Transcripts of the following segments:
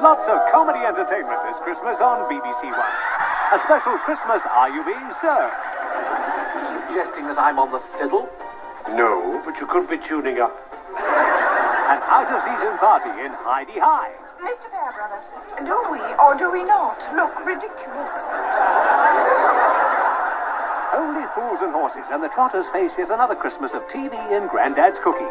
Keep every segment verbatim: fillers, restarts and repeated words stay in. Lots of comedy entertainment this Christmas on B B C One. A special Christmas Are You Being Served? Suggesting that I'm on the fiddle? No, but you could be tuning up. An out-of-season party in Heidi High. Mister Fairbrother, do we or do we not look ridiculous? Only Fools and Horses and the Trotters face yet another Christmas of T V and Grandad's Cookie.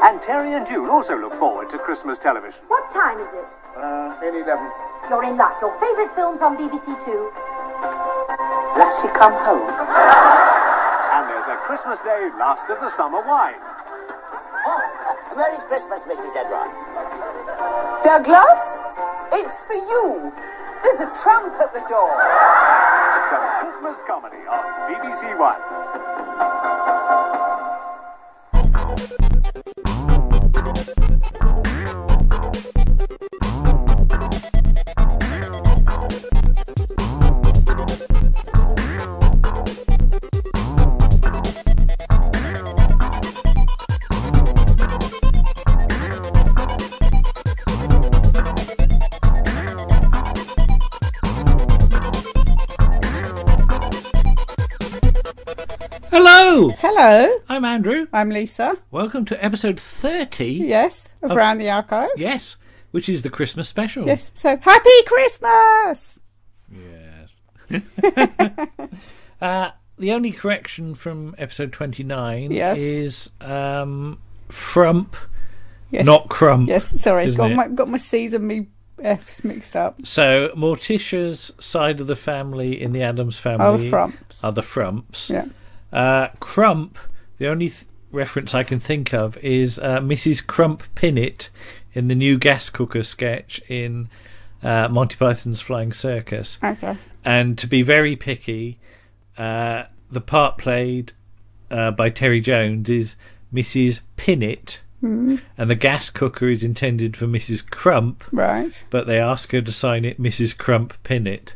And Terry and June also look forward to Christmas television. What time is it? Uh, ten eleven. You're in luck. Your favourite film's on B B C Two. Lassie Come Home. And there's a Christmas Day Last of the Summer Wine. Oh, Merry Christmas, Missus Edward. Douglas, it's for you. There's a tramp at the door. Some Christmas comedy on B B C One. Hello. I'm Andrew. I'm Lisa. Welcome to episode thirty. Yes, of, of Round the Archives. Yes, which is the Christmas special. Yes, so happy Christmas! Yes. uh, the only correction from episode twenty-nine yes. is um, Frump, yes. not Crump. Yes, sorry, got, it? My, got my C's and me F's mixed up. So Morticia's side of the family in the Addams Family oh, are the Frumps. Yeah. Uh, Crump, the only th reference I can think of is uh, Missus Crump Pinnit in the new gas cooker sketch in uh, Monty Python's Flying Circus. Okay. And to be very picky, uh, the part played uh, by Terry Jones is Missus Pinnit, mm. and the gas cooker is intended for Missus Crump. Right. But they ask her to sign it Missus Crump Pinnit.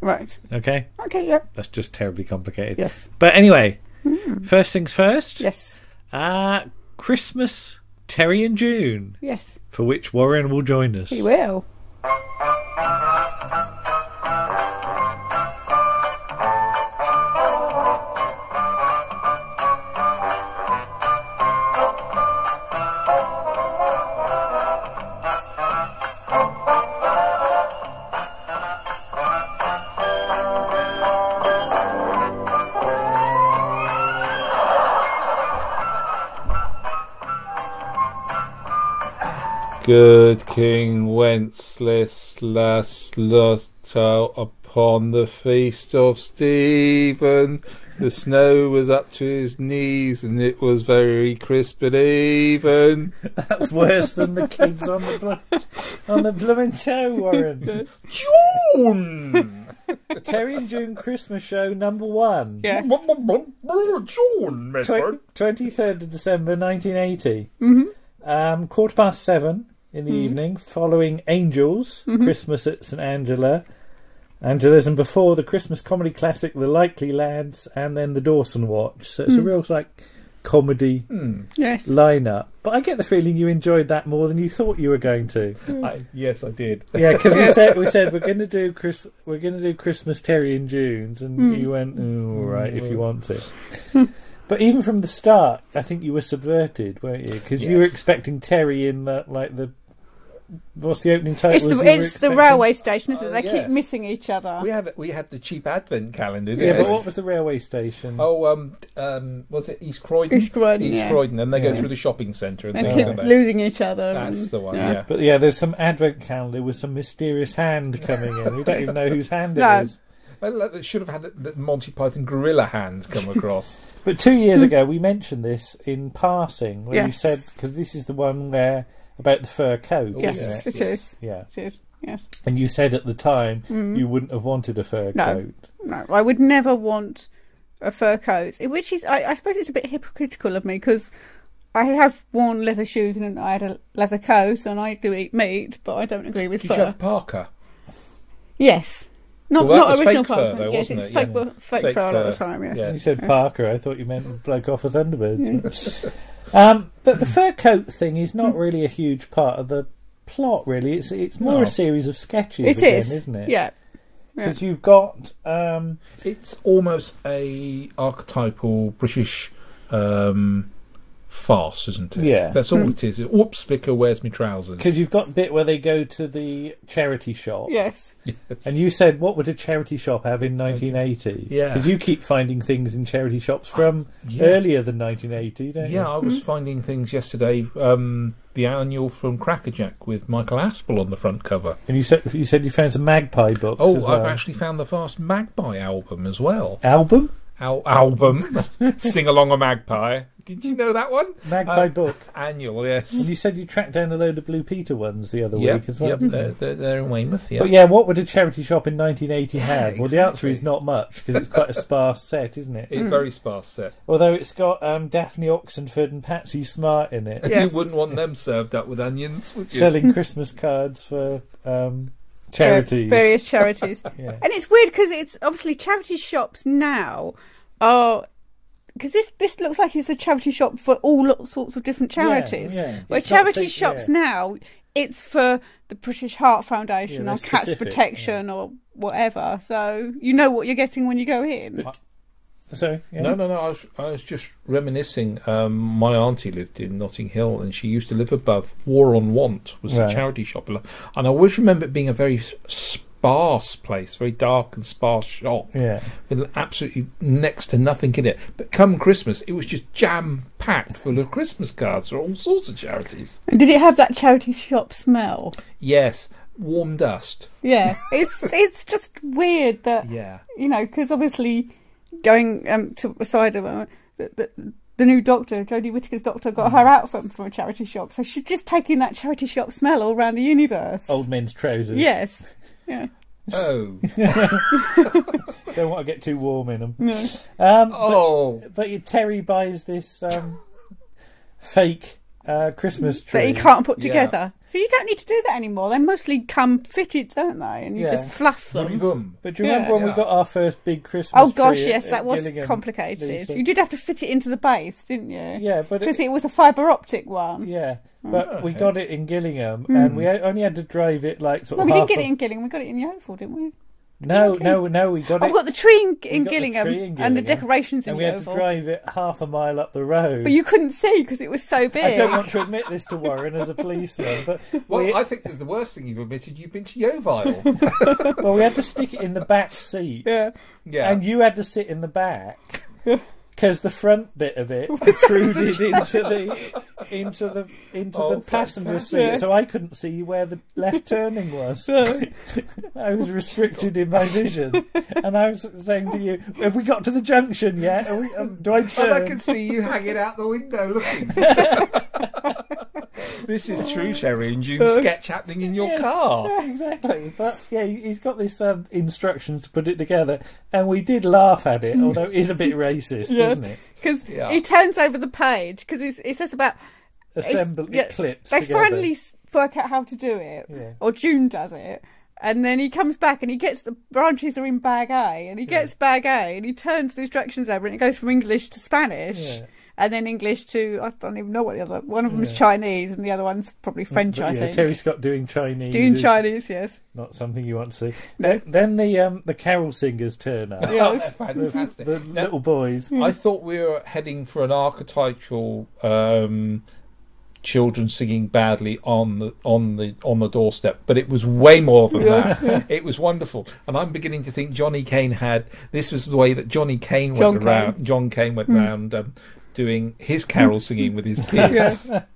Right. Okay. Okay, yep. That's just terribly complicated. Yes. But anyway, mm. first things first. Yes. Uh, Christmas, Terry and June. Yes. For which Warren will join us. He will. Good King Wenceslas looked out upon the feast of Stephen. The snow was up to his knees, and it was very crisp and even. That's worse than the kids on the blo on the blooming show, Warren. June. Terry and June Christmas show number one. Yes. June. Twenty third of December, nineteen eighty. Mm-hmm. Um, quarter past seven in the mm. evening, following Angels, mm-hmm. Christmas at Saint Angela, Angela's, and before the Christmas comedy classic The Likely Lads, and then The Dawson Watch. So it's mm. a real like comedy mm. yes. lineup. But I get the feeling you enjoyed that more than you thought you were going to. Mm. I, yes, I did. Yeah, because we said we said we're going to do Chris, we're going to do Christmas Terry and June's, and mm. you went oh, all right mm. if you want to. But even from the start, I think you were subverted, weren't you? Because yes. you were expecting Terry in the, like the... What's the opening title? It's, the, it's the railway station, isn't it? They oh, yes. keep missing each other. We had we had the cheap advent calendar, didn't yeah, we? But what was the railway station? Oh, um, um, was it East Croydon? East Croydon, East yeah. Croydon, and they yeah. go through the shopping centre. And, and things keep like losing each other. That's and, the one, yeah. yeah. But yeah, there's some advent calendar with some mysterious hand coming in. We don't even know whose hand no. it is. It should have had the Monty Python gorilla hand come across. But two years ago, we mentioned this in passing, when yes. you said, because this is the one where about the fur coat. Yes, isn't it? It is. Yeah, it is. Yes. And you said at the time mm. you wouldn't have wanted a fur no, coat. No, I would never want a fur coat. Which is, I, I suppose, it's a bit hypocritical of me because I have worn leather shoes and I had a leather coat, and I do eat meat, but I don't agree with Did fur. Did you have Parker? Yes. Not, well, not original fur, though, yes, wasn't it? Fake, yeah. fake, fake fur all the time, yes. Yeah. You said yeah. Parker, I thought you meant bloke off a Thunderbirds. Yeah. um, but the fur coat thing is not really a huge part of the plot, really. It's it's more no. a series of sketches. It again, is, isn't it? Yeah. Because yeah. you've got um, it's almost a archetypal British um, farce, isn't it? Yeah, that's all mm. it is. Whoops, vicar, where's my trousers? Because you've got a bit where they go to the charity shop. Yes. yes. And you said, what would a charity shop have in nineteen eighty? Yeah. Because you keep finding things in charity shops from I, yeah. earlier than nineteen eighty, don't yeah, you? Yeah, I was mm. finding things yesterday. Um, the annual from Crackerjack with Michael Aspel on the front cover. And you said you said you found some Magpie books. Oh, as well. I've actually found the first Magpie album as well. Album? Al album. Sing Along a Magpie. Did you know that one? Magpie uh, book. Annual, yes. And you said you tracked down a load of Blue Peter ones the other yep, week as well. Yep, they're, they're, they're in Weymouth, yeah. But yeah, what would a charity shop in nineteen eighty have? Yeah, exactly. Well, the answer is not much, because it's quite a sparse set, isn't it? It's mm. very sparse set. Although it's got um, Daphne Oxenford and Patsy Smart in it. Yes. You wouldn't want them served up with onions, would you? Selling Christmas cards for... Um, charities. Various charities. yeah. And it's weird, because it's obviously charity shops now are... Because this, this looks like it's a charity shop for all sorts of different charities. Yeah, yeah. Where it's charity think, shops yeah. now, it's for the British Heart Foundation yeah, or Cats specific, Protection yeah. or whatever. So you know what you're getting when you go in. Sorry? Yeah. No, no, no. I was, I was just reminiscing. Um, my auntie lived in Notting Hill, and she used to live above War on Want, was right. the charity shop. And I always remember it being a very... sparse place, very dark and sparse shop, yeah, with absolutely next to nothing in it. But come Christmas, it was just jam packed full of Christmas cards for all sorts of charities. And did it have that charity shop smell? Yes, warm dust. Yeah, it's it's just weird that yeah, you know, because obviously going um, to the side of uh, the, the the new doctor, Jodie Whittaker's doctor, got her out from, from a charity shop, so she's just taking that charity shop smell all around the universe. Old men's trousers. Yes. Yeah. Oh. Don't want to get too warm in them. No. Um, oh. But, but Terry buys this um, fake uh, Christmas tree that he can't put together. Yeah. So you don't need to do that anymore. They mostly come fitted, don't they? And you yeah. just fluff them. Vroom. But do you remember yeah, when yeah. we got our first big Christmas tree? Oh gosh, tree yes, at, that at was Gillingham, complicated. Lisa. You did have to fit it into the base, didn't you? Yeah, but because it, it was a fibre optic one. Yeah. But okay. we got it in Gillingham, mm. and we only had to drive it like sort no, of. No, we didn't get it in Gillingham. We got it in Yeovil, didn't we? No, no, no. We got oh, it. We got the tree in, in, Gillingham, the tree in Gillingham and the decorations in and we Yeovil. Had to drive it half a mile up the road. But you couldn't see because it was so big. I don't want to admit this to Warren as a policeman, but well, we... I think the worst thing you've admitted you've been to Yeovil. Well, we had to stick it in the back seat, yeah, yeah, and you had to sit in the back. Because the front bit of it protruded into the into the into oh, the passenger fantastic. seat, so I couldn't see where the left turning was. I was restricted in my vision, and I was saying to you, "Have we got to the junction yet? Are we, um, do I turn?" And I can see you hanging out the window looking. This is true, Sherry, and you sketch happening in your yes, car. Yeah, exactly. But yeah, he's got this um, instructions to put it together, and we did laugh at it, although it is a bit racist, yes, isn't it? Because yeah. he turns over the page, because it says about... Assemble yeah, clips They together. Finally work out how to do it, yeah. or June does it, and then he comes back and he gets... The branches are in bag A, and he gets yeah. bag A, and he turns the instructions over, and it goes from English to Spanish. Yeah. And then English to, I don't even know what the other, one of them's yeah. Chinese and the other one's probably French, but, I yeah, think. Terry Scott doing Chinese. Doing Chinese, yes. Not something you want to see. No. Then, then the um, the carol singers turn up. Yes. Oh, fantastic. The, the now, little boys. I thought we were heading for an archetypal um, children singing badly on the on the on the doorstep, but it was way more than yeah. that. It was wonderful, and I'm beginning to think Johnny Kane had this was the way that Johnny Kane John went Kane. around. John Kane went mm. round. Um, doing his carol singing with his kids. Yes. But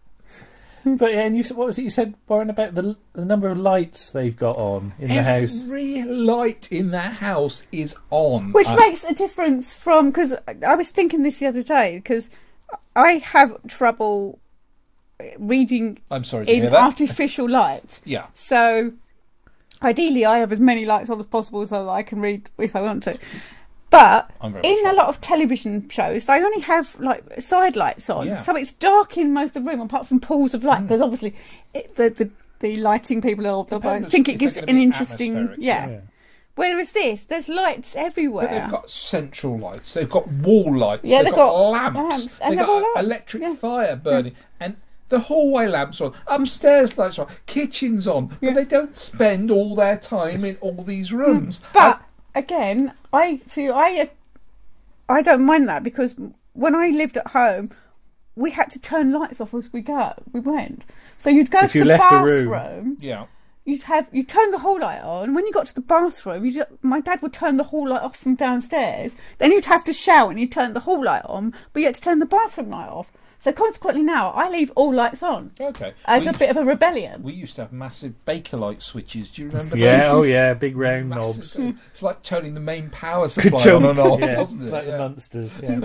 yeah, and you said, what was it you said, Warren, about the, the number of lights they've got on in Every the house? Every light in that house is on. Which um, makes a difference from, because I was thinking this the other day, because I have trouble reading I'm sorry to in hear that. artificial light. Yeah. So ideally I have as many lights on as possible so that I can read if I want to. But in a lot of television shows, they only have like side lights on, yeah. so it's dark in most of the room, apart from pools of light. Mm. Because obviously, it, the, the the lighting people are. I think it gives it an interesting, yeah. yeah. Whereas this, there's lights everywhere. But they've got central lights. They've got wall lights. Yeah, they've, they've got, got lamps. lamps. They've and got, they've got electric yeah. fire burning, yeah. and The hallway lamps on, upstairs lights on, kitchens on, yeah. But they don't spend all their time in all these rooms. But I, again, I see. I I don't mind that, because when I lived at home, we had to turn lights off as we go. We went. So you'd go if to you the left bathroom. The room, yeah. You'd have you turn the hall light on. When you got to the bathroom, you just, my dad would turn the hall light off from downstairs. Then you'd have to shower and you'd turn the hall light on, but you had to turn the bathroom light off. So consequently, now I leave all lights on. Okay, as we, a bit of a rebellion. We used to have massive Bakelite switches. Do you remember? Yeah, those? Oh yeah, big round massive knobs. Mm. It's like turning the main power supply on and off, yeah, wasn't it? Like yeah. the Munsters. Yeah.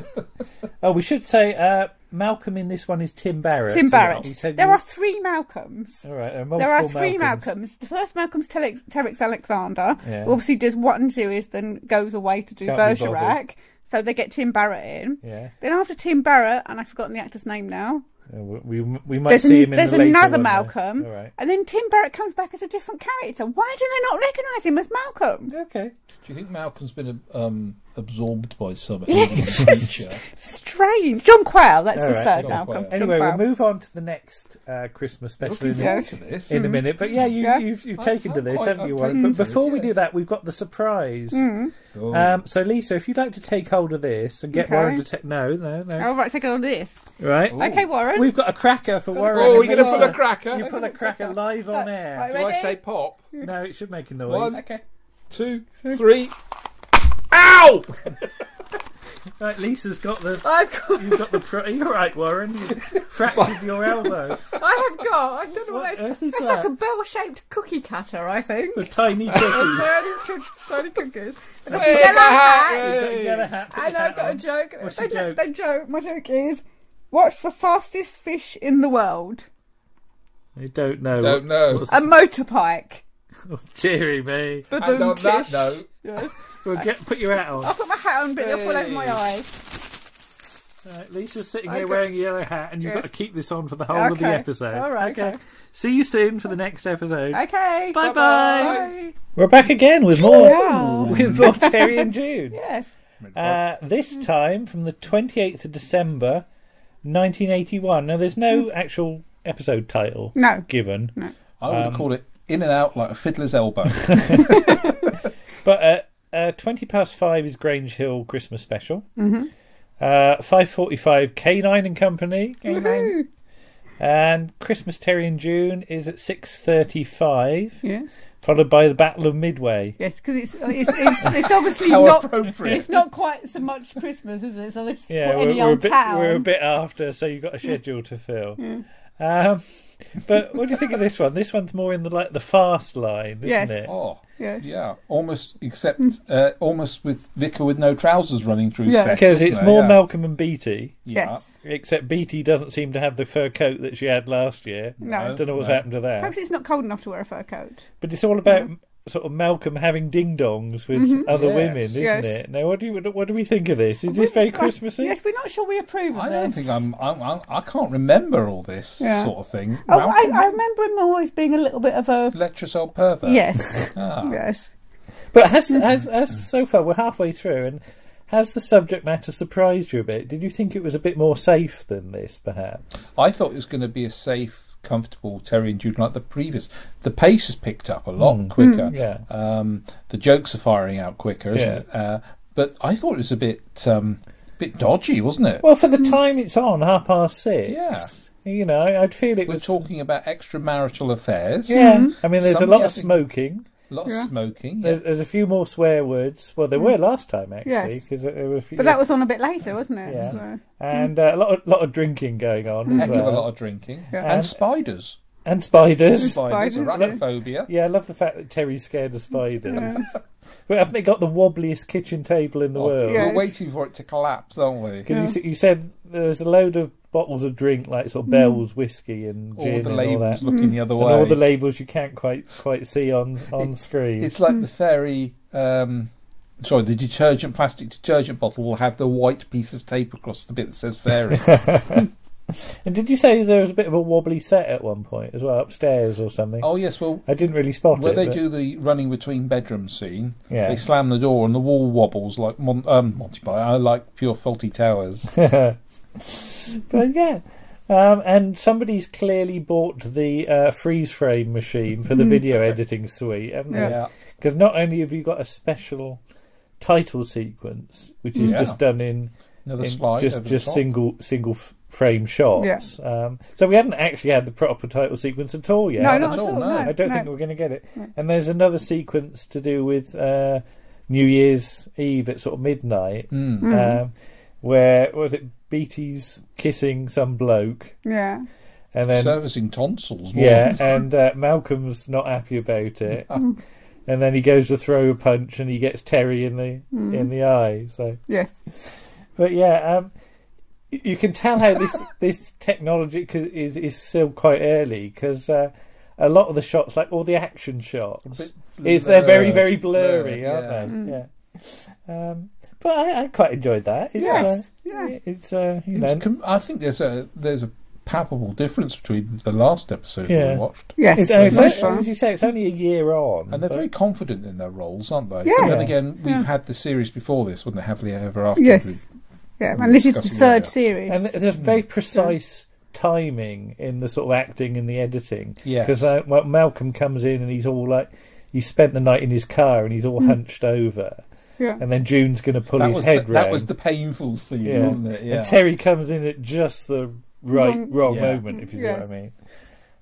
Oh, we should say uh, Malcolm in this one is Tim Barrett. Tim Barrett. He said there was... are three Malcolms. All right, there are, there are three Malcolms. Malcolms. The first Malcolm's Terex, Terex Alexander, yeah. who obviously does one series, then goes away to do Can't Bergerac. So they get Tim Barrett in. Yeah. Then after Tim Barrett, and I've forgotten the actor's name now. Uh, we, we might see him in the later. There's another Malcolm. All right. And then Tim Barrett comes back as a different character. Why do they not recognise him as Malcolm? Okay. Do you think Malcolm's been um, absorbed by some adventure? Strange. John Quayle, that's All the right. third John Malcolm. Quayle. Anyway, we'll move on to the next uh, Christmas special in, to this. in mm. a minute. But yeah, you, yeah. you've, you've I, taken I, to this, I, haven't I, you, Warren? But before this, we yes. do that, we've got the surprise. Mm. Oh. Um, so, Lisa, if you'd like to take hold of this and get okay. Warren to take... No, no, no. All right, take hold of this. Right. Ooh. Okay, Warren. We've got a cracker for Warren. Oh, you're going to put a cracker? You put a cracker live on air. Do I say pop? No, it should make a noise. Okay. Two, three. Ow! Right, Lisa's got the. I've got. You've got the. Pro you're right, Warren. You fractured your elbow. I have got. I don't know what, what that is. It's that? Like a bell-shaped cookie cutter, I think. The tiny cookies. tiny, tiny cookies. And hey, a yellow hat. Hey. Yellow hat and I've got on. a joke. What's they, joke? They joke. My joke is, what's the fastest fish in the world? I don't know. Don't know. What's a motorbike. Oh, cheery me. And on tish. that note, yes. we'll get, put your hat on. I'll put my hat on, but it'll fall over my eyes. Right, Lisa's sitting I here got... wearing a yellow hat, and you've yes. got to keep this on for the whole okay. of the episode. All right. Okay. okay. See you soon for the next episode. Okay. Bye bye. bye. bye. We're back again with more yeah. with Bob, Terry, and June. Yes. Uh, this time from the twenty-eighth of December, nineteen eighty-one. Now, there's no actual episode title. No. Given. No. I would have um, called it. In and out like a fiddler's elbow. But uh, uh, twenty past five is Grange Hill Christmas special. Mm-hmm. uh, five forty-five K nine and Company. K nine. And Christmas Terry and June is at six thirty-five. Yes. Followed by the Battle of Midway. Yes, because it's it's, it's it's obviously not it's not quite so much Christmas, is it? So they're just yeah, we're, any we're old a bit town. we're a bit after, so you've got a schedule to fill. Yeah. Um, but what do you think of this one? This one's more in the like the fast line, isn't yes. it? Oh, yes. yeah, almost except uh, almost with Vicar with no trousers running through. Yeah, sets, because it's there? more yeah. Malcolm and Beatty. Yeah, except Beatty doesn't seem to have the fur coat that she had last year. No, I don't know what's no. happened to that. Perhaps it's not cold enough to wear a fur coat. But it's all about. No. Sort of Malcolm having ding dongs with mm-hmm. other yes. women, isn't yes. it? Now, what do you what do we think of this? Is we're, this very Christmassy? Yes, we're not sure we approve of I this. I don't think I'm. I'm, I'm I can't remember all this yeah. sort of thing. Oh, I, I remember him always being a little bit of a lecherous old pervert. Yes, ah. yes. But has has has so far we're halfway through, and has the subject matter surprised you a bit? Did you think it was a bit more safe than this, perhaps? I thought it was going to be a safe. Comfortable Terry and Jude like the previous. The pace has picked up a lot mm, quicker. Mm, yeah. Um, the jokes are firing out quicker, isn't yeah. it? Uh, but I thought it was a bit, um, a bit dodgy, wasn't it? Well, for the mm. time it's on, half past six. Yeah. You know, I'd feel it. We're was... talking about extramarital affairs. Yeah. Mm. I mean, there's Somebody, a lot of smoking. A lot yeah. of smoking. Yeah. There's, there's a few more swear words. Well, there mm. were last time actually, because yes. there were a few, but that was on a bit later, wasn't it? Yeah. So. And uh, a lot, of, lot of drinking going on. Mm. As well. A lot of drinking yeah. and, and spiders. And spiders. Spiders. Arachnophobia. Yeah, I love the fact that Terry's scared of spiders. Yeah. But haven't they got the wobbliest kitchen table in the oh, world? Yes. We're waiting for it to collapse, aren't we? Because yeah. you, you said there's a load of bottles of drink, like sort of Bell's whiskey and gin, all the labels and all looking the other way. And all the labels you can't quite quite see on on it, screen. It's like the fairy. Um, sorry, the detergent plastic detergent bottle will have the white piece of tape across the bit that says fairy. And did you say there was a bit of a wobbly set at one point as well, upstairs or something? Oh, yes, well... I didn't really spot where it. Where they but... do the running between bedrooms scene, yeah. they slam the door and the wall wobbles like Mon um, Monty Python. I like pure faulty towers. But, yeah, Um, and somebody's clearly bought the uh, freeze frame machine for the video editing suite, haven't yeah. they? Because not only have you got a special title sequence, which is yeah. just done in, in slide just, just single single frame shots. Yeah. Um, so we haven't actually had the proper title sequence at all yet. No, not at all. No. I don't no. think we're going to get it. No. And there's another sequence to do with uh, New Year's Eve at sort of midnight, mm. Mm. Um, where was it? Beatty's kissing some bloke. Yeah. And then servicing tonsils. Yeah, and uh, Malcolm's not happy about it. No. And then he goes to throw a punch and he gets Terry in the mm. in the eye. So yes. But yeah, um, you can tell how this this technology is is still quite early, because uh, a lot of the shots, like all the action shots, is they're very very blurry, blurry aren't yeah. they? Mm. Yeah. Um, but I, I quite enjoyed that. It's, yes. Uh, yeah. It's uh, you know. I think there's a there's a palpable difference between the last episode yeah. we watched. Yes. It's, it's nice only, as you say, it's only a year on, and they're but... very confident in their roles, aren't they? Yeah. And then again, we've yeah. had the series before this, wasn't it? Happily Ever After. Yes. Yeah, and this is the third series. And there's very precise yeah. timing in the sort of acting and the editing. Yeah. Because uh, well, Malcolm comes in and he's all like, he spent the night in his car and he's all mm. hunched over. Yeah. And then June's going to pull that his head the, round. That was the painful scene, yeah. wasn't it? Yeah. And Terry comes in at just the right wrong, wrong yeah. moment, if you yes. see what I mean.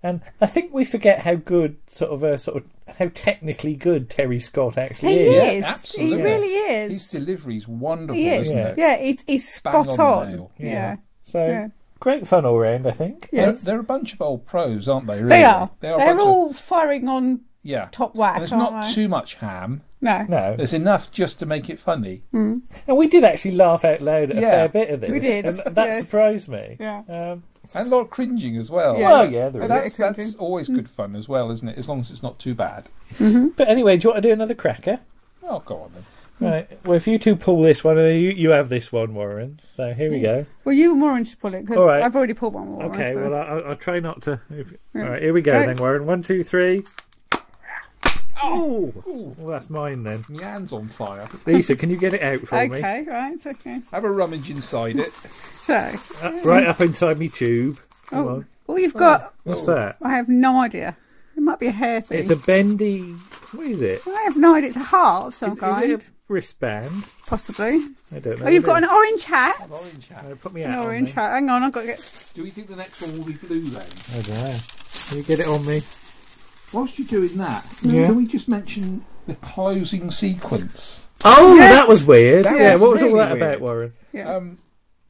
And I think we forget how good, sort of, uh, sort of, how technically good Terry Scott actually he is. He is, absolutely, he really is. His delivery is wonderful, he is. isn't yeah. it? Yeah, it, it's spot Bang on. on. Yeah. yeah, so yeah. great fun all round, I think. Yes. They're, they're a bunch of old pros, aren't they? Really? They are. They are they're all of... firing on. Yeah, top whack. There's not too much ham. No, no. There's enough just to make it funny. Mm. And we did actually laugh out loud at yeah. a fair bit of this. We did, and that yes. surprised me. Yeah, um, and a lot of cringing as well. Yeah, well, yeah there that's, is. That's always good fun as well, isn't it? As long as it's not too bad. Mm-hmm. But anyway, do you want to do another cracker? Oh, go on then. Right. Well, if you two pull this one, and you you have this one, Warren. So here we go. Well, you and Warren should pull it because right. I've already pulled one. Warren, okay. So. Well, I'll, I'll try not to. If... Yeah. All right. Here we go right. then, Warren. One, two, three. Oh, Ooh. well, that's mine then. My hand's on fire. Lisa, can you get it out for okay, me? Okay, right, okay. Have a rummage inside it. So, uh, right up inside me tube. Come oh, on. oh, you've got. What's oh. that? I have no idea. It might be a hair thing. It's a bendy. What is it? I have no idea. It's a heart of some is, kind. Is it a wristband? Possibly. I don't know. Oh, you've got an orange hat. An orange hat. No, put me an out orange on hat. Me. Hang on, I've got to get. Do we think the next one will be blue then? I don't know. Can you get it on me? Whilst you're doing that, yeah. can we just mention the closing sequence? Oh, yes. that was weird. That yeah, was what was really all that weird. about, Warren? Yeah. Um,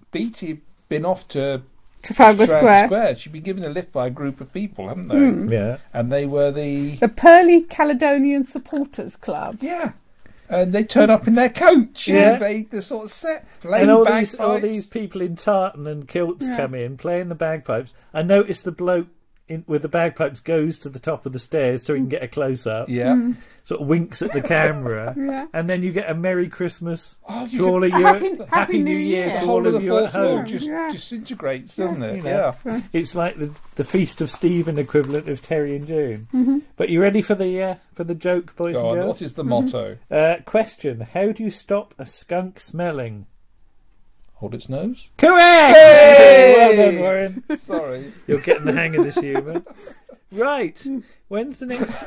Beatty had been off to Trafalgar Square. Square. She'd been given a lift by a group of people, haven't they? Mm. Yeah. And they were the... The Pearly Caledonian Supporters Club. Yeah. And they turn up in their coach. Yeah. And they, they're sort of set, playing and all bagpipes. These, all these people in tartan and kilts yeah. come in, playing the bagpipes. I noticed the bloke In, with the bagpipes goes to the top of the stairs so he can get a close-up, yeah mm. sort of winks at the camera yeah. and then you get a Merry Christmas oh, to all of you, happy, happy, happy New Year, Year to all of, of you at home. Just yeah. disintegrates, doesn't yeah. it? You know, yeah. It's like the, the Feast of Stephen equivalent of Terry and June. Mm-hmm. But you ready for the uh, for the joke, boys God, and girls? What is the motto? Mm-hmm. uh, question: how do you stop a skunk smelling? Hold its nose. Correct! Hey! Well done, Warren. Sorry. You're getting the hang of this humour. Right. When's the next...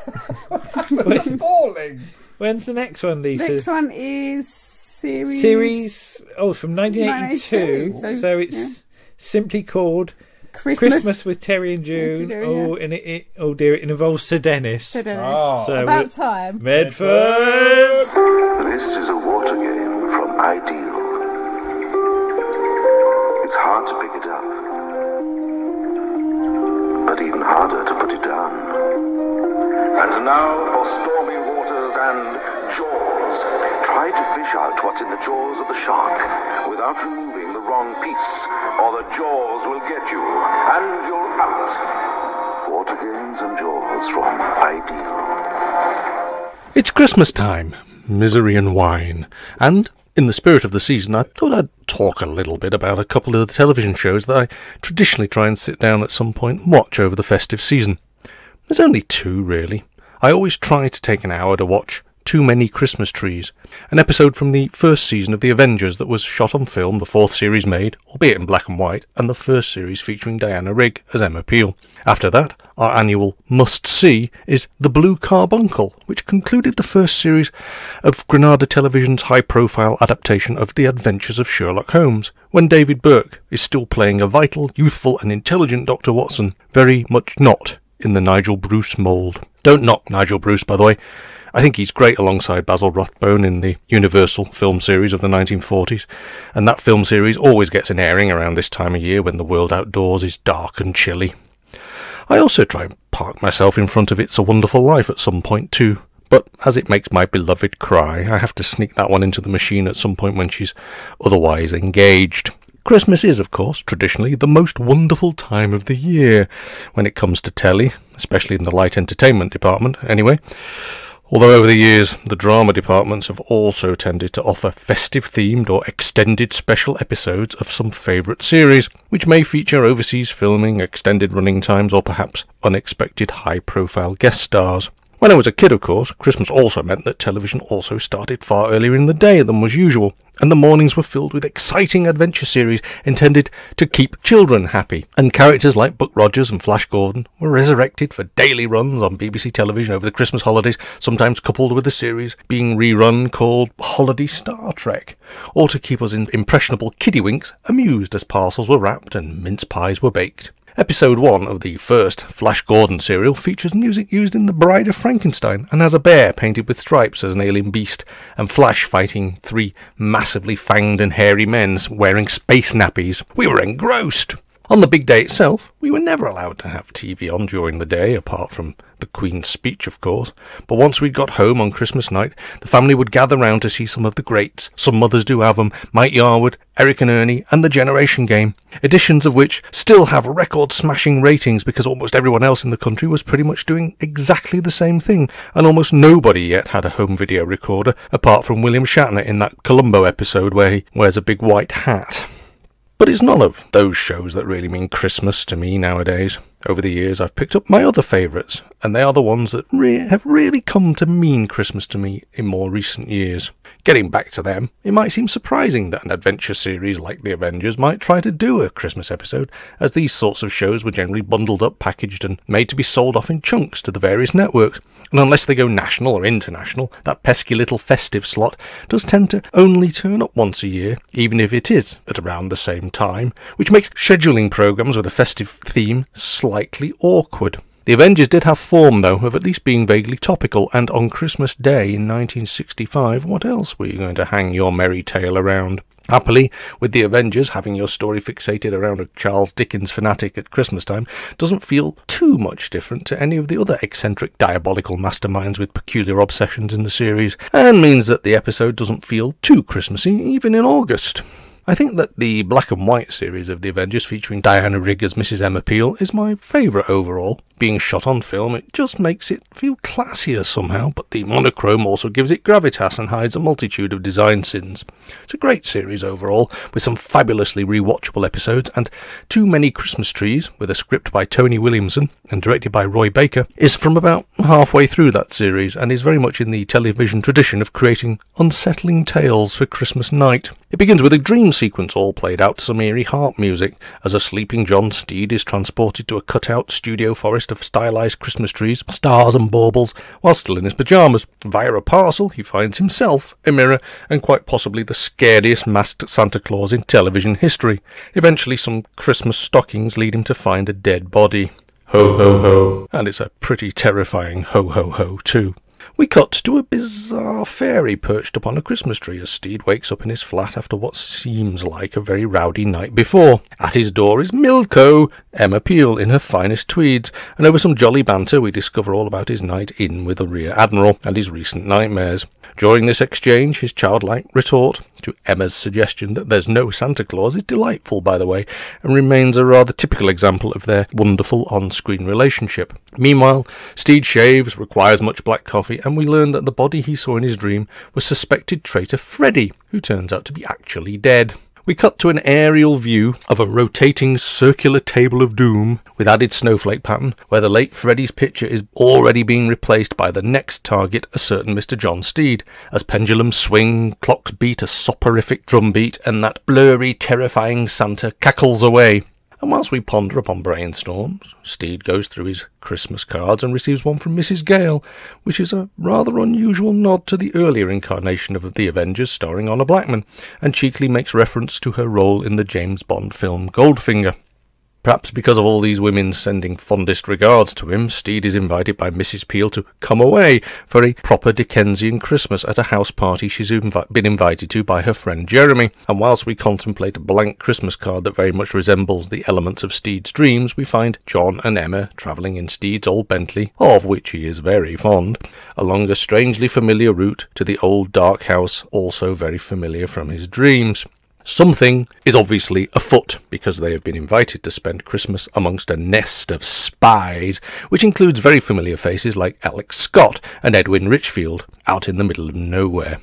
That's appalling. When's the next one, Lisa? Next one is series... Series... Oh, it's from nineteen eighty-two. So, so it's yeah. simply called... Christmas. Christmas with Terry and June. Doing, oh, yeah. and it, it, oh dear, it involves Sir Dennis. Sir Dennis. Oh. So about time. Medford! This is a water game from Ideal. It's hard to pick it up, but even harder to put it down. And now for stormy waters and jaws. Try to fish out what's in the jaws of the shark without removing the wrong piece, or the jaws will get you, and you're out. Water games and jaws from Ideal. It's Christmas time, misery and wine, and... in the spirit of the season, I thought I'd talk a little bit about a couple of the television shows that I traditionally try and sit down at some point and watch over the festive season. There's only two, really. I always try to take an hour to watch Too Many Christmas Trees, an episode from the first season of The Avengers that was shot on film, the fourth series made, albeit in black and white, and the first series featuring Diana Rigg as Emma Peel. After that, our annual must-see is The Blue Carbuncle, which concluded the first series of Granada Television's high-profile adaptation of The Adventures of Sherlock Holmes, when David Burke is still playing a vital, youthful and intelligent Doctor Watson, very much not in the Nigel Bruce mould. Don't knock Nigel Bruce, by the way. I think he's great alongside Basil Rathbone in the Universal film series of the nineteen forties, and that film series always gets an airing around this time of year when the world outdoors is dark and chilly. I also try and park myself in front of It's a Wonderful Life at some point too, but as it makes my beloved cry, I have to sneak that one into the machine at some point when she's otherwise engaged. Christmas is, of course, traditionally the most wonderful time of the year when it comes to telly, especially in the light entertainment department, anyway. Although over the years, the drama departments have also tended to offer festive-themed or extended special episodes of some favourite series, which may feature overseas filming, extended running times, or perhaps unexpected high-profile guest stars. When I was a kid, of course, Christmas also meant that television also started far earlier in the day than was usual, and the mornings were filled with exciting adventure series intended to keep children happy, and characters like Buck Rogers and Flash Gordon were resurrected for daily runs on B B C television over the Christmas holidays, sometimes coupled with a series being rerun called Holiday Star Trek, or to keep us impressionable kiddywinks amused as parcels were wrapped and mince pies were baked. Episode one of the first Flash Gordon serial features music used in The Bride of Frankenstein and has a bear painted with stripes as an alien beast and Flash fighting three massively fanged and hairy men wearing space nappies. We were engrossed! On the big day itself, we were never allowed to have T V on during the day, apart from the Queen's speech, of course, but once we'd got home on Christmas night, the family would gather round to see some of the greats. Some Mothers Do Have 'Em, Mike Yarwood, Eric and Ernie, and The Generation Game, editions of which still have record-smashing ratings because almost everyone else in the country was pretty much doing exactly the same thing, and almost nobody yet had a home video recorder, apart from William Shatner in that Columbo episode where he wears a big white hat. But it's none of those shows that really mean Christmas to me nowadays. Over the years I've picked up my other favourites, and they are the ones that re have really come to mean Christmas to me in more recent years. Getting back to them, it might seem surprising that an adventure series like The Avengers might try to do a Christmas episode, as these sorts of shows were generally bundled up, packaged and made to be sold off in chunks to the various networks, and unless they go national or international, that pesky little festive slot does tend to only turn up once a year, even if it is at around the same time, which makes scheduling programmes with a festive theme slightly awkward. The Avengers did have form, though, of at least being vaguely topical, and on Christmas Day in nineteen sixty-five, what else were you going to hang your merry tale around? Happily, with The Avengers, having your story fixated around a Charles Dickens fanatic at Christmas time doesn't feel too much different to any of the other eccentric diabolical masterminds with peculiar obsessions in the series, and means that the episode doesn't feel too Christmassy, even in August. I think that the black and white series of The Avengers featuring Diana Rigg as Missus Emma Peel is my favourite overall. Being shot on film, it just makes it feel classier somehow, but the monochrome also gives it gravitas and hides a multitude of design sins. It's a great series overall, with some fabulously rewatchable episodes, and Too Many Christmas Trees, with a script by Tony Williamson and directed by Roy Baker, is from about halfway through that series and is very much in the television tradition of creating unsettling tales for Christmas night. It begins with a dream sequence all played out to some eerie harp music, as a sleeping John Steed is transported to a cut-out studio forest of stylised Christmas trees, stars and baubles, while still in his pyjamas. Via a parcel, he finds himself, a mirror, and quite possibly the scariest masked Santa Claus in television history. Eventually some Christmas stockings lead him to find a dead body. Ho ho ho. And it's a pretty terrifying ho ho ho too. We cut to a bizarre fairy perched upon a Christmas tree as Steed wakes up in his flat after what seems like a very rowdy night before. At his door is Milko, Emma Peel, in her finest tweeds, and over some jolly banter we discover all about his night in with the Rear Admiral and his recent nightmares. During this exchange, his childlike retort to Emma's suggestion that there's no Santa Claus is delightful, by the way, and remains a rather typical example of their wonderful on-screen relationship. Meanwhile, Steed shaves, requires much black coffee, and we learn that the body he saw in his dream was suspected traitor Freddy, who turns out to be actually dead. We cut to an aerial view of a rotating circular table of doom with added snowflake pattern, where the late Freddy's picture is already being replaced by the next target, a certain Mister John Steed, as pendulums swing, clocks beat a soporific drumbeat, and that blurry, terrifying Santa cackles away. And whilst we ponder upon brainstorms, Steed goes through his Christmas cards and receives one from Missus Gale, which is a rather unusual nod to the earlier incarnation of The Avengers starring Honor Blackman, and cheekily makes reference to her role in the James Bond film Goldfinger. Perhaps because of all these women sending fondest regards to him, Steed is invited by Missus Peel to come away for a proper Dickensian Christmas at a house party she's invi- been invited to by her friend Jeremy, and whilst we contemplate a blank Christmas card that very much resembles the elements of Steed's dreams, we find John and Emma travelling in Steed's old Bentley, of which he is very fond, along a strangely familiar route to the old dark house, also very familiar from his dreams. Something is obviously afoot, because they have been invited to spend Christmas amongst a nest of spies, which includes very familiar faces like Alex Scott and Edwin Richfield, out in the middle of nowhere.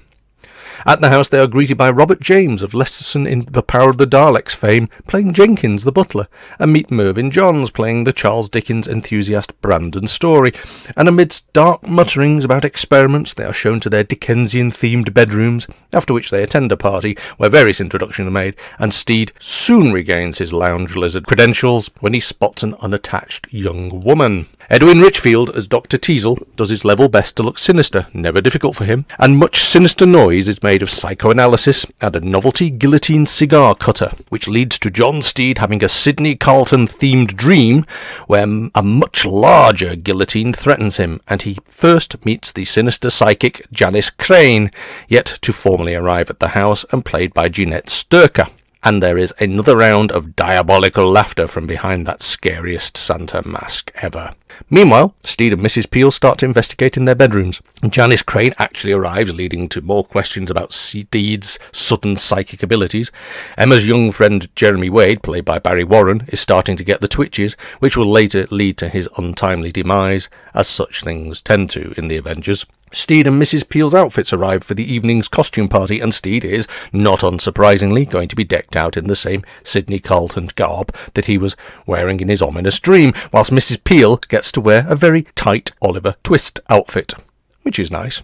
At the house they are greeted by Robert James of Lesterson in The Power of the Daleks fame, playing Jenkins the butler, and meet Mervyn Johns playing the Charles Dickens enthusiast Brandon Storey, and amidst dark mutterings about experiments they are shown to their Dickensian-themed bedrooms, after which they attend a party where various introductions are made, and Steed soon regains his lounge lizard credentials when he spots an unattached young woman. Edwin Richfield, as Dr Teasel, does his level best to look sinister, never difficult for him, and much sinister noise is made of psychoanalysis and a novelty guillotine cigar cutter, which leads to John Steed having a Sydney Carlton-themed dream where a much larger guillotine threatens him, and he first meets the sinister psychic Janice Crane, yet to formally arrive at the house and played by Jeanette Sturcker. And there is another round of diabolical laughter from behind that scariest Santa mask ever. Meanwhile, Steed and Missus Peel start to investigate in their bedrooms. Janice Crane actually arrives, leading to more questions about Steed's sudden psychic abilities. Emma's young friend Jeremy Wade, played by Barry Warren, is starting to get the twitches, which will later lead to his untimely demise, as such things tend to in The Avengers. Steed and Missus Peel's outfits arrive for the evening's costume party, and Steed is, not unsurprisingly, going to be decked out in the same Sydney Carlton garb that he was wearing in his ominous dream, whilst Missus Peel gets to wear a very tight Oliver Twist outfit, which is nice.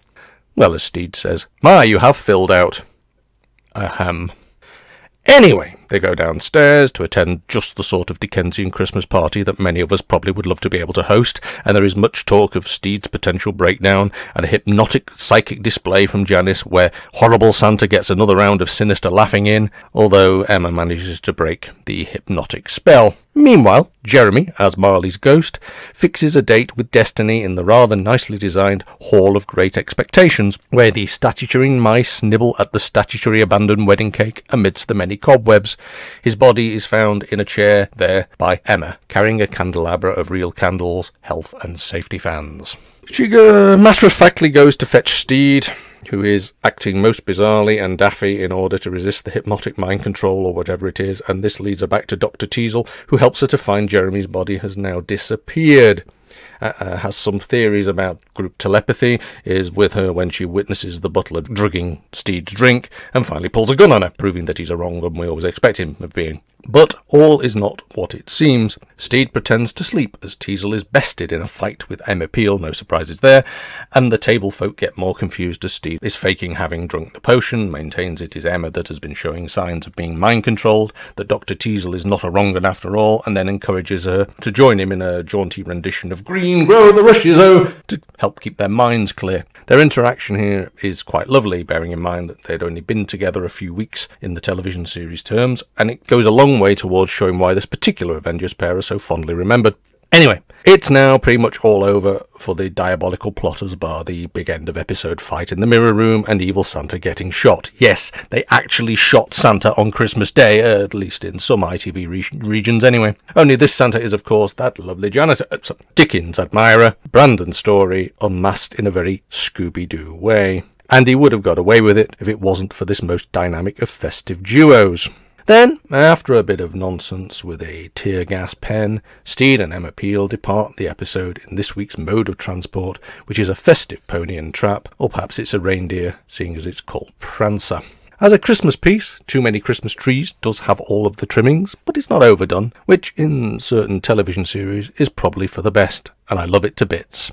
Well, as Steed says, "My, you have filled out." Ahem. Anyway, they go downstairs to attend just the sort of Dickensian Christmas party that many of us probably would love to be able to host, and there is much talk of Steed's potential breakdown and a hypnotic psychic display from Janice where horrible Santa gets another round of sinister laughing in, although Emma manages to break the hypnotic spell. Meanwhile, Jeremy, as Marley's ghost, fixes a date with Destiny in the rather nicely designed Hall of Great Expectations, where the statutory mice nibble at the statutory abandoned wedding cake amidst the many cobwebs. His body is found in a chair there by Emma, carrying a candelabra of real candles, health and safety fans. She uh, matter-of-factly goes to fetch Steed, who is acting most bizarrely and daffy in order to resist the hypnotic mind control or whatever it is, and this leads her back to Doctor Teasel, who helps her to find Jeremy's body has now disappeared. Uh, uh, has some theories about group telepathy, is with her when she witnesses the butler drugging Steed's drink, and finally pulls a gun on her, proving that he's a wrong one we always expect him of being. But all is not what it seems. Steed pretends to sleep as Teasel is bested in a fight with Emma Peel, no surprises there, and the table folk get more confused as Steed is faking having drunk the potion, maintains it is Emma that has been showing signs of being mind-controlled, that Doctor Teasel is not a wrong one after all, and then encourages her to join him in a jaunty rendition of "Green Grow the Rushes, oh!" to help keep their minds clear. Their interaction here is quite lovely, bearing in mind that they'd only been together a few weeks in the television series terms, and it goes a long way towards showing why this particular Avengers pair are so fondly remembered. Anyway, it's now pretty much all over for the diabolical plotters bar the big end of episode fight in the mirror room and evil Santa getting shot. Yes, they actually shot Santa on Christmas Day, uh, at least in some I T V re regions anyway. Only this Santa is, of course, that lovely janitor, uh, Dickens admirer, Brandon Storey, unmasked in a very Scooby-Doo way. And he would have got away with it if it wasn't for this most dynamic of festive duos. Then, after a bit of nonsense with a tear gas pen, Steed and Emma Peel depart the episode in this week's mode of transport, which is a festive pony and trap, or perhaps it's a reindeer, seeing as it's called Prancer. As a Christmas piece, Too Many Christmas Trees does have all of the trimmings, but it's not overdone, which in certain television series is probably for the best, and I love it to bits.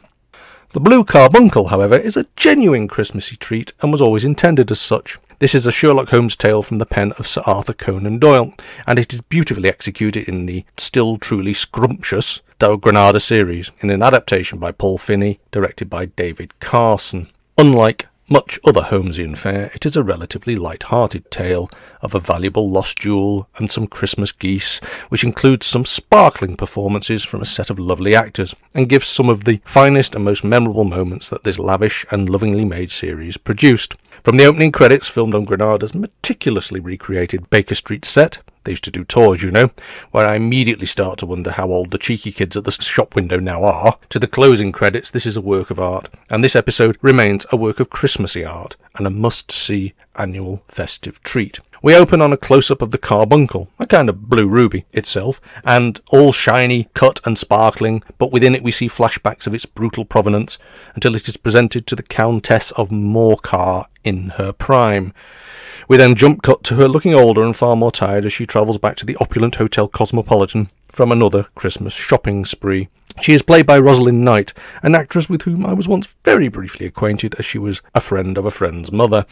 The Blue Carbuncle, however, is a genuine Christmassy treat and was always intended as such. This is a Sherlock Holmes tale from the pen of Sir Arthur Conan Doyle, and it is beautifully executed in the still truly scrumptious Dow Granada series, in an adaptation by Paul Finney, directed by David Carson. Unlike much other Holmesian fare, it is a relatively light-hearted tale of a valuable lost jewel and some Christmas geese, which includes some sparkling performances from a set of lovely actors, and gives some of the finest and most memorable moments that this lavish and lovingly made series produced. From the opening credits, filmed on Granada's meticulously recreated Baker Street set — they used to do tours, you know — where I immediately start to wonder how old the cheeky kids at the shop window now are, to the closing credits, this is a work of art, and this episode remains a work of Christmassy art and a must-see annual festive treat. We open on a close-up of the carbuncle, a kind of blue ruby itself, and all shiny, cut and sparkling, but within it we see flashbacks of its brutal provenance until it is presented to the Countess of Morcar in her prime. We then jump cut to her looking older and far more tired as she travels back to the opulent Hotel Cosmopolitan from another Christmas shopping spree. She is played by Rosalind Knight, an actress with whom I was once very briefly acquainted, as she was a friend of a friend's mother,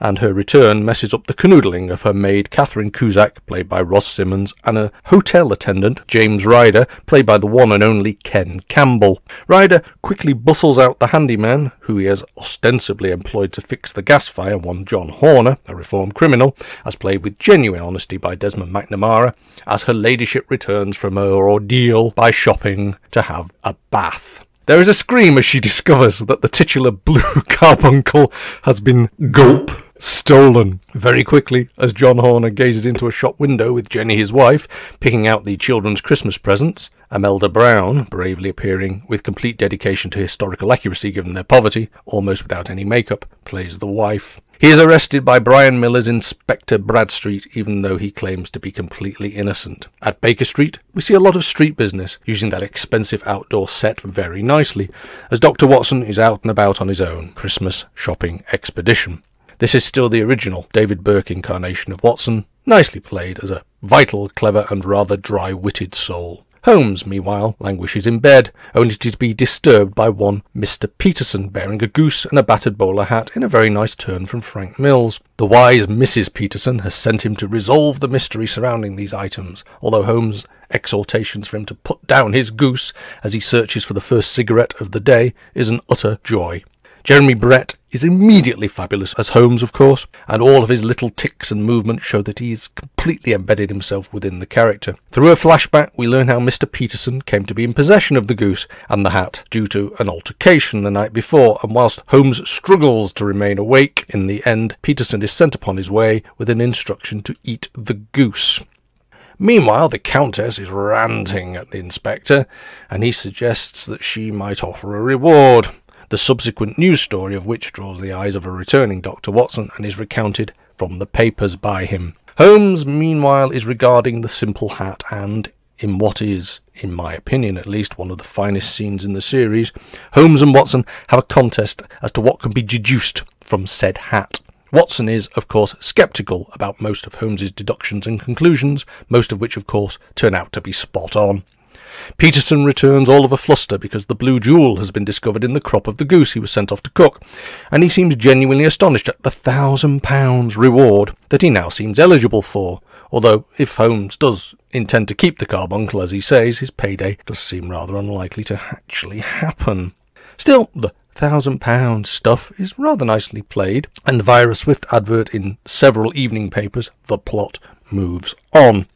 and her return messes up the canoodling of her maid Catherine Cusack, played by Ross Simmons, and a hotel attendant, James Ryder, played by the one and only Ken Campbell. Ryder quickly bustles out the handyman, who he has ostensibly employed to fix the gas fire, one John Horner, a reformed criminal, as played with genuine honesty by Desmond McNamara, as her ladyship returns from her ordeal by shopping to have a bath. There is a scream as she discovers that the titular Blue Carbuncle has been gulp stolen. Very quickly, as John Horner gazes into a shop window with Jenny, his wife, picking out the children's Christmas presents, Imelda Brown bravely appearing with complete dedication to historical accuracy given their poverty, almost without any makeup, plays the wife. He is arrested by Brian Miller's Inspector Bradstreet, even though he claims to be completely innocent. At Baker Street, we see a lot of street business, using that expensive outdoor set very nicely, as Doctor Watson is out and about on his own Christmas shopping expedition. This is still the original David Burke incarnation of Watson, nicely played as a vital, clever and rather dry-witted soul. Holmes, meanwhile, languishes in bed, only to be disturbed by one Mister Peterson, bearing a goose and a battered bowler hat in a very nice turn from Frank Mills. The wise Missus Peterson has sent him to resolve the mystery surrounding these items, although Holmes' exhortations for him to put down his goose as he searches for the first cigarette of the day is an utter joy. Jeremy Brett is immediately fabulous as Holmes, of course, and all of his little ticks and movements show that he has completely embedded himself within the character. Through a flashback, we learn how Mister Peterson came to be in possession of the goose and the hat due to an altercation the night before, and whilst Holmes struggles to remain awake, in the end Peterson is sent upon his way with an instruction to eat the goose. Meanwhile, the Countess is ranting at the Inspector, and he suggests that she might offer a reward. The subsequent news story of which draws the eyes of a returning Doctor Watson and is recounted from the papers by him. Holmes, meanwhile, is regarding the simple hat and, in what is, in my opinion at least, one of the finest scenes in the series, Holmes and Watson have a contest as to what can be deduced from said hat. Watson is, of course, sceptical about most of Holmes's deductions and conclusions, most of which, of course, turn out to be spot on. Peterson returns all of a fluster because the blue jewel has been discovered in the crop of the goose he was sent off to cook, and he seems genuinely astonished at the thousand pounds reward that he now seems eligible for, although if Holmes does intend to keep the carbuncle as he says, his payday does seem rather unlikely to actually happen. Still, the thousand pound stuff is rather nicely played, and via a swift advert in several evening papers, the plot moves on.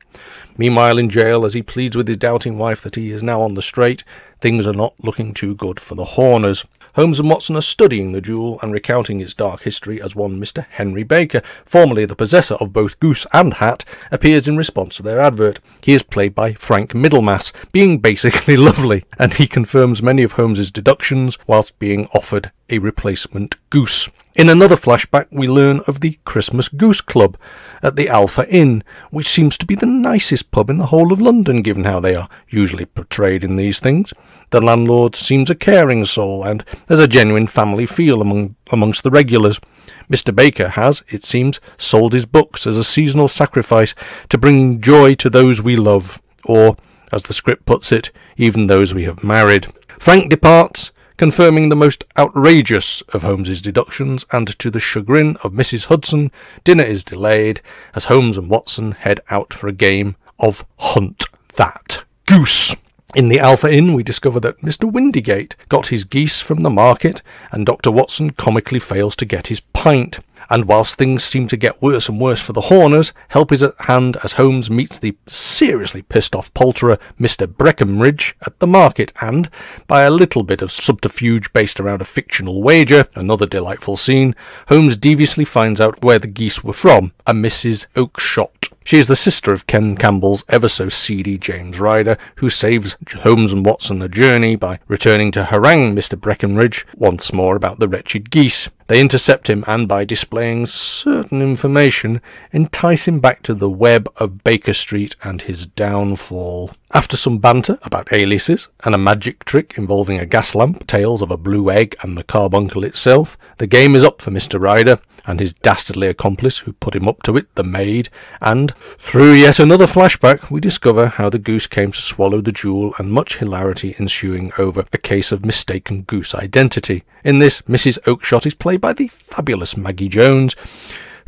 Meanwhile, in jail, as he pleads with his doubting wife that he is now on the straight, things are not looking too good for the Horners. Holmes and Watson are studying the jewel and recounting its dark history as one Mister Henry Baker, formerly the possessor of both goose and hat, appears in response to their advert. He is played by Frank Middlemass, being basically lovely, and he confirms many of Holmes's deductions whilst being offered a replacement goose. In another flashback, we learn of the Christmas Goose Club at the Alpha Inn, which seems to be the nicest pub in the whole of London, given how they are usually portrayed in these things. The landlord seems a caring soul, and there's a genuine family feel among, amongst the regulars. Mister Baker has, it seems, sold his books as a seasonal sacrifice to bring joy to those we love, or, as the script puts it, even those we have married. Frank departs, confirming the most outrageous of Holmes's deductions, and to the chagrin of Missus Hudson, dinner is delayed as Holmes and Watson head out for a game of Hunt That Goose. In the Alpha Inn, we discover that Mister Windigate got his geese from the market, and Doctor Watson comically fails to get his pint. And whilst things seem to get worse and worse for the Horners, help is at hand as Holmes meets the seriously pissed-off poulterer Mister Breckenridge at the market, and, by a little bit of subterfuge based around a fictional wager, another delightful scene, Holmes deviously finds out where the geese were from, a Missus Oakshott. She is the sister of Ken Campbell's ever-so-seedy James Ryder, who saves Holmes and Watson a journey by returning to harangue Mister Breckenridge once more about the wretched geese. They intercept him and, by displaying certain information, entice him back to the web of Baker Street and his downfall. After some banter about aliases and a magic trick involving a gas lamp, tales of a blue egg and the carbuncle itself, the game is up for Mister Ryder and his dastardly accomplice who put him up to it, the maid, and, through yet another flashback, we discover how the goose came to swallow the jewel and much hilarity ensuing over a case of mistaken goose identity. In this, Missus Oakshott is played by the fabulous Maggie Jones,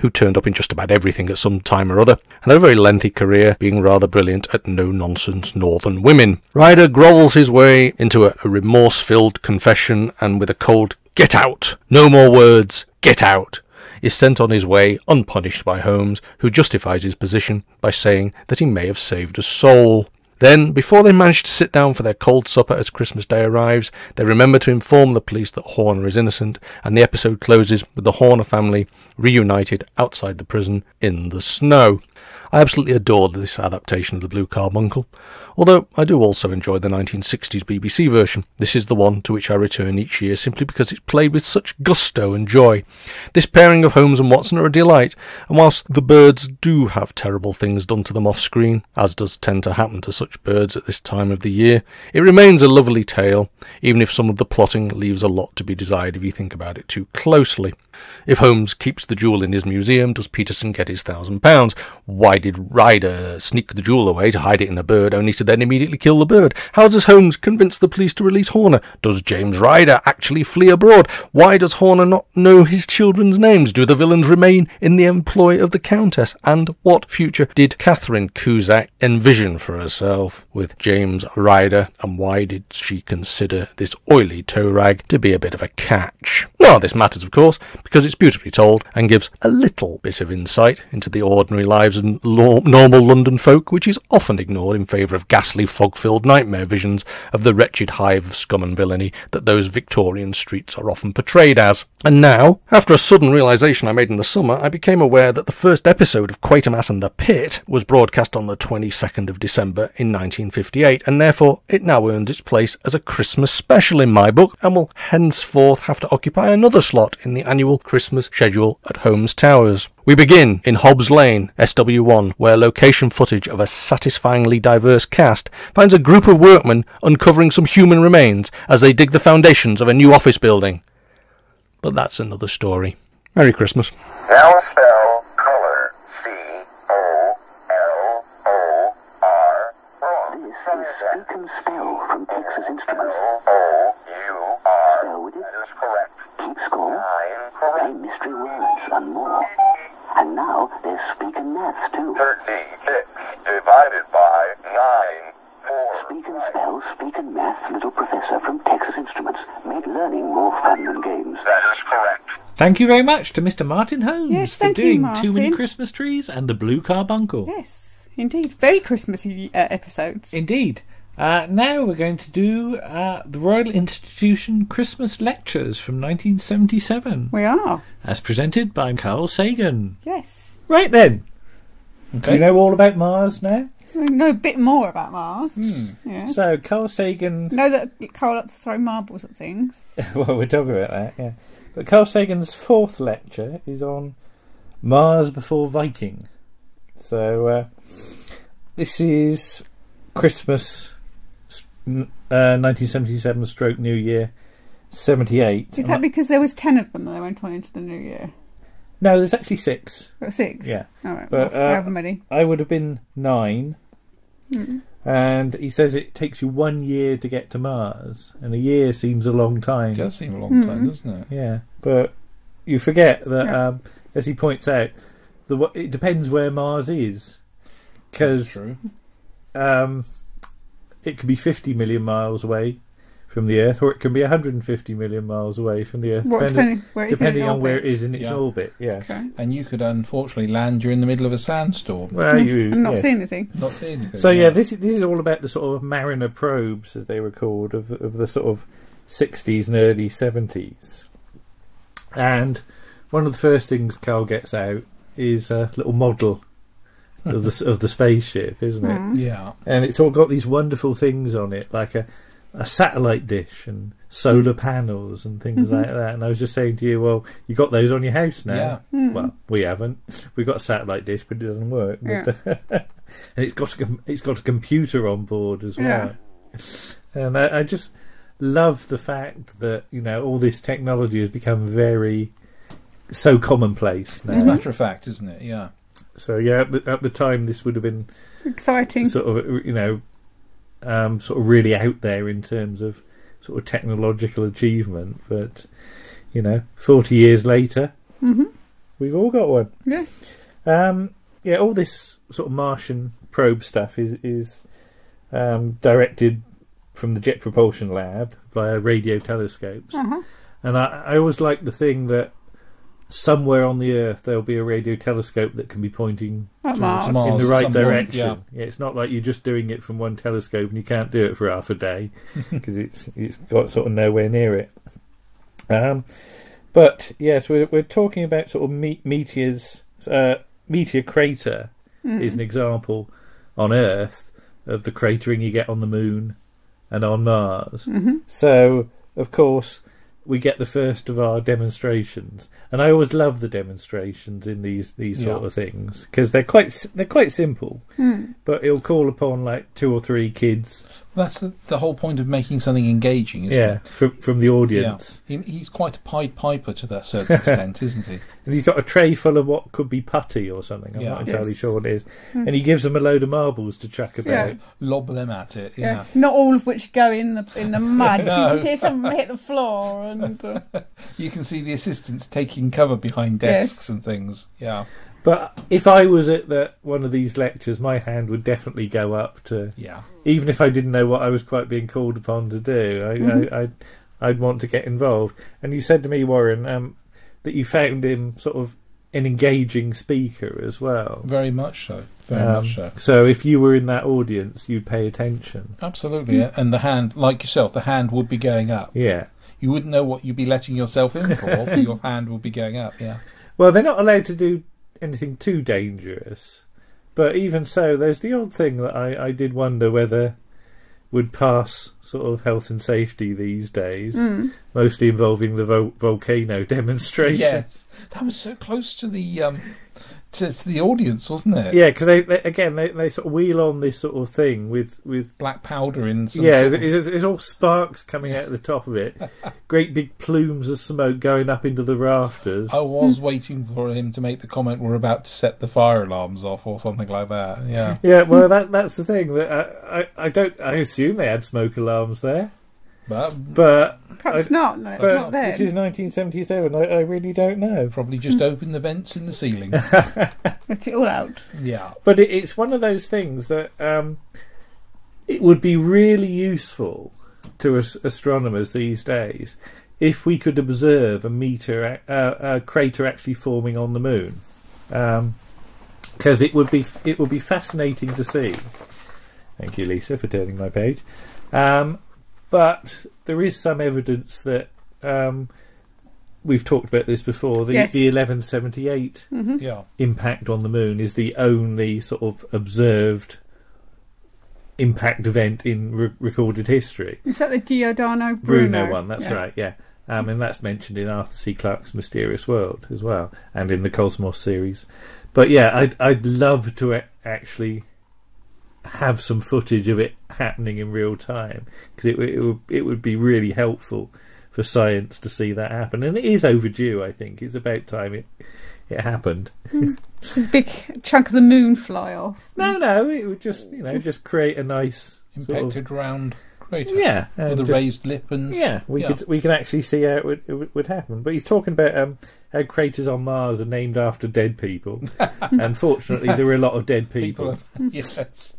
who turned up in just about everything at some time or other, and had a very lengthy career being rather brilliant at no-nonsense northern women. Ryder grovels his way into a remorse-filled confession, and with a cold "Get out! No more words! Get out!" is sent on his way unpunished by Holmes, who justifies his position by saying that he may have saved a soul. Then, before they manage to sit down for their cold supper as Christmas Day arrives, they remember to inform the police that Horner is innocent, and the episode closes with the Horner family reunited outside the prison in the snow. I absolutely adore this adaptation of The Blue Carbuncle, although I do also enjoy the nineteen sixties B B C version. This is the one to which I return each year simply because it's played with such gusto and joy. This pairing of Holmes and Watson are a delight, and whilst the birds do have terrible things done to them off screen, as does tend to happen to such birds at this time of the year, it remains a lovely tale, even if some of the plotting leaves a lot to be desired if you think about it too closely. If Holmes keeps the jewel in his museum, does Peterson get his thousand pounds? Why did Ryder sneak the jewel away to hide it in a bird only to then immediately kill the bird? How does Holmes convince the police to release Horner? Does James Ryder actually flee abroad? Why does Horner not know his children's names? Do the villains remain in the employ of the Countess? And what future did Catherine Cusack envision for herself with James Ryder? And why did she consider this oily tow rag to be a bit of a catch? Well, this matters, of course, because it's beautifully told and gives a little bit of insight into the ordinary lives of normal London folk, which is often ignored in favour of ghastly fog-filled nightmare visions of the wretched hive of scum and villainy that those Victorian streets are often portrayed as. And now, after a sudden realisation I made in the summer, I became aware that the first episode of Quatermass and the Pit was broadcast on the twenty-second of December in nineteen fifty-eight, and therefore it now earns its place as a Christmas special in my book, and will henceforth have to occupy another slot in the annual Christmas schedule at Holmes Towers. We begin in Hobbs Lane, S W one, where location footage of a satisfyingly diverse cast finds a group of workmen uncovering some human remains as they dig the foundations of a new office building. But that's another story. Merry Christmas. L spell color C O L O R. This is Spoken Spell from Texas Instruments. O U R. Spell with it. That is correct. Keep score, play mystery words and more. And now there's Speak and Maths too. thirty-six divided by nine, four. Speak and Spell, Speak and Maths, Little Professor from Texas Instruments. Make learning more fun than games. That is correct. Thank you very much to Mister Martin Holmes yes, for doing you, Too Many Christmas Trees and The Blue Carbuncle. Yes, indeed. Very Christmassy uh, episodes. Indeed. Uh, now we're going to do uh, the Royal Institution Christmas Lectures from nineteen seventy-seven. We are. As presented by Carl Sagan. Yes. Right then. Okay. Do you know all about Mars now? We know a bit more about Mars. Mm. Yes. So Carl Sagan... Know that Carl likes to throw marbles at things. Well, we're talking about that, yeah. But Carl Sagan's fourth lecture is on Mars Before Viking. So uh, this is Christmas... Uh, nineteen seventy-seven stroke New Year seventy-eight. Is that because there was ten of them and they went on into the New Year? No, there's actually six. Six? Yeah. All right. But, well, uh, however many. I would have been nine. Mm. And he says it takes you one year to get to Mars. And a year seems a long time. It does seem a long mm. time, doesn't it? Yeah. But you forget that, yeah. um, as he points out, the it depends where Mars is. Because um, it could be fifty million miles away from the Earth, or it can be one hundred fifty million miles away from the Earth, what, depending, depending, where depending on where it is in its yeah. orbit. Yeah, okay. And you could unfortunately land you in the middle of a sandstorm. Well, you, and not yeah. see anything. Not see anything. So yeah, yeah, this is this is all about the sort of Mariner probes, as they were called, of of the sort of sixties and early seventies. And one of the first things Carl gets out is a little model of the of the spaceship, isn't it? Mm. Yeah, and it's all got these wonderful things on it, like a. a satellite dish and solar panels and things mm-hmm. like that. And I was just saying to you, well, you got those on your house now. Yeah. Mm. Well, we haven't. We've got a satellite dish, but it doesn't work. Yeah. And it's got a, it's got a computer on board as well. Yeah. And I, I just love the fact that, you know, all this technology has become very, so commonplace now. It's a matter of fact, isn't it? Yeah. So, yeah, at the, at the time, this would have been... exciting. Sort of, you know... Um, sort of really out there in terms of sort of technological achievement, but you know, forty years later, mm-hmm. we've all got one. Yeah, um, yeah. All this sort of Martian probe stuff is is um, directed from the Jet Propulsion Lab via radio telescopes, uh-huh. and I, I always like the thing that somewhere on the Earth there'll be a radio telescope that can be pointing towards Mars, in the right direction. Point, yeah. Yeah, it's not like you're just doing it from one telescope and you can't do it for half a day because it's it's got sort of nowhere near it. Um, but yes, yeah, so we're we're talking about sort of me meteors. Uh, meteor crater mm. is an example on Earth of the cratering you get on the Moon and on Mars. Mm-hmm. So of course. We get the first of our demonstrations, and I always love the demonstrations in these these sort yeah. of things because they're quite they're quite simple, mm. but it'll call upon like two or three kids. Well, that's the, the whole point of making something engaging, isn't yeah, it? Yeah, from from the audience. Yeah. He, he's quite a Pied Piper to that certain extent, isn't he? And he's got a tray full of what could be putty or something. I'm yeah. not entirely yes. sure what it is. Mm. And he gives them a load of marbles to chuck about, yeah. lob them at it. Yeah. yeah, not all of which go in the in the mud. No. You can hear some hit the floor. And, uh... you can see the assistants taking cover behind desks yes. and things. Yeah. But if I was at the, one of these lectures, my hand would definitely go up to... Yeah. Even if I didn't know what I was quite being called upon to do, I, mm-hmm. I, I'd, I'd want to get involved. And you said to me, Warren, um, that you found him sort of an engaging speaker as well. Very much so. Very um, much so. So if you were in that audience, you'd pay attention. Absolutely. Mm-hmm. And the hand, like yourself, the hand would be going up. Yeah. You wouldn't know what you'd be letting yourself in for, but your hand would be going up, yeah. Well, they're not allowed to do... anything too dangerous, but even so, there's the odd thing that I, I did wonder whether would pass sort of health and safety these days, mm. mostly involving the vol volcano demonstration. Yes, that was so close to the um, to, to the audience, wasn't it? Yeah, because they, they again they, they sort of wheel on this sort of thing with with black powder in. Some yeah, it's, it's, it's all sparks coming out of the top of it, great big plumes of smoke going up into the rafters. I was waiting for him to make the comment, "We're about to set the fire alarms off" or something like that. Yeah, yeah. Well, that that's the thing. I, I I don't. I assume they had smoke alarms there. But, but perhaps I, not. No, but not this is nineteen seventy-seven. I, I really don't know. Probably just open the vents in the ceiling. Let it all out. Yeah, but it, it's one of those things that um, it would be really useful to as astronomers these days if we could observe a meteor, uh, a crater actually forming on the Moon, because um, it would be it would be fascinating to see. Thank you, Lisa, for turning my page. Um, But there is some evidence that um, we've talked about this before. The, yes. the eleven seventy-eight mm-hmm. yeah. impact on the Moon is the only sort of observed impact event in re recorded history. Is that the Giordano Bruno, Bruno one? That's yeah. right. Yeah, um, and that's mentioned in Arthur C. Clarke's Mysterious World as well, and in the Cosmos series. But yeah, I'd I'd love to actually. Have some footage of it happening in real time because it, it would it would be really helpful for science to see that happen, and it is overdue. I think it's about time it it happened. This big chunk of the moon fly off. No, no, it would just, you know, just create a nice impacted sort of round crater. Yeah, uh, with a just, raised lip and yeah, we yeah. could we can actually see how it would it would happen. But he's talking about um, how craters on Mars are named after dead people. Unfortunately, there are a lot of dead people. people have, yes.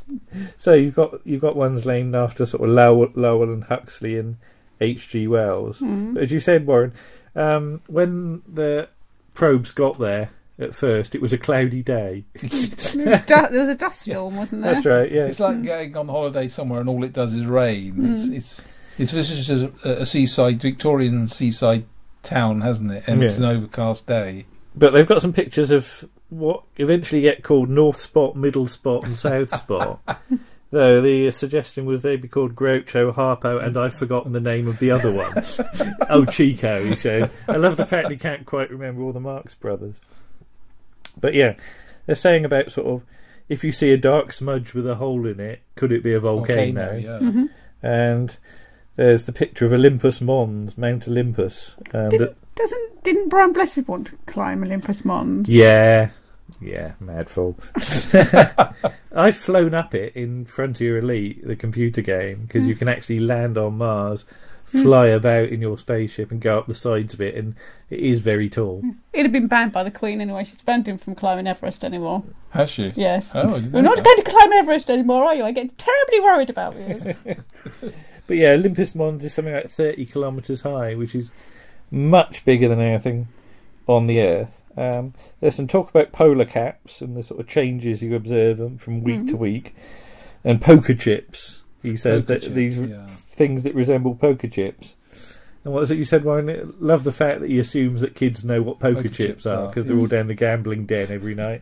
So you've got you've got ones named after sort of Lowell, Lowell and Huxley and H G Wells. Mm. But as you said, Warren, um, when the probes got there. At first, it was a cloudy day. there, was there was a dust storm, yeah. wasn't there? That's right. Yeah, it's like going on holiday somewhere and all it does is rain. Mm. It's it's it's visited a, a seaside Victorian seaside town, hasn't it? And yeah. it's an overcast day. But they've got some pictures of what eventually get called North Spot, Middle Spot, and South Spot. Though the suggestion was they'd be called Groucho, Harpo, and I've forgotten the name of the other one. Oh, Chico, he said. I love the fact he can't quite remember all the Marx Brothers. But yeah, they're saying about sort of if you see a dark smudge with a hole in it, could it be a volcano? volcano yeah. mm-hmm. And there's the picture of Olympus Mons, Mount Olympus. Um, didn't, that, doesn't didn't Brian Blessed want to climb Olympus Mons? Yeah, yeah, mad fool. I've flown up it in Frontier Elite, the computer game, because mm. you can actually land on Mars. Fly about in your spaceship and go up the sides of it, and it is very tall. It'd have been banned by the Queen anyway. She's banned him from climbing Everest anymore. Has she? Yes. Oh, we're not going to climb Everest anymore, are you? I get terribly worried about you. But yeah, Olympus Mons is something like thirty kilometres high, which is much bigger than anything on the Earth. Um, there's some talk about polar caps and the sort of changes you observe them from week mm. to week, and poker chips. He says poker that chips, these. Yeah. Things that resemble poker chips. And what was it you said, Warren? Love the fact that he assumes that kids know what poker, poker chips, chips are because they're all down the gambling den every night.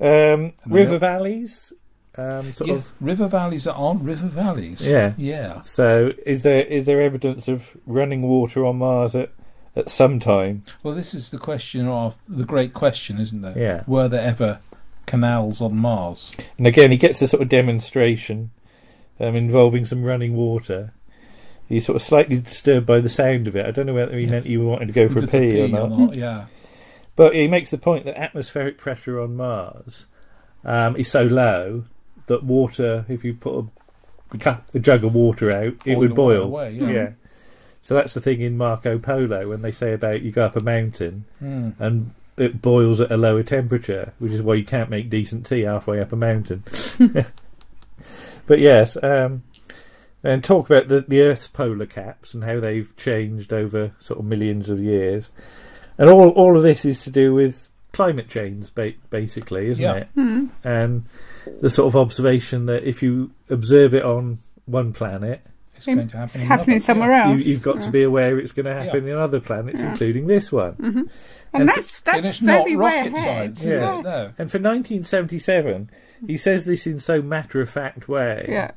um, river know. valleys. Um, sort yes, of. River valleys are on river valleys. Yeah. yeah. So is there is there evidence of running water on Mars at, at some time? Well, this is the question of the great question, isn't there? Yeah. Were there ever canals on Mars? And again, he gets a sort of demonstration. Um, involving some running water. He's sort of slightly disturbed by the sound of it. I don't know whether he yes. meant he wanted to go for a pee, pee or not. Or not yeah. But he makes the point that atmospheric pressure on Mars um, is so low that water, if you put a, cup, a jug of water out, it would boil. Away, yeah. yeah. So that's the thing in Marco Polo when they say about you go up a mountain mm. and it boils at a lower temperature, which is why you can't make decent tea halfway up a mountain. But yes, um, and talk about the, the Earth's polar caps and how they've changed over sort of millions of years. And all, all of this is to do with climate change, ba basically, isn't yeah. it? Mm. And the sort of observation that if you observe it on one planet... It's going to happen it's happening somewhere yeah. else. You, you've got yeah. to be aware it's going to happen yeah. in other planets, yeah. including this one. Mm-hmm. and, and that's, that's and it's very not rocket science, is yeah. it? No. And for nineteen seventy-seven... He says this in so matter-of-fact way yeah.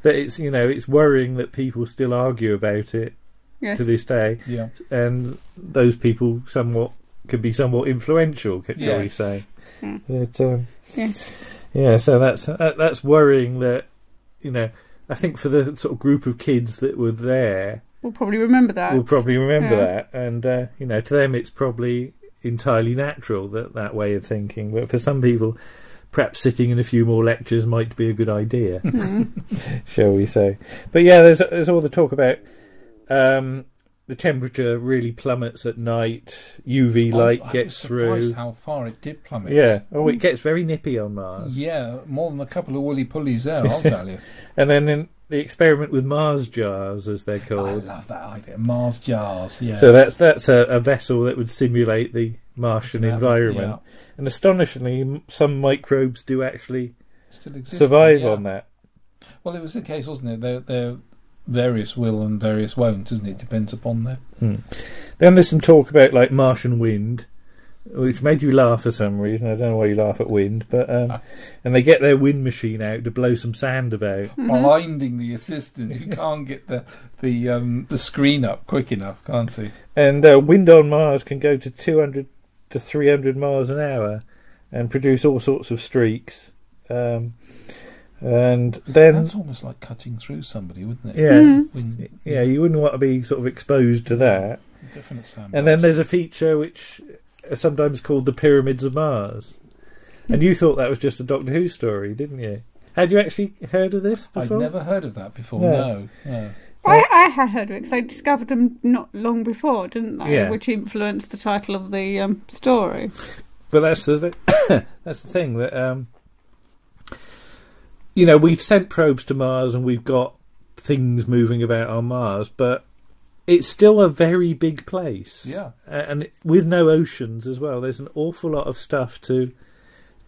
that it's, you know, it's worrying that people still argue about it yes. to this day. Yeah. And those people somewhat can be somewhat influential, shall yes. we say. Yeah. But, um, yeah. yeah, so that's that, that's worrying that, you know, I think for the sort of group of kids that were there... We'll probably remember that. We'll probably remember yeah. that. And, uh, you know, to them it's probably entirely natural, that, that way of thinking. But for some people... Perhaps sitting in a few more lectures might be a good idea, mm. shall we say? But yeah, there's there's all the talk about um, the temperature really plummets at night. U V light oh, gets through. I was surprised how far it did plummet. Yeah. Oh, it gets very nippy on Mars. Yeah, more than a couple of woolly pulleys there, I'll tell you. And then in the experiment with Mars jars, as they're called. I love that idea, Mars jars. Yeah. So that's that's a, a vessel that would simulate the Martian environment, yeah. and astonishingly, some microbes do actually still exist, survive yeah. on that. Well, it was the case, wasn't it? They're, they're various will and various won't, isn't it? Depends upon them. Mm. Then there's some talk about like Martian wind, which made you laugh for some reason. I don't know why you laugh at wind, but um, ah. and they get their wind machine out to blow some sand about, mm-hmm. blinding the assistant. You can't get the the um, the screen up quick enough, can't you? And uh, wind on Mars can go to two hundred. to three hundred miles an hour and produce all sorts of streaks. Um, and then... That's almost like cutting through somebody, wouldn't it? Yeah. Mm. When, yeah, you wouldn't want to be sort of exposed to that. Definite sandbox. And then there's a feature which are sometimes called the Pyramids of Mars. And you thought that was just a Doctor Who story, didn't you? Had you actually heard of this before? I'd never heard of that before, no. no, no. I, I had heard of it because I discovered them not long before, didn't I? Yeah. Which influenced the title of the um, story. But that's the, th that's the thing, that, um, you know, we've sent probes to Mars and we've got things moving about on Mars, but it's still a very big place. Yeah. And with no oceans as well, there's an awful lot of stuff to...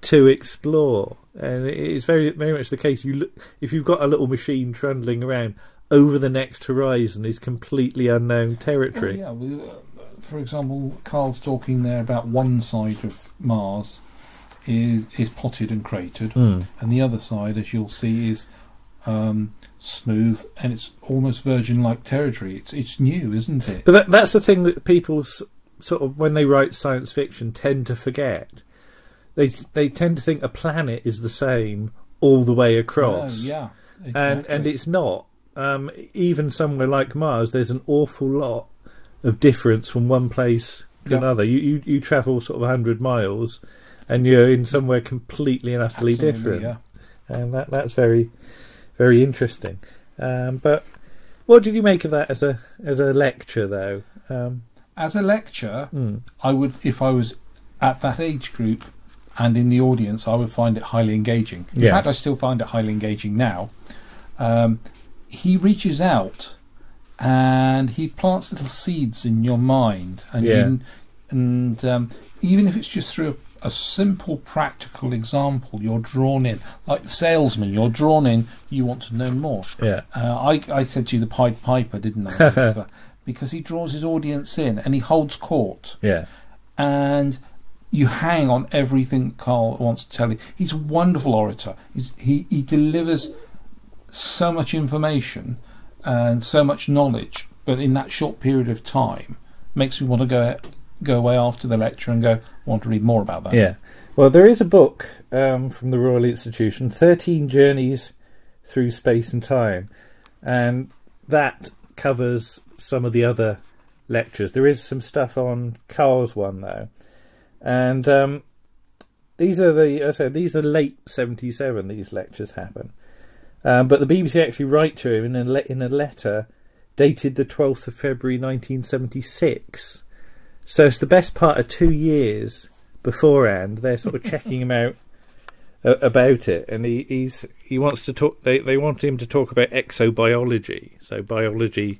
to explore, and it's very, very much the case. You look, if you've got a little machine trundling around, over the next horizon is completely unknown territory. Well, yeah, well, for example, Carl's talking there about one side of Mars is is potted and cratered, mm. and the other side, as you'll see, is um, smooth, and it's almost virgin-like territory. It's it's new, isn't it? But that, that's the thing that people s sort of, when they write science fiction, tend to forget. They, they tend to think a planet is the same all the way across. Oh, yeah, exactly. and, and it's not. Um, even somewhere like Mars, there's an awful lot of difference from one place to yeah. another. You, you you travel sort of a hundred miles and you're in somewhere completely and utterly Absolutely, different. Yeah. And that, that's very, very interesting. Um, but what did you make of that as a, as a lecture, though? Um, as a lecture, mm. I would, if I was at that age group... and in the audience, I would find it highly engaging. In yeah. fact, I still find it highly engaging now. Um, he reaches out and he plants little seeds in your mind. And, yeah. in, and um, even if it's just through a, a simple practical example, you're drawn in. Like the salesman, you're drawn in, you want to know more. Yeah. Uh, I, I said to you the Pied Piper, didn't I? Because he draws his audience in and he holds court. Yeah. And... you hang on everything Carl wants to tell you. He's a wonderful orator. He's, he he delivers so much information and so much knowledge, but in that short period of time, makes me want to go go away after the lecture and go, I want to read more about that. Yeah. Well, there is a book um, from the Royal Institution, thirteen Journeys Through Space and Time, and that covers some of the other lectures. There is some stuff on Carl's one though. And um, these are the, as I said, these are late seventy-seven. These lectures happen, um, but the B B C actually write to him in a, le in a letter dated the twelfth of February, nineteen seventy-six. So it's the best part of two years beforehand. They're sort of checking him out uh, about it, and he he's, he wants to talk. They they want him to talk about exobiology, so biology.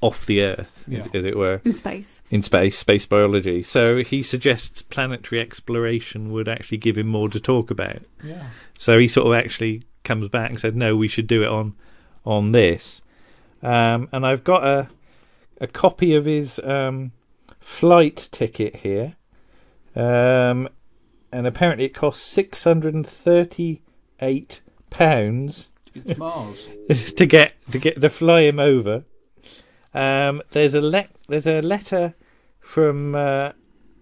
Off the Earth, yeah. as, as it were. In space. In space, space biology. So he suggests planetary exploration would actually give him more to talk about. Yeah. So he sort of actually comes back and said, no, we should do it on on this. Um, and I've got a, a copy of his um, flight ticket here. Um, and apparently it costs six hundred and thirty-eight pounds. It's Mars. to, get, to, get, to fly him over. Um, there's a le there's a letter from uh,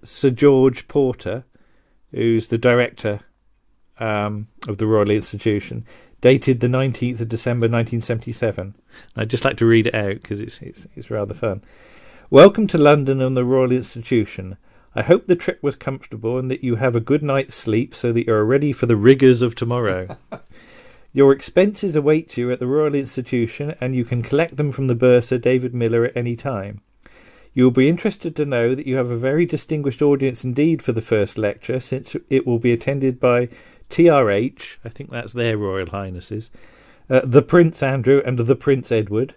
Sir George Porter, who's the director um, of the Royal Institution, dated the nineteenth of December, nineteen seventy-seven. I'd just like to read it out because it's, it's it's rather fun. Welcome to London and the Royal Institution. I hope the trip was comfortable and that you have a good night's sleep so that you are ready for the rigours of tomorrow. Your expenses await you at the Royal Institution and you can collect them from the bursar David Miller at any time. You will be interested to know that you have a very distinguished audience indeed for the first lecture, since it will be attended by T R H, I think that's their Royal Highnesses, uh, the Prince Andrew and the Prince Edward,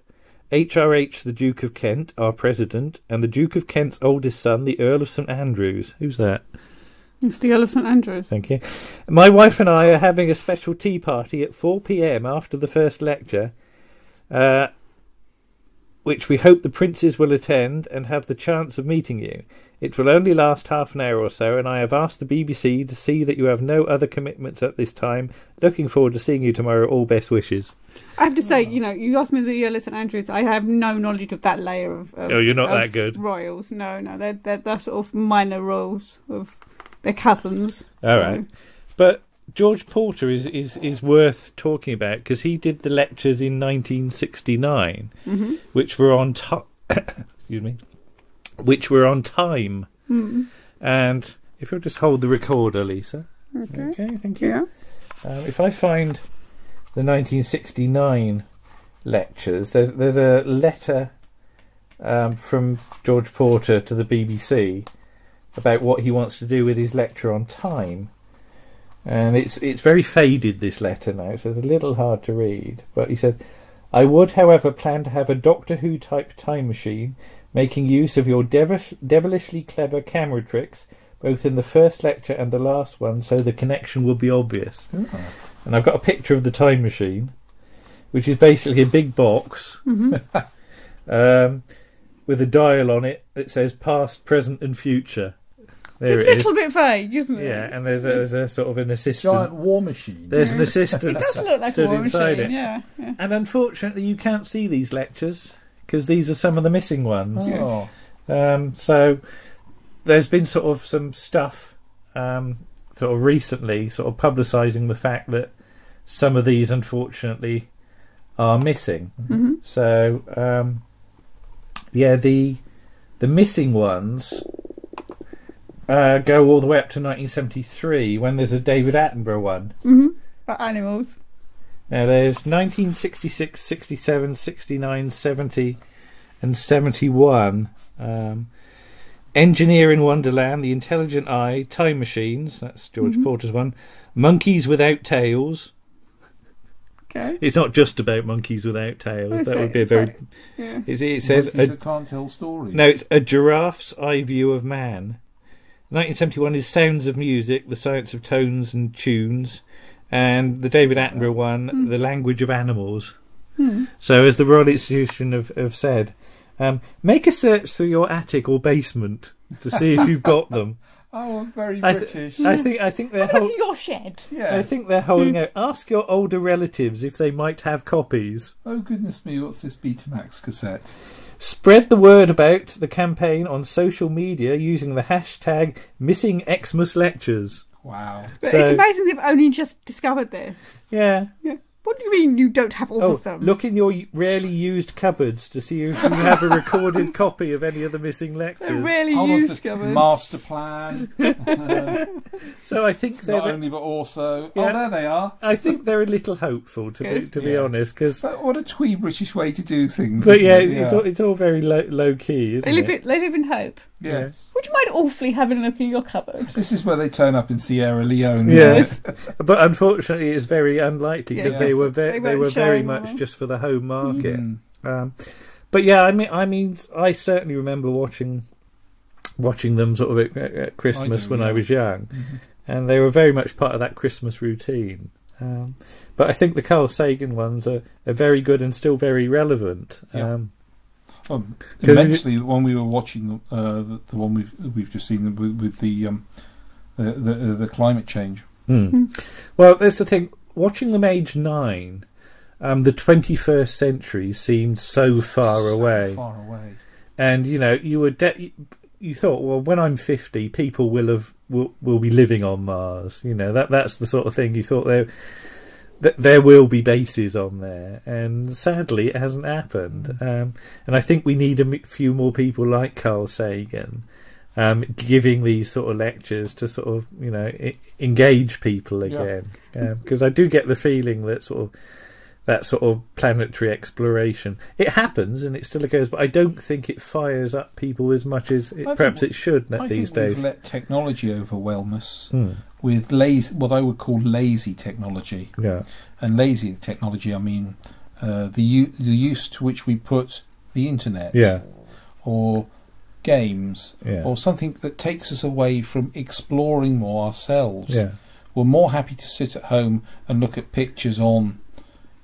H R H the Duke of Kent, our President, and the Duke of Kent's oldest son, the Earl of St Andrews. Who's that? It's the Earl of St Andrews. Thank you. My wife and I are having a special tea party at four p m after the first lecture, uh, which we hope the princes will attend and have the chance of meeting you. It will only last half an hour or so, and I have asked the B B C to see that you have no other commitments at this time. Looking forward to seeing you tomorrow. All best wishes. I have to say, oh. you know, you asked me the Earl of St Andrews. I have no knowledge of that layer of, of oh, you're not that good. Royals. No, no, they're, they're, they're sort of minor royals of... They're cousins. All so. right. But George Porter is, is, is worth talking about because he did the lectures in nineteen sixty-nine, mm-hmm. which were on time. excuse me. Which were on time. Mm. And if you'll just hold the recorder, Lisa. Okay. Okay, thank you. Yeah. Um, if I find the nineteen sixty-nine lectures, there's, there's a letter um, from George Porter to the B B C about what he wants to do with his lecture on time. And it's it's very faded, this letter now, so it's a little hard to read. But he said, I would, however, plan to have a Doctor Who-type time machine, making use of your devilish, devilishly clever camera tricks, both in the first lecture and the last one, so the connection will be obvious. Oh. And I've got a picture of the time machine, which is basically a big box mm-hmm. um, with a dial on it that says past, present and future. There it's a little is. bit vague, isn't it? Yeah, and there's a, there's a sort of an assistant. Giant war machine. There's yeah. an assistant it does look like stood a war inside machine. it. Yeah, yeah. And unfortunately, you can't see these lectures because these are some of the missing ones. Oh. Um, so there's been sort of some stuff um, sort of recently sort of publicising the fact that some of these, unfortunately, are missing. Mm-hmm. So, um, yeah, the the missing ones... Uh, go all the way up to nineteen seventy-three when there's a David Attenborough one. Mm-hmm. About animals. Now there's nineteen sixty-six, sixty-seven, sixty-nine, seventy and seventy-one. Um, Engineer in Wonderland, The Intelligent Eye, Time Machines, that's George mm-hmm. Porter's one. Monkeys Without Tails. Okay. It's not just about monkeys without tails. Okay. That would be a very... Okay. Yeah. It, it says... Monkeys a, that can't tell stories. No, it's A Giraffe's Eye View of Man. nineteen seventy-one is Sounds of Music, The Science of Tones and Tunes, and the David Attenborough one, mm. The Language of Animals. Mm. So, as the Royal Institution have, have said, um, make a search through your attic or basement to see if you've got them. Oh, I'm very I th British. I think I think they're holding your shed. Yes. I think they're holding mm. out. Ask your older relatives if they might have copies. Oh goodness me! What's this Betamax cassette? Spread the word about the campaign on social media using the hashtag Missing Xmas Lectures. Wow. But so, it's amazing they've only just discovered this. Yeah. yeah. What do you mean you don't have all oh, of them? Look in your rarely used cupboards to see if you have a recorded copy of any of the missing lectures. They're rarely all used of cupboards. Master plan. So I think they're... Not the, only but also... Yeah, oh, there they are. I think they're a little hopeful, to yes. be, to yes. be honest. Cause, what a twee British way to do things. But yeah, it? yeah. It's, all, it's all very low, low key, isn't they live it? In, they live in hope. Yes. Would you mind awfully having a look in your cupboard? This is where they turn up in Sierra Leone. Yes. But unfortunately it's very unlikely because yes. they were ve they, they were very much them. just for the home market. Mm. Um, but yeah, I mean I mean I certainly remember watching watching them sort of at, at Christmas I do, when yeah. I was young. Mm-hmm. And they were very much part of that Christmas routine. Um, but I think the Carl Sagan ones are, are very good and still very relevant. Yeah. Um Well, eventually, the one we were watching, uh, the, the one we've we've just seen with, with the, um, the the the climate change. Mm. Mm. Well, that's the thing. Watching them age nine, um, the twenty-first century seemed so far so away. Far away. And you know, you were de you thought, well, when I'm fifty, people will have will will be living on Mars. You know, that that's the sort of thing you thought there. There will be bases on there, and sadly it hasn't happened. Um, and I think we need a few more people like Carl Sagan um, giving these sort of lectures to sort of, you know, engage people again. Because yeah. um, I do get the feeling that sort of that sort of planetary exploration, it happens and it still occurs, but I don't think it fires up people as much as it, perhaps it should I these think days. We've let technology overwhelm us. Mm. With lazy, what I would call lazy technology, yeah, and lazy technology, I mean uh, the u the use to which we put the internet, yeah, or games, yeah, or something that takes us away from exploring more ourselves. Yeah. We're more happy to sit at home and look at pictures on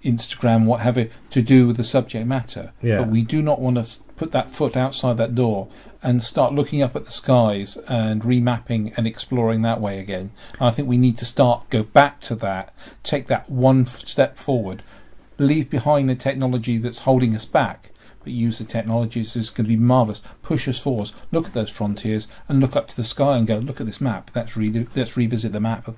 Instagram, what have you, to do with the subject matter. Yeah. But we do not want to put that foot outside that door and start looking up at the skies and remapping and exploring that way again. And I think we need to start, go back to that, take that one step forward, leave behind the technology that's holding us back, but use the technologies is going to be marvellous. Push us forward, look at those frontiers and look up to the sky and go, look at this map, let's, re let's revisit the map of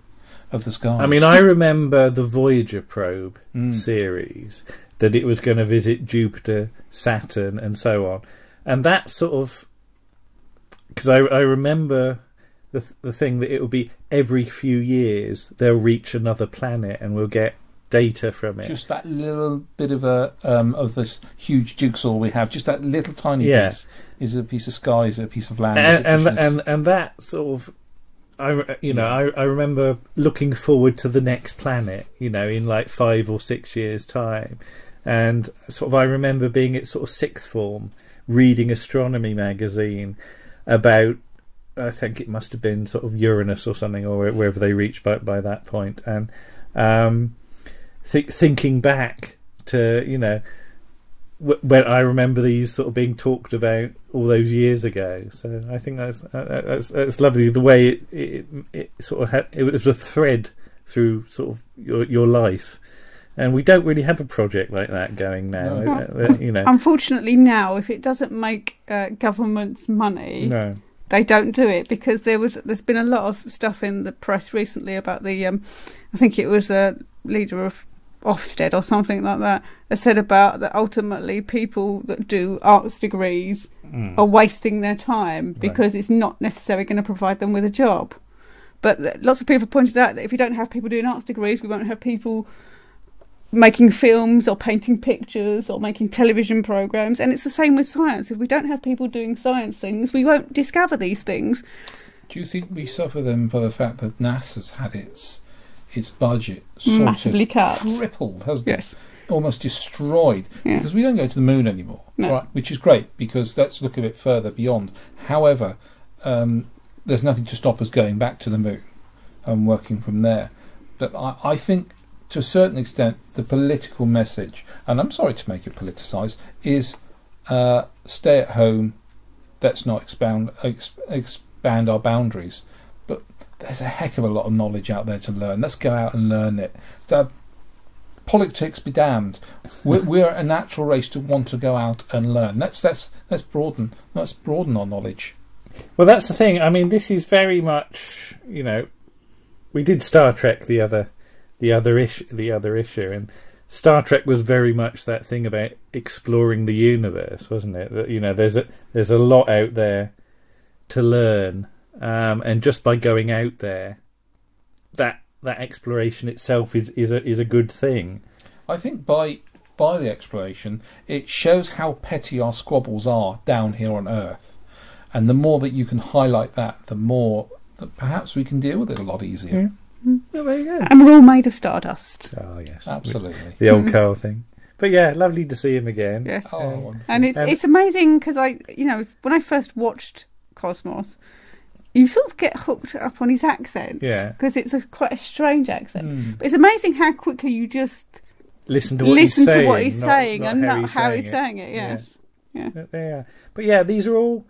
Of the skies. I mean, I remember the Voyager probe mm. series, that it was going to visit Jupiter, Saturn, and so on. And that sort of, because I, I remember the, th the thing that it will be every few years they'll reach another planet and we'll get data from it. Just that little bit of a um, of this huge jigsaw we have, just that little tiny yeah. piece. Is it a piece of sky? Is it a piece of land? And and, and and that sort of, I you know yeah. I I remember looking forward to the next planet. You know, in like five or six years' time, and sort of I remember being at sort of sixth form, reading astronomy magazine about, I think it must have been sort of Uranus or something, or wherever they reached by by that point, and. Um, Th thinking back to, you know, w when I remember these sort of being talked about all those years ago. So I think that's uh, that's, that's lovely, the way it, it, it sort of had, it was a thread through sort of your your life. And we don't really have a project like that going now. No. You know, unfortunately now, if it doesn't make uh, governments money, no. They don't do it, because there was there's been a lot of stuff in the press recently about the um, I think it was a leader of Ofsted or something like that, that said about that ultimately people that do arts degrees mm. are wasting their time because right. it's not necessarily going to provide them with a job. But lots of people pointed out that if you don't have people doing arts degrees, we won't have people making films or painting pictures or making television programs. And it's the same with science. If we don't have people doing science things, we won't discover these things. Do you think we suffer then by the fact that NASA's had its its budget sort massively of cut, crippled, hasn't yes. it? Almost destroyed, yeah. because we don't go to the moon anymore, no. right? Which is great, because let's look a bit further beyond. However, um, there's nothing to stop us going back to the moon and working from there. But I, I think, to a certain extent, the political message, and I'm sorry to make it politicised, is uh, stay at home, let's not expand, ex expand our boundaries. But there's a heck of a lot of knowledge out there to learn. Let's go out and learn it. Uh, politics be damned. We're, we're a natural race to want to go out and learn. Let's, let's, let's, broaden, let's broaden our knowledge. Well, that's the thing. I mean, this is very much, you know, we did Star Trek the other The other issue, the other issue, and Star Trek was very much that thing about exploring the universe, wasn't it? That, you know, there's a there's a lot out there to learn, um, and just by going out there, that that exploration itself is is a is a good thing. I think by by the exploration, it shows how petty our squabbles are down here on Earth, and the more that you can highlight that, the more that perhaps we can deal with it a lot easier. Yeah. Well, there you go. And we're all made of stardust. Oh yes, absolutely. The old Carl thing. But yeah, lovely to see him again. Yes, oh, um, and it's um, it's amazing, because I, you know, when I first watched Cosmos, you sort of get hooked up on his accent. Yeah, because it's a quite a strange accent. Mm. But it's amazing how quickly you just listen to what listen he's to saying, what he's not, saying not and not how he's, how saying, he's it. saying it. Yes, yes. yeah. But, yeah. But yeah, these are all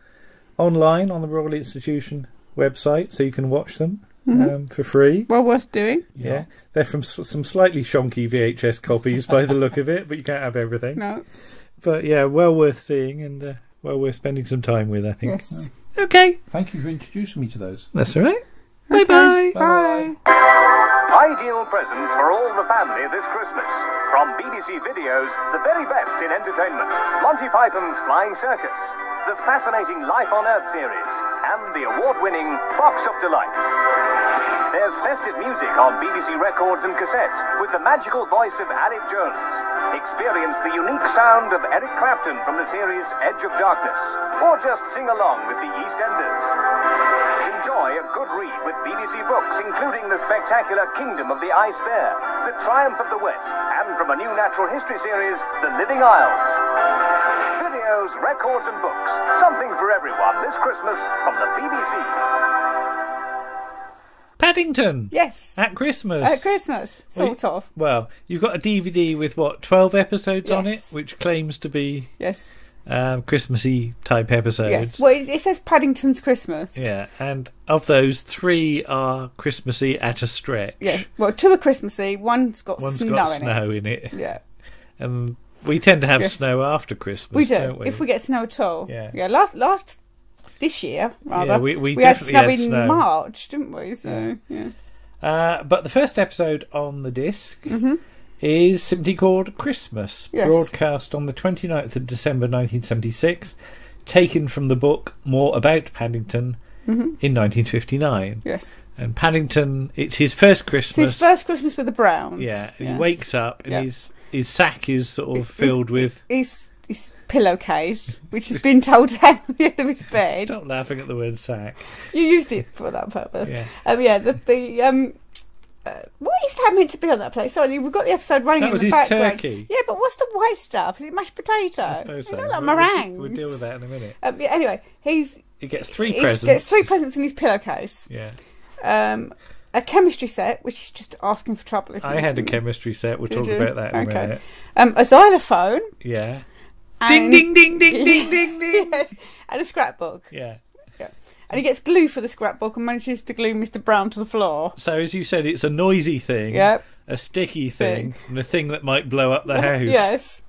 online on the Royal Institution website, so you can watch them. Mm-hmm. um, for free. Well worth doing. Yeah. yeah. They're from s some slightly shonky V H S copies by the look of it, but you can't have everything. No. But yeah, well worth seeing, and uh, well worth spending some time with, I think. Yes. Yeah. Okay. Thank you for introducing me to those. That's all right. Okay. Bye-bye. Bye. Ideal presents for all the family this Christmas. From B B C Videos, the very best in entertainment. Monty Python's Flying Circus, the fascinating Life on Earth series, and the award-winning Box of Delights. There's festive music on B B C records and cassettes with the magical voice of Alec Jones. Experience the unique sound of Eric Clapton from the series Edge of Darkness, or just sing along with the EastEnders. Enjoy a good read with B B C books, including the spectacular Kingdom of the Ice Bear, The Triumph of the West, and from a new natural history series, The Living Isles. Videos, records and books, something for everyone this Christmas from the B B C. Paddington. Yes. At Christmas. At Christmas, sort well, of. Well, you've got a D V D with, what, twelve episodes yes. on it, which claims to be yes, um, Christmassy type episodes. Yes. Well, it says Paddington's Christmas. Yeah, and of those, three are Christmassy at a stretch. Yeah. Well, two are Christmassy. One's got One's snow got in snow it. in it. Yeah. And we tend to have yes. snow after Christmas. We do. Don't we? If we get snow at all. Yeah. Yeah. Last last. This year, rather, yeah, we, we, we definitely had snow had in snow. March, didn't we? So, yeah. yeah. Uh, but the first episode on the disc mm-hmm. is simply called Christmas, yes. broadcast on the twenty-ninth of December nineteen seventy-six, taken from the book More About Paddington, mm-hmm. in nineteen fifty-nine. Yes. And Paddington, it's his first Christmas. It's his first Christmas with the Browns. Yeah, yes. He wakes up and yeah. his, his sack is sort of it's, filled it's, with... His, his pillowcase, which has been told down at the end of his bed. Stop laughing at the word sack. You used it for that purpose. Yeah, um, yeah the... the um, Uh, what is that meant to be on that plate? Sorry, we've got the episode running that in was the his background. Turkey. Yeah, but what's the white stuff? Is it mashed potato? I suppose so. It's like meringue. We'll deal with that in a minute. Um, yeah, anyway, he's he gets three he presents. Gets three presents in his pillowcase. Yeah. Um, a chemistry set, which is just asking for trouble. If I you had know. a chemistry set. We'll Did talk you? about that in okay. a minute. Um, a xylophone. Yeah. Ding ding ding ding ding ding ding. Yes, and a scrapbook. Yeah. And he gets glue for the scrapbook and manages to glue Mister Brown to the floor. So, as you said, it's a noisy thing, yep. a sticky thing, thing, and a thing that might blow up the house. Yes.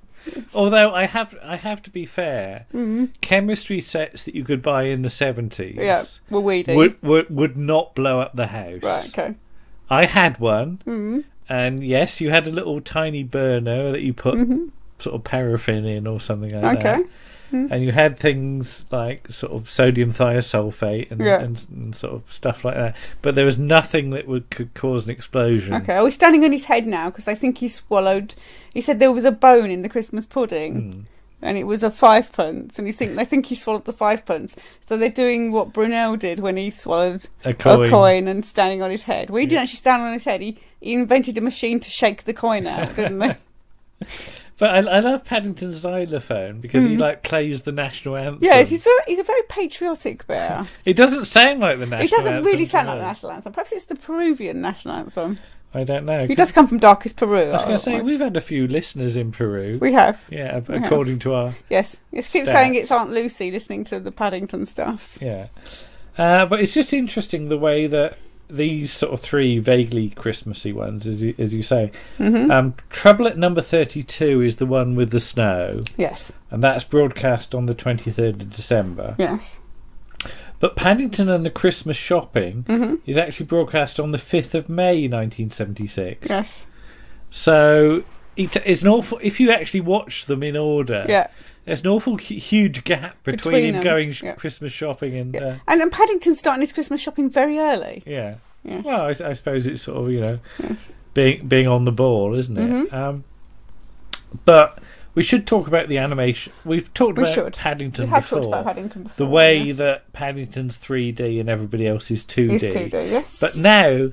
Although, I have I have to be fair, mm-hmm. chemistry sets that you could buy in the seventies yeah, were weedy. Would, would, would not blow up the house. Right, okay. I had one, mm-hmm. and yes, you had a little tiny burner that you put mm-hmm. sort of paraffin in or something like okay. that. Okay. Mm. And you had things like sort of sodium thiosulfate and, yeah. and, and sort of stuff like that, but there was nothing that would could cause an explosion. Okay, are we standing on his head now? Because I think he swallowed. He said there was a bone in the Christmas pudding, mm. and it was a fivepence, and he think I think he swallowed the fivepence. So they're doing what Brunel did when he swallowed a coin, a coin and standing on his head. Well, he yeah. didn't actually stand on his head. He, he invented a machine to shake the coin out, didn't he? But I, I love Paddington's xylophone because mm. he like plays the national anthem. Yes, he's very, he's a very patriotic bear. It doesn't sound like the national anthem. It doesn't anthem really sound like the national anthem. Perhaps it's the Peruvian national anthem. I don't know. He does come from darkest Peru. I was going to say, we've had a few listeners in Peru. We have. Yeah, we according have. to our Yes, yes keep stats. saying it's Aunt Lucy listening to the Paddington stuff. Yeah. Uh, but it's just interesting the way that these sort of three vaguely Christmassy ones, as you, as you say. Mm-hmm. um, Trouble at Number thirty-two is the one with the snow. Yes. And that's broadcast on the twenty-third of December. Yes. But Paddington and the Christmas Shopping mm-hmm. is actually broadcast on the fifth of May nineteen seventy-six. Yes. So it is an awful... If you actually watch them in order... Yeah. There's an awful huge gap between, between him going yeah. Christmas shopping and... Yeah. Uh, and and Paddington's starting his Christmas shopping very early. Yeah. Yes. Well, I, I suppose it's sort of, you know, yes. being being on the ball, isn't it? Mm-hmm. um, but we should talk about the animation. We've talked we about should. Paddington we have before. Talked about Paddington before. The way yes. that Paddington's three D and everybody else is two D. Is two D, yes. But now...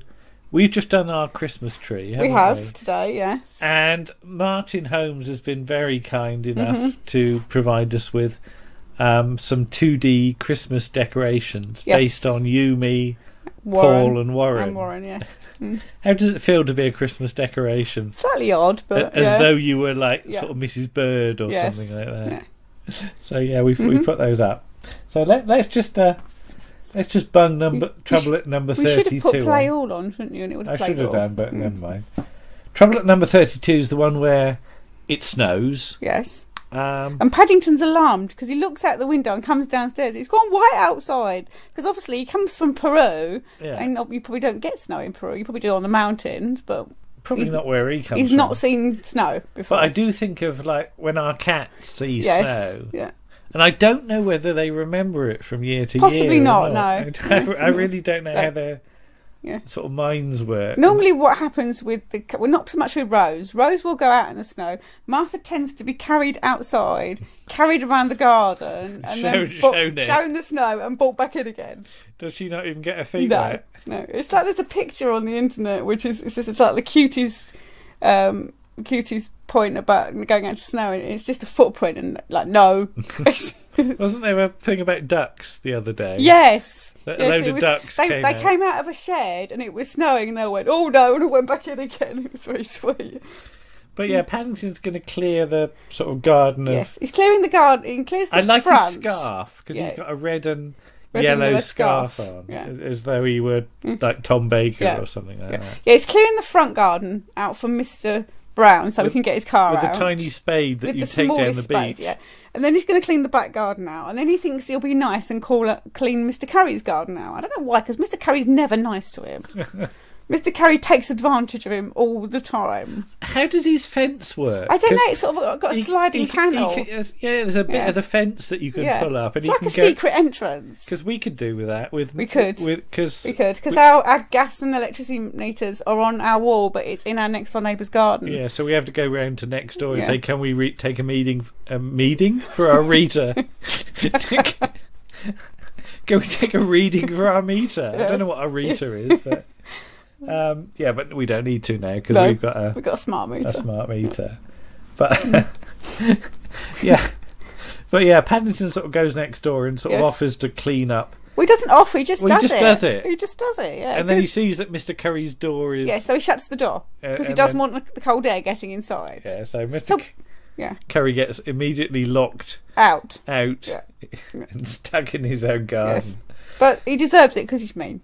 We've just done our Christmas tree, haven't we? We have today, yes. And Martin Holmes has been very kind enough mm-hmm. to provide us with um, some two D Christmas decorations yes. based on you, me, Warren, Paul and Warren. And Warren, yes. Mm. How does it feel to be a Christmas decoration? Slightly odd, but... As yeah. though you were like yeah. sort of Missus Bird or yes. something like that. Yeah. So, yeah, we've, mm-hmm. we've put those up. So let, let's just... Uh, Let's just bung number Trouble at Number thirty-two. We should have put Play All on, shouldn't you? And it would have I should have all. done, but mm. never mind. Trouble at Number thirty-two is the one where it snows. Yes. Um, and Paddington's alarmed because he looks out the window and comes downstairs. It's gone white outside because obviously he comes from Peru, yeah. and you probably don't get snow in Peru. You probably do on the mountains, but probably not where he comes from. He's not seen snow before. But I do think of like when our cats see yes. snow. Yeah. And I don't know whether they remember it from year to Possibly year. Possibly not, not, no. I, I really don't know like, how their yeah. sort of minds work. Normally what happens with the... Well, not so much with Rose. Rose will go out in the snow. Martha tends to be carried outside, carried around the garden, and Show, then brought, shown, it. shown the snow and brought back in again. Does she not even get her feet no, wet? No, it's like there's a picture on the internet, which is it's, just, it's like the cutest... Um, cutest point about going out to snow, and it's just a footprint, and like no. Wasn't there a thing about ducks the other day? Yes, that yes a load of was, ducks they, came, they out. came out of a shed and it was snowing and they went oh no, and it went back in again. It was very sweet. But yeah, Paddington's going to clear the sort of garden of... Yes, he's clearing the garden. He clears the I like front. his scarf because yeah. he's got a red and yellow scarf, scarf on, yeah. as though he were like Tom Baker yeah. or something like yeah. that. Yeah, he's clearing the front garden out for Mister Brown, so with, we can get his car with out. With a tiny spade that with you the take down the spade, beach. Yeah. And then he's going to clean the back garden out. And then he thinks he'll be nice and call it, clean Mister Curry's garden out. I don't know why, because Mister Curry's never nice to him. Mister Carey takes advantage of him all the time. How does his fence work? I don't know. It's sort of got a sliding he, he, panel. He, he, yeah, there's a bit yeah. of the fence that you can yeah. pull up. And it's like a go, secret entrance. Because we could do with that. With, we could. With, cause we could. Because our, our gas and electricity meters are on our wall, but it's in our next door neighbour's garden. Yeah, so we have to go round to next door and yeah. say, can we re take a meeting, a meeting for our reader? Go take a reading for our meter. Yeah. I don't know what a reader is, but... Um, yeah, but we don't need to now because no, we've got a we've got a smart meter. A smart meter, but yeah, but yeah, Paddington sort of goes next door and sort yes. of offers to clean up. Well, he doesn't offer; he just well, does he just it. Does it. He just does it. Yeah, and then he sees that Mister Curry's door is yeah, so he shuts the door because uh, he doesn't then... want the cold air getting inside. Yeah, so Mister So... Yeah. Curry gets immediately locked out, out, yeah. and stuck in his own garden. Yes. But he deserves it because he's mean.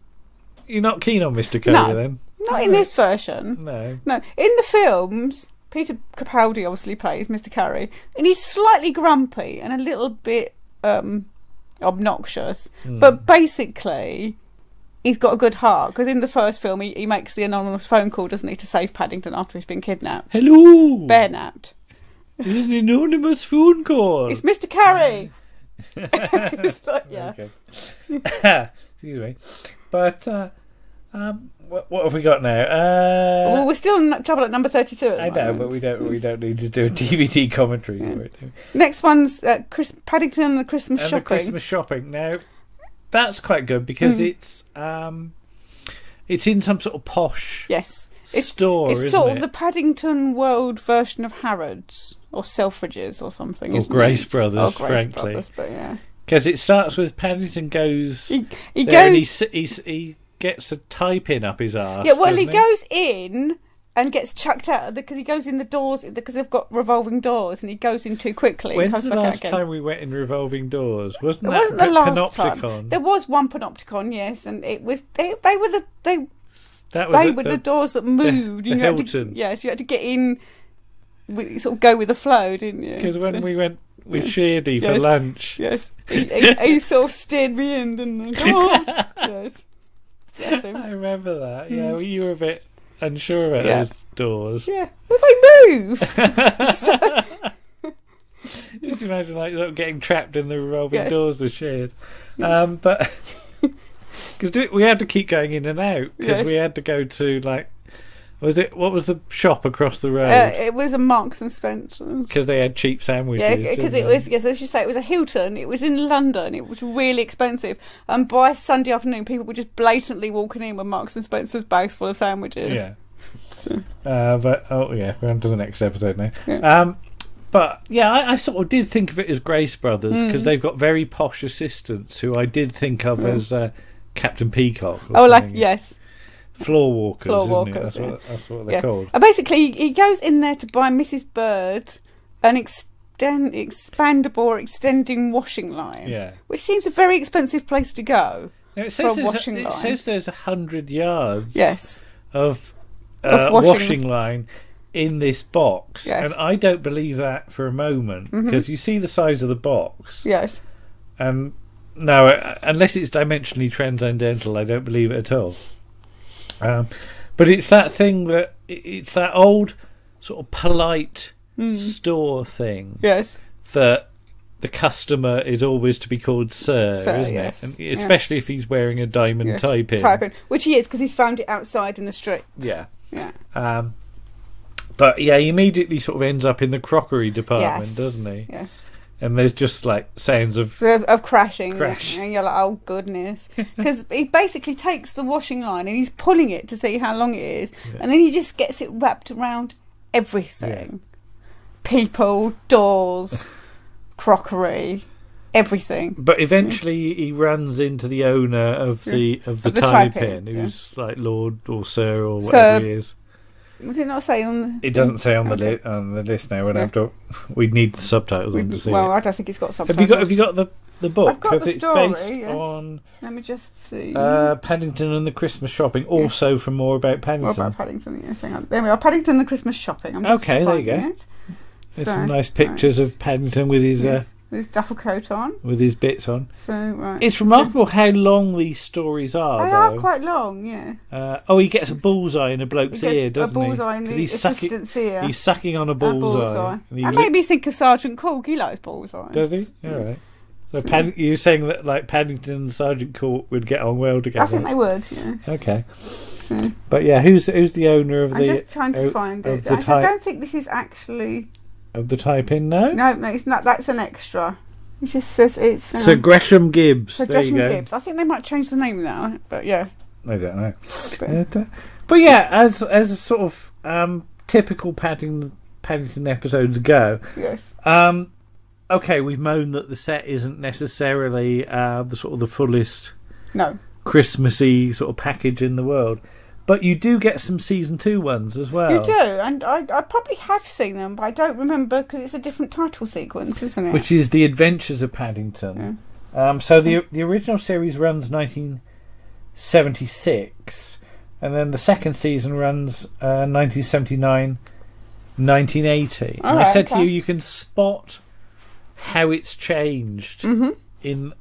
You're not keen on Mister Curry no, then? Not in this version. No. No. In the films, Peter Capaldi obviously plays Mister Curry, and he's slightly grumpy and a little bit um, obnoxious. Mm. But basically, he's got a good heart, because in the first film, he, he makes the anonymous phone call, doesn't he, to save Paddington after he's been kidnapped. Hello! Bear-napped. It's an anonymous phone call. It's Mister Curry. It's like, yeah. Okay. Excuse me. But uh, um, what, what have we got now? Uh, well, we're still in trouble at number thirty-two. At the I know, moment. But we don't we don't need to do a D V D commentary. Yeah. For it. Next one's uh, Chris, Paddington and the Christmas and shopping. The Christmas shopping. Now, that's quite good because mm. it's um, it's in some sort of posh yes store. It's, it's isn't sort it? of the Paddington World version of Harrods or Selfridges or something. Or Grace it? Brothers, or Grace frankly. Brothers, but yeah. Because it starts with Paddington goes he, he there goes and he, he, he gets a tie pin up his arse. Yeah, well, he, he goes in and gets chucked out because he goes in the doors because they've got revolving doors and he goes in too quickly. When's and comes the back last out again. time we went in revolving doors? Wasn't it that wasn't the last panopticon? Time. There was one panopticon, yes, and it was they, they were the they that was they were the, the doors that moved. The, the you Hilton. Had to, yes, you had to get in, sort of go with the flow, didn't you? Because when so. we went. With Sheardy for yes, lunch. Yes. He, he, he sort of steered me in, didn't he? Oh, yes. Yes, I remember that. Yeah, well, you were a bit unsure about yeah. those doors. Yeah. Well, they move! So... Just imagine like sort of getting trapped in the revolving yes. doors with Sheard. Yes. Um, but... Because we had to keep going in and out, because yes. we had to go to, like... Was it? What was the shop across the road? Uh, it was a Marks and Spencer's because they had cheap sandwiches. Yeah, because it was. Yes, as you say, it was a Hilton. It was in London. It was really expensive, and by Sunday afternoon, people were just blatantly walking in with Marks and Spencer's bags full of sandwiches. Yeah. uh, but oh yeah, we're on to the next episode now. Yeah. Um, but yeah, I, I sort of did think of it as Grace Brothers because mm. they've got very posh assistants who I did think of mm. as uh, Captain Peacock. Or oh, something. like yes. Floor walkers, Floor isn't walkers, it? That's, yeah. what, that's what they're yeah. called. And basically, he goes in there to buy Missus Bird an extend, expandable or extending washing line, yeah. which seems a very expensive place to go now, it says for a washing a, line. It says there's a hundred yards yes. of, uh, of washing. washing line in this box, yes. and I don't believe that for a moment, because mm-hmm. you see the size of the box. Yes. Um, no, unless it's dimensionally transcendental, I don't believe it at all. Um, but it's that thing that it's that old sort of polite mm. store thing. Yes, that the customer is always to be called Sir, Sir isn't yes. it? And especially yeah. if he's wearing a diamond yes. tie pin, tie pin, which he is because he's found it outside in the streets. Yeah, yeah. Um, but yeah, he immediately sort of ends up in the crockery department, yes. doesn't he? Yes. And there's just like sounds of of crashing, crash. And you're like, oh goodness, because he basically takes the washing line and he's pulling it to see how long it is, yeah. and then he just gets it wrapped around everything, yeah. people, doors, crockery, everything. But eventually, yeah. he runs into the owner of the yeah. of the, of the tie, tie pin, pin who's yeah. like Lord or Sir or whatever Sir, he is. Did it not say on the... It doesn't say on the, okay. li on the list now. We'd, yeah. have to, we'd need the subtitles on to see Well, it. I don't think it's got subtitles. Have you got, have you got the, the book? I've got the story, it's based yes. on, Let me just see. Uh, Paddington and the Christmas Shopping, also yes. for More About Paddington. More About Paddington, yes. Hang on. There we are, Paddington and the Christmas Shopping. I'm just okay, there you go. It. There's so, some nice pictures right. of Paddington with his... Yes. Uh, With his duffel coat on. With his bits on. So right. It's remarkable how long these stories are. They though. are quite long, yeah. Uh, oh, he gets a bullseye in a bloke's he ear, doesn't he? A bullseye he? in the assistant's sucking, ear. He's sucking on a bullseye. A bullseye. And that made me think of Sergeant Cork. He likes bullseyes. Does he? All right. So, so Pad you're saying that like Paddington and Sergeant Cork would get on well together? I think they would. Yeah. Okay. So. But yeah, who's who's the owner of I'm the? I'm just trying to o find it. I don't think this is actually. Of the type in no? No, no, it's not. That's an extra. It just says it's. Um, Sir Gresham Gibbs. Sir Gresham Gibbs. I think they might change the name now, but yeah. I don't know. But, uh, but yeah, as as a sort of um, typical Paddington, Paddington episodes go. Yes. Um, okay, we've moaned that the set isn't necessarily uh, the sort of the fullest. No. Christmassy sort of package in the world. But you do get some season two ones as well. You do, and I, I probably have seen them, but I don't remember because it's a different title sequence, isn't it? Which is The Adventures of Paddington. Yeah. Um, so the the original series runs nineteen seventy-six, and then the second season runs uh, nineteen seventy-nine, nineteen eighty. All and right, I said okay. to you, you can spot how it's changed. Mm-hmm. in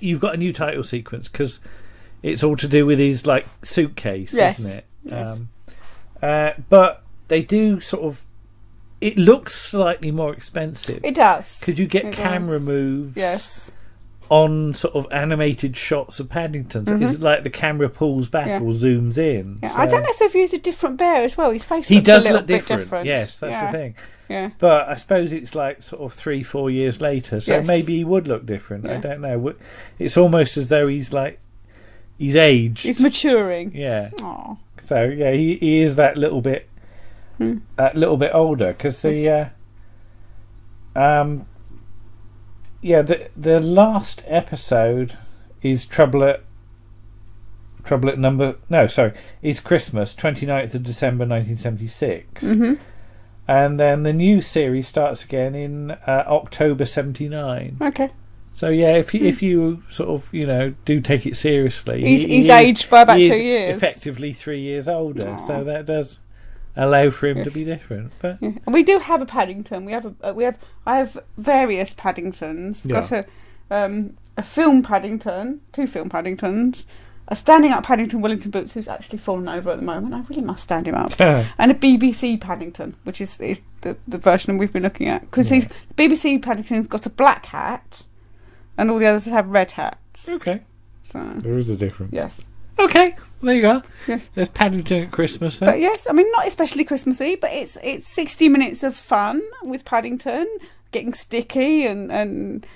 You've got a new title sequence because... It's all to do with his like suitcase, yes. isn't it? Yes. Um, uh, but they do sort of. It looks slightly more expensive. It does. Could you get it camera does. moves? Yes. On sort of animated shots of Paddington, mm-hmm. is it like the camera pulls back yeah. or zooms in? Yeah. So. I don't know if they've used a different bear as well. His face he looks does a little look bit different. different. Yes, that's yeah. the thing. Yeah. But I suppose it's like sort of three, four years later, so yes. maybe he would look different. Yeah. I don't know. It's almost as though he's like. He's aged. He's maturing. Yeah. Aww. So yeah, he, he is that little bit, hmm. that little bit older because the, uh, um, yeah, the the last episode is Trouble at Trouble at Number No, sorry, is Christmas, twenty-ninth of December, nineteen seventy six, mm-hmm. and then the new series starts again in uh, October seventy nine. Okay. So yeah, if you, if you sort of you know do take it seriously, he's, he, he's he aged is, by about he two is years, effectively three years older. Aww. So that does allow for him yes. to be different. But yeah. and we do have a Paddington. We have a we have I have various Paddingtons. Yeah. Got a um, a film Paddington, two film Paddingtons, a standing up Paddington Wellington Boots who's actually fallen over at the moment. I really must stand him up, and a B B C Paddington, which is, is the the version we've been looking at because yeah. he's B B C Paddington's got a black hat. And all the others have red hats. Okay. So there is a difference. Yes. Okay. There you go. Yes. There's Paddington at Christmas then. But yes, I mean not especially Christmassy, but it's it's sixty minutes of fun with Paddington, getting sticky and and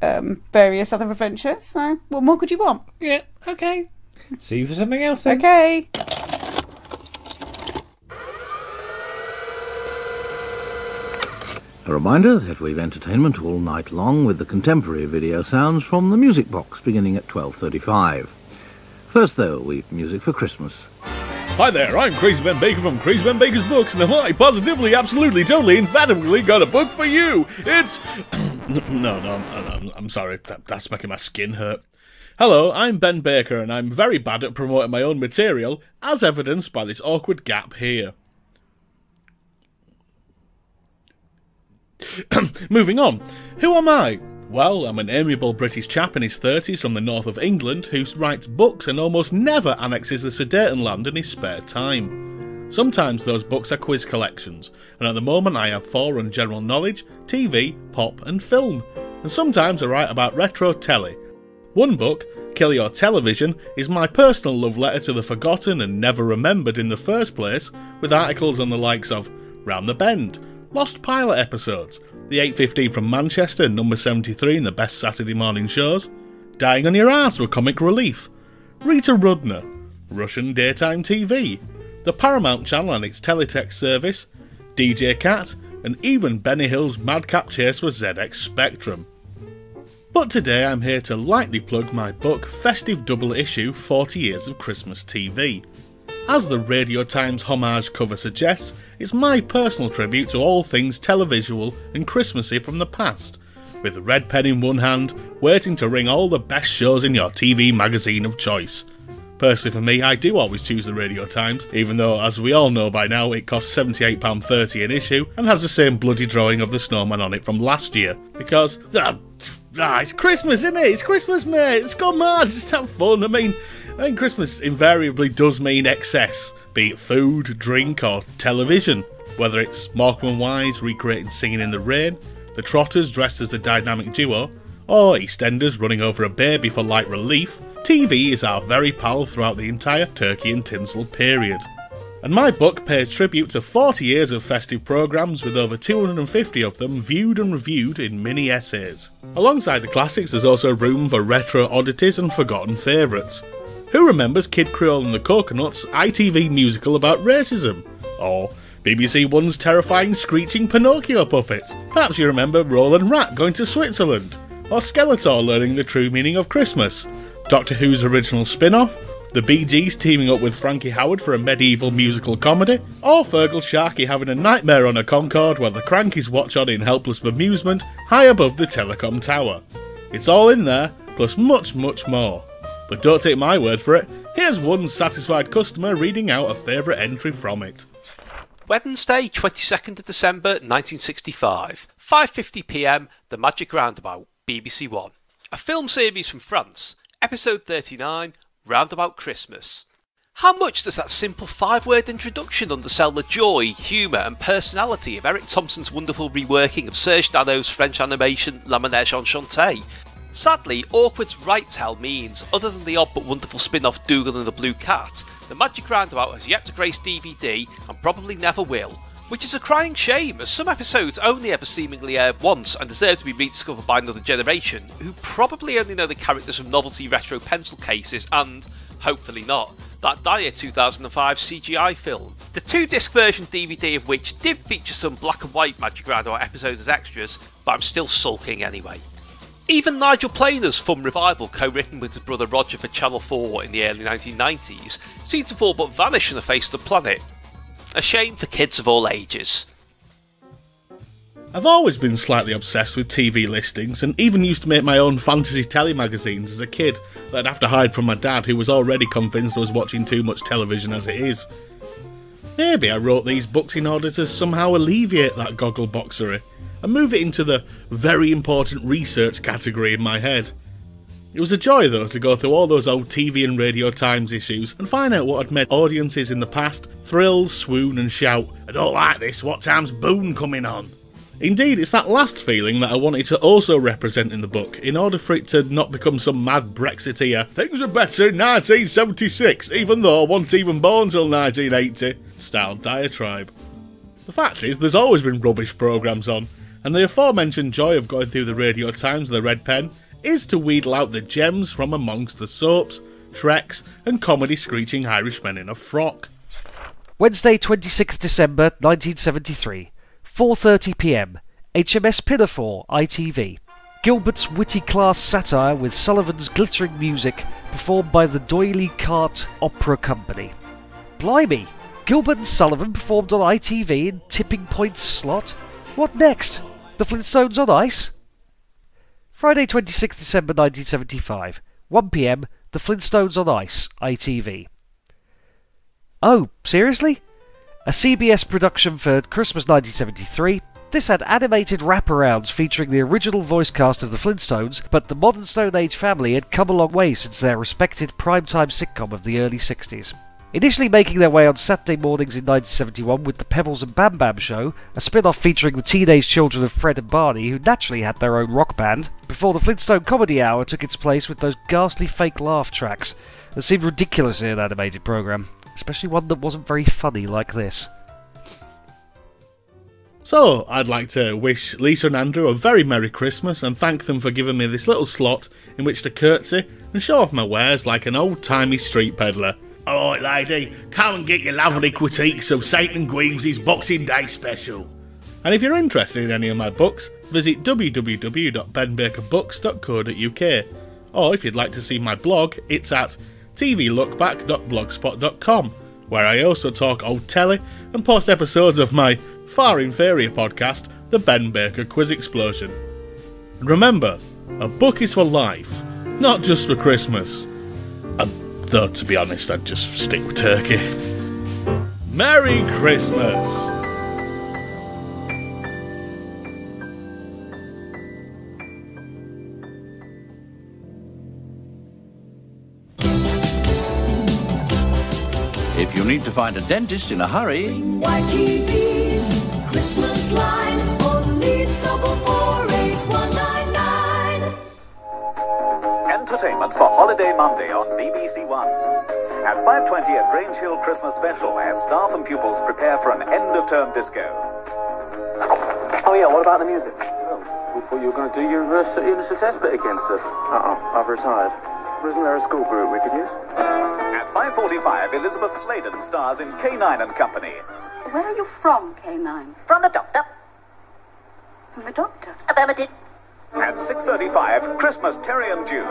um, various other adventures. So what more could you want? Yeah. Okay. See you for something else then. Okay. A reminder that we've entertainment all night long with the contemporary video sounds from the music box beginning at twelve thirty-five. First though, we've music for Christmas. Hi there, I'm Crazy Ben Baker from Crazy Ben Baker's Books, and I positively, absolutely, totally, emphatically got a book for you! It's... no, no, no, I'm sorry, that, that's making my skin hurt. Hello, I'm Ben Baker, and I'm very bad at promoting my own material, as evidenced by this awkward gap here. Moving on. Who am I? Well, I'm an amiable British chap in his thirties from the north of England who writes books and almost never annexes the Sudetenland in his spare time. Sometimes those books are quiz collections, and at the moment I have four on general knowledge, T V, pop and film, and sometimes I write about retro telly. One book, Kill Your Television, is my personal love letter to the forgotten and never remembered in the first place, with articles on the likes of Round the Bend, Lost Pilot Episodes, The eight fifteen from Manchester and Number seventy-three in the best Saturday morning shows, Dying on Your Arse with Comic Relief, Rita Rudner, Russian Daytime T V, the Paramount Channel and its Teletext service, D J Cat, and even Benny Hill's Madcap Chase with Z X Spectrum. But today I'm here to lightly plug my book Festive Double Issue forty Years of Christmas T V. As the Radio Times homage cover suggests, it's my personal tribute to all things televisual and Christmassy from the past, with a red pen in one hand, waiting to ring all the best shows in your T V magazine of choice. Personally for me, I do always choose the Radio Times, even though, as we all know by now, it costs seventy-eight pounds thirty an issue and has the same bloody drawing of the snowman on it from last year. Because, ah, ah it's Christmas, isn't it? It's Christmas, mate! Let's go mad! Just have fun! I mean, I mean, Christmas invariably does mean excess, be it food, drink or television. Whether it's Morecambe and Wise recreating Singing in the Rain, the Trotters dressed as the dynamic duo, or EastEnders running over a baby for light relief, T V is our very pal throughout the entire Turkey and Tinsel period. And my book pays tribute to forty years of festive programmes with over two hundred fifty of them viewed and reviewed in mini-essays. Alongside the classics there's also room for retro oddities and forgotten favourites. Who remembers Kid Creole and the Coconuts' I T V musical about racism? Or B B C One's terrifying screeching Pinocchio puppet? Perhaps you remember Roland Rat going to Switzerland? Or Skeletor learning the true meaning of Christmas? Doctor Who's original spin-off? The Bee Gees teaming up with Frankie Howard for a medieval musical comedy? Or Fergal Sharkey having a nightmare on a Concorde while the Crankies watch on in helpless bemusement high above the telecom tower? It's all in there, plus much, much more. But don't take my word for it, here's one satisfied customer reading out a favourite entry from it. Wednesday, twenty-second of December nineteen sixty-five, five fifty p m, The Magic Roundabout, B B C One. A film series from France, episode thirty-nine, Roundabout Christmas. How much does that simple five-word introduction undersell the joy, humour and personality of Eric Thompson's wonderful reworking of Serge Danot's French animation La Manège Enchantée? Sadly, Awkward's right tell means, other than the odd but wonderful spin-off Dougal and the Blue Cat, The Magic Roundabout has yet to grace D V D and probably never will, which is a crying shame as some episodes only ever seemingly aired once and deserve to be rediscovered by another generation, who probably only know the characters from novelty retro pencil cases and, hopefully not, that dire two thousand five C G I film. The two-disc version D V D of which did feature some black and white Magic Roundabout episodes as extras, but I'm still sulking anyway. Even Nigel Planer's fun revival, co-written with his brother Roger for Channel four in the early nineteen nineties, seemed to fall but vanish on the face of the planet. A shame for kids of all ages. I've always been slightly obsessed with T V listings and even used to make my own fantasy tele-magazines as a kid that I'd have to hide from my dad, who was already convinced I was watching too much television as it is. Maybe I wrote these books in order to somehow alleviate that goggle-boxery and move it into the very important research category in my head. It was a joy though to go through all those old T V and Radio Times issues and find out what had made audiences in the past thrill, swoon and shout, "I don't like this, what time's Boone coming on?" Indeed, it's that last feeling that I wanted to also represent in the book, in order for it to not become some mad Brexiteer, "Things were better in nineteen seventy-six, even though I wasn't even born till nineteen eighty, style diatribe. The fact is, there's always been rubbish programmes on, and the aforementioned joy of going through the Radio Times with a red pen is to wheedle out the gems from amongst the soaps, treks and comedy screeching Irishmen in a frock. Wednesday, twenty-sixth December nineteen seventy-three, four thirty p m, H M S Pinafore, I T V. Gilbert's witty class satire with Sullivan's glittering music performed by the Doyley Cart Opera Company. Blimey! Gilbert and Sullivan performed on I T V in Tipping Point's slot? What next? The Flintstones on ice? Friday, twenty-sixth December nineteen seventy-five, one p m, The Flintstones on Ice, I T V. Oh, seriously? A C B S production for Christmas nineteen seventy-three, this had animated wraparounds featuring the original voice cast of The Flintstones, but the modern Stone Age family had come a long way since their respected primetime sitcom of the early sixties. Initially making their way on Saturday mornings in nineteen seventy-one with the Pebbles and Bam Bam Show, a spin-off featuring the teenage children of Fred and Barney, who naturally had their own rock band, before the Flintstone Comedy Hour took its place with those ghastly fake laugh tracks that seemed ridiculous in an animated programme, especially one that wasn't very funny like this. So, I'd like to wish Lisa and Andrew a very Merry Christmas and thank them for giving me this little slot in which to curtsy and show off my wares like an old-timey street peddler. "Alright lady, come and get your lovely critiques of Satan Greaves' Boxing Day special." And if you're interested in any of my books, visit w w w dot ben baker books dot co dot u k, or if you'd like to see my blog, it's at t v lookback dot blogspot dot com, where I also talk old telly and post episodes of my far inferior podcast, The Ben Baker Quiz Explosion. And remember, a book is for life, not just for Christmas. A Though, to be honest, I'd just stick with turkey. Merry Christmas! If you need to find a dentist in a hurry... Y G B's Christmas line on Leeds double four eight one nine nine. Entertainment for Holiday Monday on B B C One. At five twenty a Grange Hill Christmas special as staff and pupils prepare for an end-of-term disco. Oh yeah, what about the music? Well, we thought you were going to do your university and a test bit again, sir. Uh-uh, I've retired. Isn't there a school group we could use? five forty-five, Elizabeth Sladen stars in K nine and Company. Where are you from, K nine? From the doctor. From the doctor? About it. At six thirty-five, Christmas, Terry and June.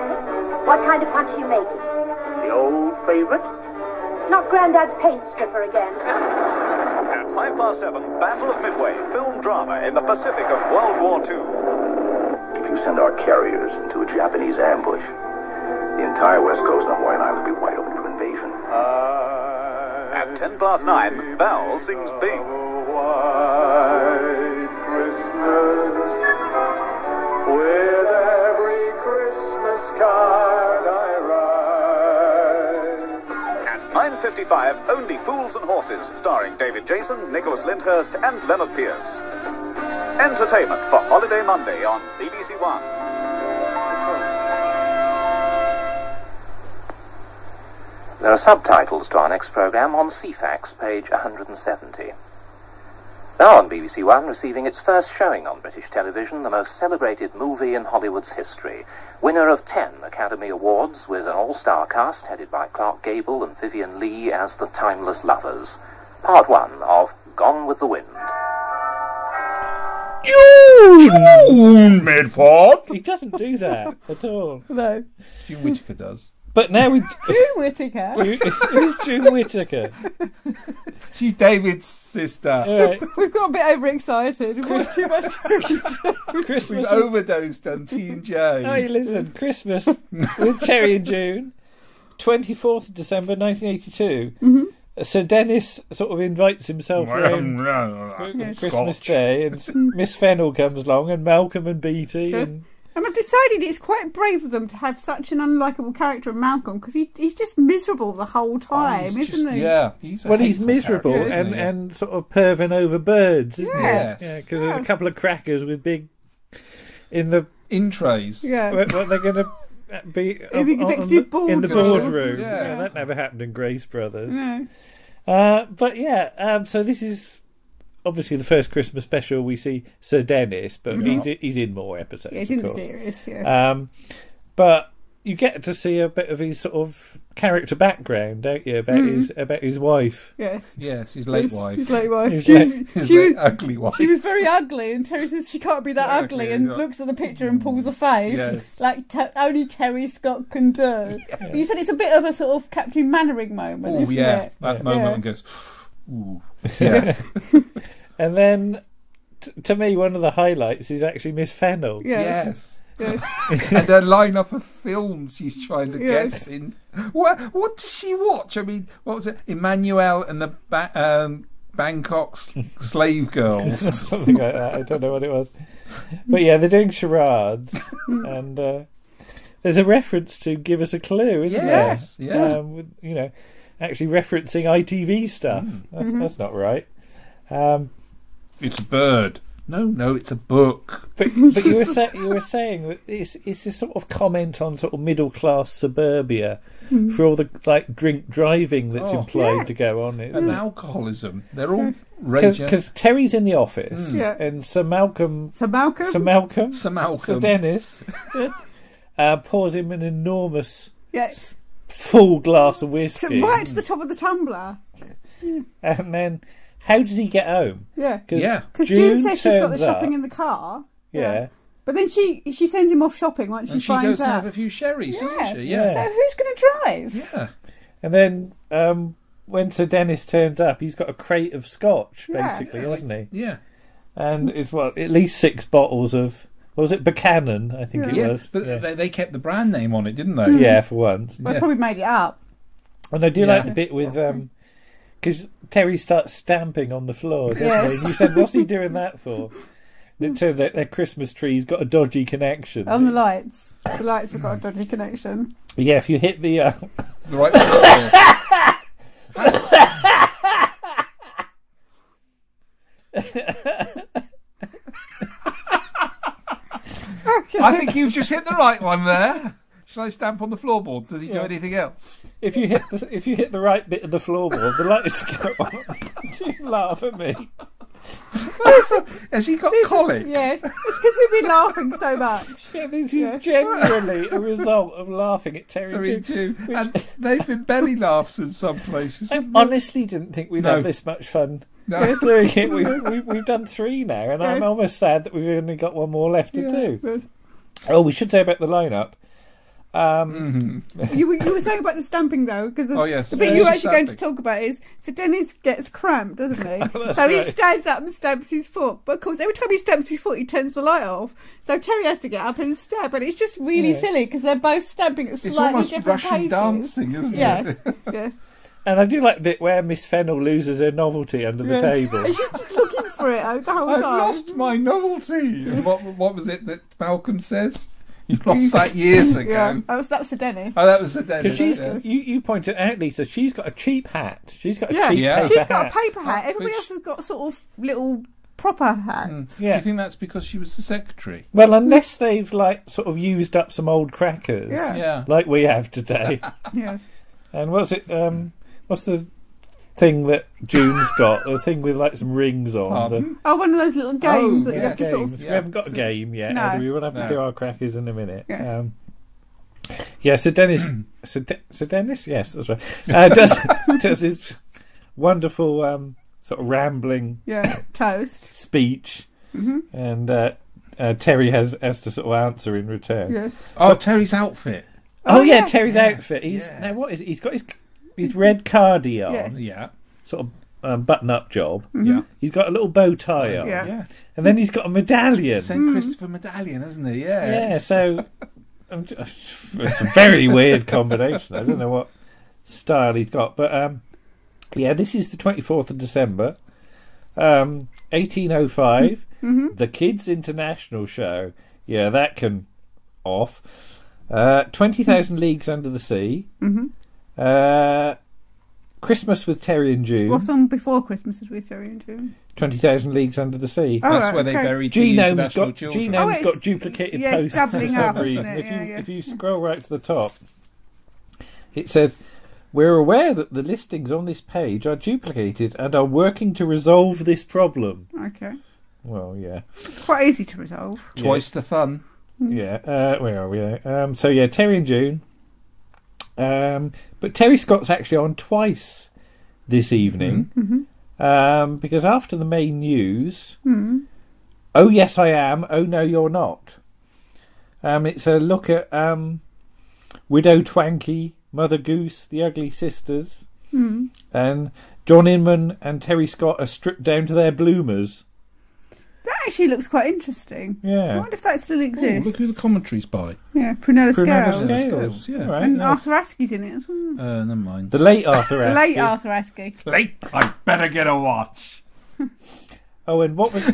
What kind of punch are you making? The old favourite. Not Grandad's paint stripper again. At five past seven, Battle of Midway, film drama in the Pacific of World War Two. If you send our carriers into a Japanese ambush, the entire west coast and Hawaiian Island will be wide open for invasion. At ten past nine, Val sings Bing. White Christmas, with every Christmas card I write. At nine fifty-five, Only Fools and Horses, starring David Jason, Nicholas Lyndhurst, and Leonard Pierce. Entertainment for Holiday Monday on B B C One. There are subtitles to our next programme on C FAX, page one hundred seventy. Now on B B C One, receiving its first showing on British television, the most celebrated movie in Hollywood's history. Winner of ten Academy Awards, with an all-star cast headed by Clark Gable and Vivian Leigh as the Timeless Lovers. Part one of Gone with the Wind. June! June Medford! He doesn't do that at all. No. June Whittaker does. But now we... June Whittaker. Who's June Whittaker? She's David's sister. Right. We've got a bit overexcited. We've watched too much Christmas. We've overdosed on T and J. Hey, listen. Christmas with Terry and June. twenty-fourth of December, nineteen eighty-two. Mm-hmm. Sir Dennis sort of invites himself around yes. Christmas Scotch. Day, and Miss Fennell comes along, and Malcolm and Beatty. Yes. And... And I've decided it's quite brave of them to have such an unlikable character in Malcolm, because he, he's just miserable the whole time, oh, isn't just, he? Yeah. He's well, he's miserable and, and sort of perving over birds, isn't yes. he? Yeah, because yeah. there's a couple of crackers with big... In the... In trays. Yeah. What, what they're going to be... In the executive boardroom. In the boardroom. Yeah. yeah. That never happened in Grace Brothers. No. Uh, but yeah, um, so this is... Obviously, the first Christmas special, we see Sir Dennis, but yeah. he's, he's in more episodes. Yeah, he's in the series, yes. Um, but you get to see a bit of his sort of character background, don't you? About mm. his about his wife. Yes. Yes, his late his, wife. His late wife. His, she was, his she was, ugly wife. She was very ugly, and Terry says she can't be that yeah, ugly, okay, and not... looks at the picture and pulls a face, yes. like t only Terry Scott can do. Yes. You said it's a bit of a sort of Captain Mannering moment, Ooh, isn't yeah. it? That yeah. moment yeah. and goes... Ooh. Yeah. And then t to me one of the highlights is actually Miss Fennell. Yes. Yes. yes. And her lineup of films she's trying to yes. guess in. What what does she watch? I mean, what was it? Emmanuel and the ba um, Bangkok Slave Girls. Something like that. I don't know what it was. But yeah, they're doing charades and uh, there's a reference to Give Us a Clue, isn't yes. there? Yeah. Um, you know, actually referencing I T V stuff. Mm. That's, mm-hmm. that's not right. Um, it's a bird. No, no, it's a book. But, but you, were sa you were saying that it's, it's this sort of comment on sort of middle-class suburbia mm. for all the like drink driving that's oh, implied yeah. to go on. And mm. alcoholism. They're all raging. Because Terry's in the office mm. yeah. and Sir Malcolm... Sir Malcolm? Sir Malcolm. Sir Malcolm. Sir Dennis uh, pours him an enormous... Yes. full glass of whiskey right to the top of the tumbler. And then how does he get home? Yeah, because yeah. June says she's got the shopping up. in the car yeah. yeah but then she she sends him off shopping once she, she finds out, and she goes to have a few sherries yeah. doesn't she yeah. yeah so who's going to drive? Yeah. And then um, when Sir Dennis turns up, he's got a crate of scotch basically, yeah. Yeah, hasn't he? Yeah. And it's what, at least six bottles of Or was it Buchanan? I think yeah. it was. Yeah, but yeah. They, they kept the brand name on it, didn't they? Mm. Yeah, for once. Well, yeah. They probably made it up. And I do yeah. like the bit with um because Terry starts stamping on the floor, doesn't yes. he? And you said, what's he doing that for? And it turns out their Christmas tree's got a dodgy connection. On the lights. The lights have got a dodgy connection. But yeah, if you hit the uh the right okay. I think you've just hit the right one there. Shall I stamp on the floorboard? Does he yeah. do anything else? If you hit the, if you hit the right bit of the floorboard, the lights go on. Do you laugh at me? Has he got colic? Is, yeah, it's because we've been laughing so much. Yeah, this yeah. is generally a result of laughing at Terry, Terry Dew. Which... And they've been belly laughs in some places. I honestly didn't think we'd no. have this much fun. No. We're doing it. We've, we've, we've done three now, and yes. I'm almost sad that we've only got one more left to yeah. do. Good. Oh, we should say about the lineup. Um, mm-hmm. you, you were saying about the stamping though, because the, oh, yes. the bit yeah, you were actually stamping. going to talk about is so Dennis gets cramped, doesn't he? oh, so right. he stands up and stamps his foot, but of course every time he stamps his foot he turns the light off, so Terry has to get up and stamp, and it's just really yeah. silly because they're both stamping at slightly different Russian paces. It's almost Russian dancing, isn't yes. it? Yes, yes. And I do like the bit where Miss Fennell loses her novelty under yeah. the table. Are you just looking for it? I've time? lost my novelty. And what, what was it that Malcolm says? You lost that years ago. Yeah. Oh, that was Sir Dennis. Oh, that was Sir Dennis. She's, yes. you, you pointed out, Lisa, she's got a cheap hat. She's got a yeah. cheap yeah. She's hat. She's got a paper hat. Everybody Which... else has got sort of little proper hats. Mm. Yeah. Do you think that's because she was the secretary? Well, unless they've, like, sort of used up some old crackers. Yeah. yeah. Like we have today. yes. And what's it, um, what's the thing that June's got? The thing with, like, some rings on. The... Oh, one of those little games. Oh, that yeah. you have to sort of... yeah. We haven't got a game yet. No. We will have to no. do our crackers in a minute. Yes. Um, yeah, Sir Dennis... Sir, De Sir Dennis? Yes, that's right. Uh, does, does this wonderful um, sort of rambling... Yeah, toast. ...speech. Mm-hmm. And uh, uh, Terry has, has to sort of answer in return. Yes. Oh, but, Terry's outfit. Oh, oh yeah, yeah, Terry's yeah. outfit. He's yeah. Now, what is it? He's got his... His red cardi on, yes. yeah, sort of um, button-up job. Mm-hmm. Yeah, he's got a little bow tie on, yeah, yeah. and then he's got a medallion, Saint Mm. Christopher medallion, hasn't he? Yeah, yeah. So I'm just, it's a very weird combination. I don't know what style he's got, but um, yeah, this is the twenty-fourth of December, um, eighteen oh five, mm-hmm. the Kids International Show. Yeah, that can off uh, twenty thousand mm-hmm. leagues under the sea. Mm-hmm. Uh, Christmas with Terry and June. What's on before Christmas with Terry and June? twenty thousand Leagues Under the Sea. Oh, that's right, where they okay. buried the international got, children. Genome's oh, got duplicated yeah, posts for some up, reason. If, yeah, you, yeah. if you scroll right to the top, it says, we're aware that the listings on this page are duplicated and are working to resolve this problem. Okay. Well, yeah. It's quite easy to resolve. Twice yeah. the fun. Yeah. Uh, where are we? Um, so, yeah, Terry and June. Um, but Terry Scott's actually on twice this evening mm-hmm. um, because after the main news, mm. oh yes I am, oh no you're not. Um, it's a look at um, Widow Twankey, Mother Goose, The Ugly Sisters, mm. and John Inman and Terry Scott are stripped down to their bloomers. That actually looks quite interesting. Yeah. I wonder if that still exists. Oh, look who the commentary's by. Yeah, Prunella Scales. Prunella Scales, yeah. Right, and nice. Arthur Askey's in it. Well. Uh, never mind. The late Arthur Askey. late Arthur Askey. Late. I better get a watch. oh, and what was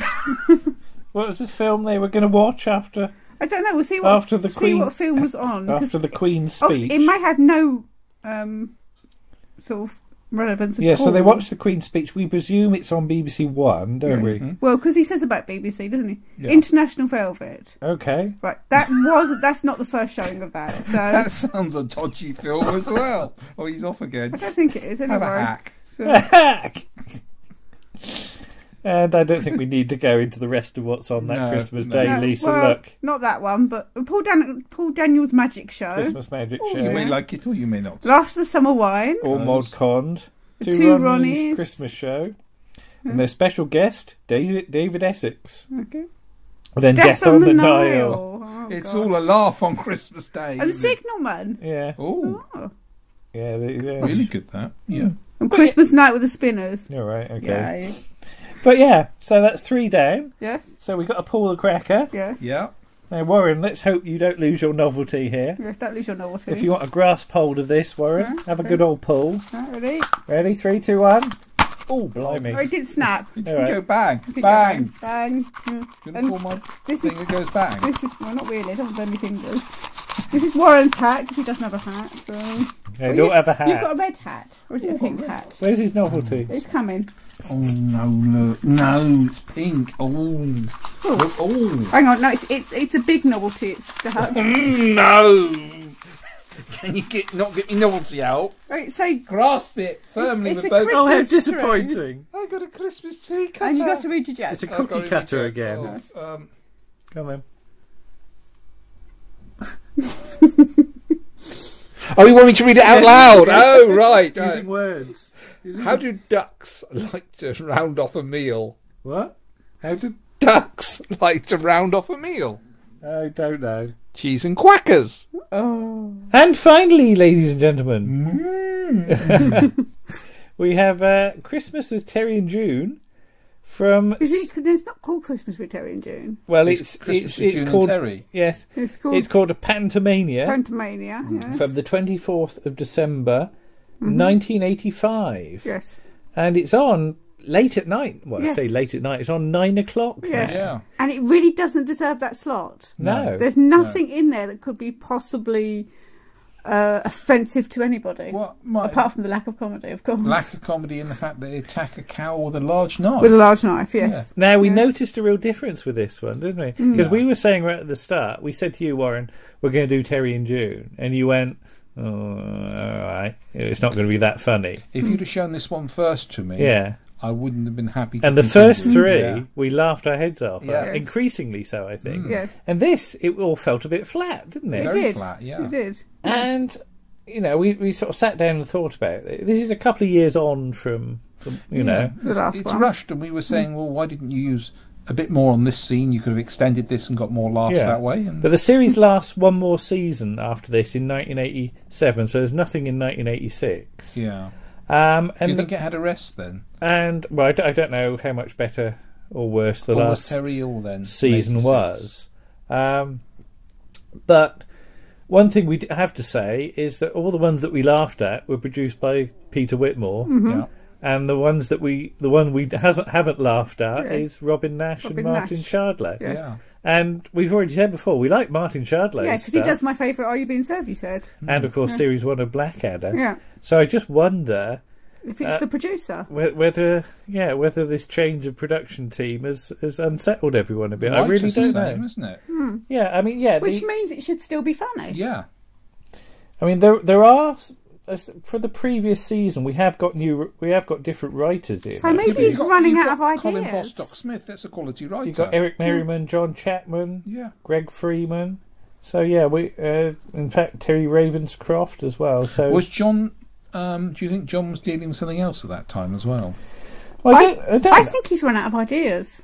what was the film they were going to watch after? I don't know. We'll see what after the Queen, see what film was on after the Queen's speech. It may have no um, sort of. relevance at yeah, all. So they watch the Queen's speech. We presume it's on B B C One, don't yes. we? Mm-hmm. Well, because he says about B B C, doesn't he? Yeah. International Velvet. Okay. Right, that was that's not the first showing of that. So. that sounds a dodgy film as well. oh, he's off again. I don't think it is. Anyway. Have a hack. So. A hack. And I don't think we need to go into the rest of what's on that no, Christmas no. Day, no, Lisa. Well, look, not that one, but Paul, Dan Paul Daniels' Magic Show, Christmas Magic Ooh, Show. You may like it or you may not. Last of the Summer Wine, All Mod Cond, Two, Two Ronnie's, Ronnie's Christmas Show, yeah. and their special guest David David Essex. Okay. And then Death, Death on, on the, the Nile. Nile. Oh, it's God. all a laugh on Christmas Day. And Signalman. Yeah. Ooh. Oh. Yeah. They, yeah. Really good that. Yeah. And Christmas Night with the Spinners. All right. Okay. Yeah. But yeah, so that's three down. Yes. So we got a Paul the Cracker. Yes. Yeah. Now, Warren, let's hope you don't lose your novelty here. Don't lose your novelty. If you want to grasp hold of this, Warren, yeah, have a good old pull. Right, ready? Ready? Three, two, one. Oh, blimey. Oh, it did snap. It didn't go bang. Bang. Bang. Bang. Going to pull my this thing is, that goes bang. This is, well, not really. It doesn't have any fingers. This is Warren's hat, because he doesn't have a hat, so... No, you don't have a hat. You've got a red hat, or is it a pink hat? Where's his novelty? It's coming. Oh, no, look. No, it's pink. Oh. Oh. Oh. Hang on, no, it's it's, it's a big novelty. It's stuck. No! Can you get not get your novelty out? Right, so... Grasp it firmly with both... Oh, how disappointing. I got a Christmas tree cutter. And you got to read your jacket. It's a cookie cutter again. Oh, um, come on. Oh, you want me to read it out loud? Oh, right. Using words. Using How do ducks like to round off a meal? What? How do ducks like to round off a meal? I don't know. Cheese and quackers. Oh. And finally, ladies and gentlemen, mm. we have uh, Christmas with Terry and June. From Is it, it's not called Christmas with Terry and June. Well, it's it's, Christmas it's, with it's June called and Terry. Yes, it's called, it's called a Pantomania. Pantomania. Mm. Yes. From the twenty fourth of December, mm-hmm. nineteen eighty five. Yes, and it's on late at night. Well, yes. I say late at night. It's on nine o'clock. Yes. Yeah, and it really doesn't deserve that slot. No, there's nothing no. in there that could be possibly uh, offensive to anybody, well, my, apart from the lack of comedy, of course. Lack of comedy and the fact that they attack a cow with a large knife. With a large knife, yes. Yeah. Now, we yes. noticed a real difference with this one, didn't we? Because mm. we were saying right at the start, we said to you, Warren, we're going to do Terry and June, and you went, oh, all right, it's not going to be that funny. If you'd have shown this one first to me, yeah, I wouldn't have been happy. To and the continue. first three, yeah. we laughed our heads off. Yeah. Yes. Increasingly so, I think. Mm. Yes. And this, it all felt a bit flat, didn't it? It Very did. flat, yeah. It did. And, you know, we, we sort of sat down and thought about it. This is a couple of years on from, from you yeah. know. It's, it's rushed, and we were saying, well, why didn't you use a bit more on this scene? You could have extended this and got more laughs yeah. that way. And... But the series lasts one more season after this in nineteen eighty-seven, so there's nothing in nineteen eighty-six. Yeah. Um, and Do you think the, it had a rest then? And well, I don't, I don't know how much better or worse the or last Terry Hill, then, season was. Um, but one thing we have to say is that all the ones that we laughed at were produced by Peter Whitmore, mm-hmm. yeah. and the ones that we, the one we hasn't haven't laughed at yes. is Robin Nash Robin and Martin Nash. Shardlow. Yes. Yeah. And we've already said before, we like Martin Shardlow's Yeah, because he does my favourite Are You Being Served, you said. And, of course, yeah. Series one of Blackadder. Yeah. So I just wonder... If it's uh, the producer. Whether, yeah, whether this change of production team has, has unsettled everyone a bit. Right, I really don't know. Same, isn't it? Mm. Yeah, I mean, yeah. Which the, means it should still be funny. Yeah. I mean, there there are... As for the previous season, we have got new, we have got different writers in. So maybe he's got, running out of ideas. Colin Bostock Smith, that's a quality writer. You've got Eric Merriman, John Chapman, yeah, Greg Freeman. So yeah, we uh, in fact Terry Ravenscroft as well. So was John? Um, do you think John was dealing with something else at that time as well? Well, I, I, don't, I, don't I think he's run out of ideas.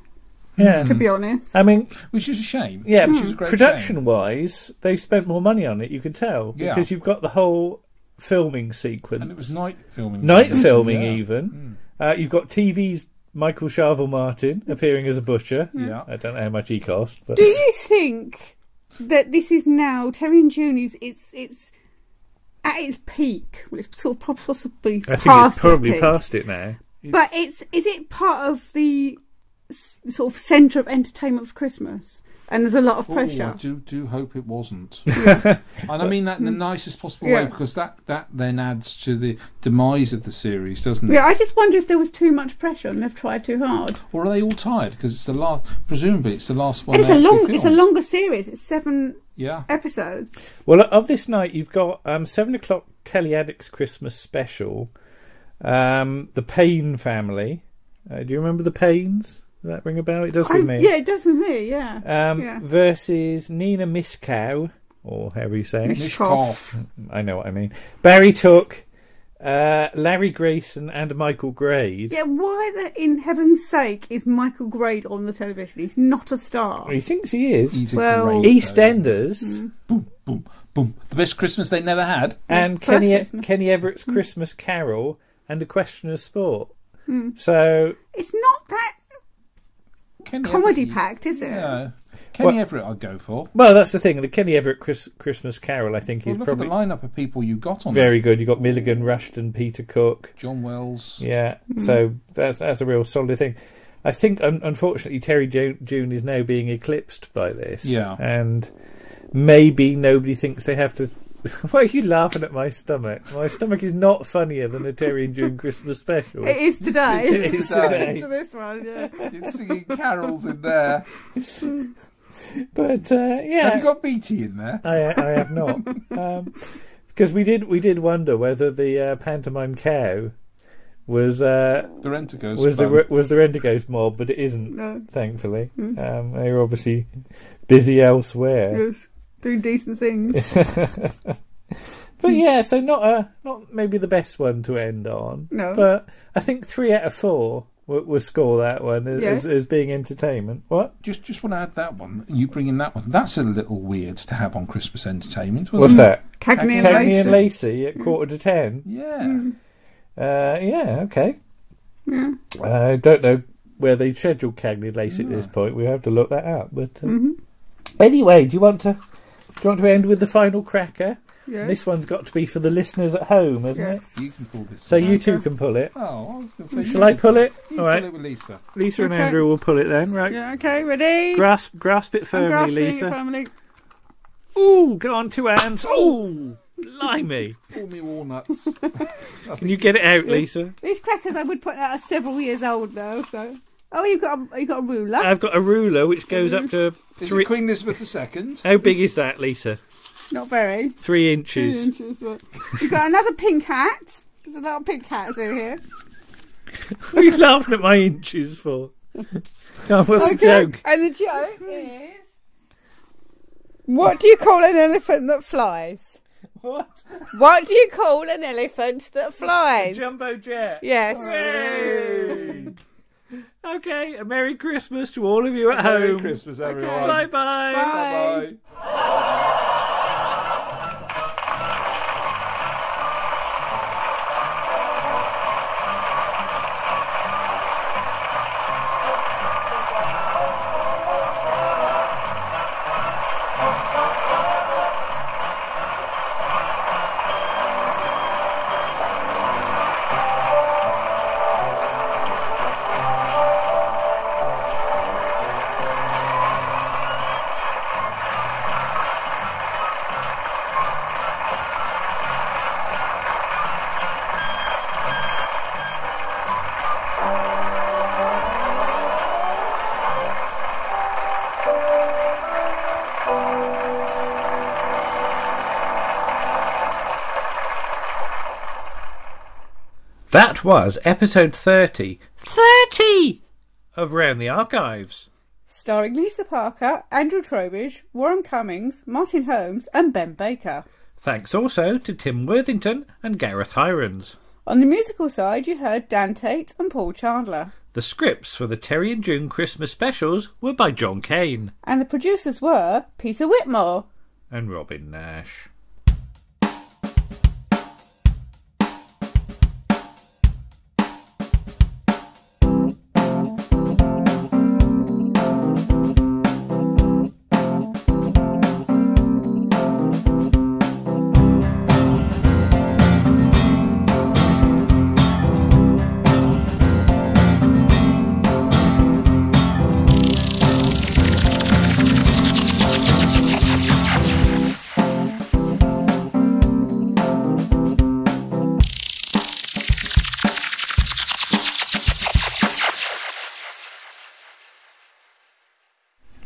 Yeah, to be honest, I mean, which is a shame. Yeah, which mm. is a great production-wise, they spent more money on it. You could tell yeah. because you've got the whole. Filming sequence, and it was night filming. Night sequence. filming, yeah. even. Mm. Uh, you've got T V's Michael Sharville Martin appearing as a butcher. Yeah, I don't know how much he cost. But. Do you think that this is now Terry and June? Is it's it's at its peak? Well, it's sort of possibly. I think it's probably its peak, past it now. But it's is it part of the sort of centre of entertainment for Christmas? And there's a lot of pressure. Ooh, I do, do hope it wasn't. Yeah. And I mean that in the nicest possible yeah. way, because that, that then adds to the demise of the series, doesn't it? Yeah, I just wonder if there was too much pressure and they've tried too hard. Or are they all tired? Because it's the last, presumably it's the last one. And it's a long, it's a longer series. It's seven yeah. episodes. Well, of this night, you've got um, seven o'clock Teleaddicts Christmas special, um, the Payne family. Uh, do you remember the Paynes? Does that ring a bell? It does with I, me. Yeah, it does with me, yeah. Um, yeah. Versus Nina Miskow, or however you say it. Miskoff. I know what I mean. Barry Took, uh, Larry Grayson and Michael Grade. Yeah, why the, in heaven's sake, is Michael Grade on the television? He's not a star. He thinks he is. He's well, a great EastEnders. Mm. Boom, boom, boom. The best Christmas they never had. And Kenny, e Kenny Everett's mm. Christmas Carol and A Question of Sport. Mm. So... It's not that... Kenny comedy Everett, packed, is it? Yeah. Kenny well, Everett I'd go for. Well, that's the thing. The Kenny Everett Chris, Christmas Carol, I think, well, is look probably... look at the lineup of people you got on Very that. Good. You got Milligan, Rushton, Peter Cook. John Wells. Yeah, mm. so that's that's a real solid thing. I think, um, unfortunately, Terry Jo- June is now being eclipsed by this. Yeah. And maybe nobody thinks they have to... Why are you laughing at my stomach? My stomach is not funnier than a Terry and June Christmas special. It is today. It is, it is today. For this one, yeah. It's singing carols in there. But uh, yeah, have you got Beattie in there? I, I have not, because um, we did we did wonder whether the uh, pantomime cow was uh, the Renticos was fun. the was the Renticos mob, but it isn't. No. Thankfully, mm. um, they were obviously busy elsewhere. Yes. Doing decent things. But yeah, so not a not maybe the best one to end on. No. But I think three out of four will, will score that one as, yes. as, as being entertainment. What? Just just want to add that one. You bring in that one. That's a little weird to have on Christmas entertainment, wasn't What's it? that? Cagney and Lacey. Cagney and Lacey at quarter to ten. Yeah. Mm. Uh, yeah, okay. Yeah. Uh, I don't know where they scheduled Cagney and Lacey yeah. at this point. We have to look that up. But uh, mm-hmm. anyway, do you want to... Do you want to end with the final cracker? Yes. This one's got to be for the listeners at home, hasn't yes. it? You can pull this. So you two can pull it. Oh, I was going to say. Shall I pull it? All pull right. It with Lisa. Lisa okay. and Andrew will pull it then, right? Yeah. Okay. Ready? Grasp, grasp it firmly, I'm Lisa. It firmly. Ooh, go on, two hands. Ooh, blimey. Pull me walnuts. Can you get it out, Lisa? These crackers I would put out are several years old now, so. Oh, you've got a, you've got a ruler. I've got a ruler which goes mm. up to three... Is it Queen Elizabeth the Second? How big is that, Lisa? Not very. Three inches. Three inches. But... You've got another pink hat. There's a lot of pink hats in here. What are you laughing at my inches for? Oh, what's okay. the joke? And the joke is... What do you call an elephant that flies? What? What do you call an elephant that flies? A jumbo jet. Yes. Hooray! Okay, a Merry Christmas to all of you at home. Merry Christmas, everyone. Okay. Bye bye. Bye bye. That was episode thirty. thirty! Of Round the Archives. Starring Lisa Parker, Andrew Trowbridge, Warren Cummings, Martin Holmes and Ben Baker. Thanks also to Tim Worthington and Gareth Hirons. On the musical side you heard Dan Tate and Paul Chandler. The scripts for the Terry and June Christmas specials were by John Kane. And the producers were Peter Whitmore and Robin Nash.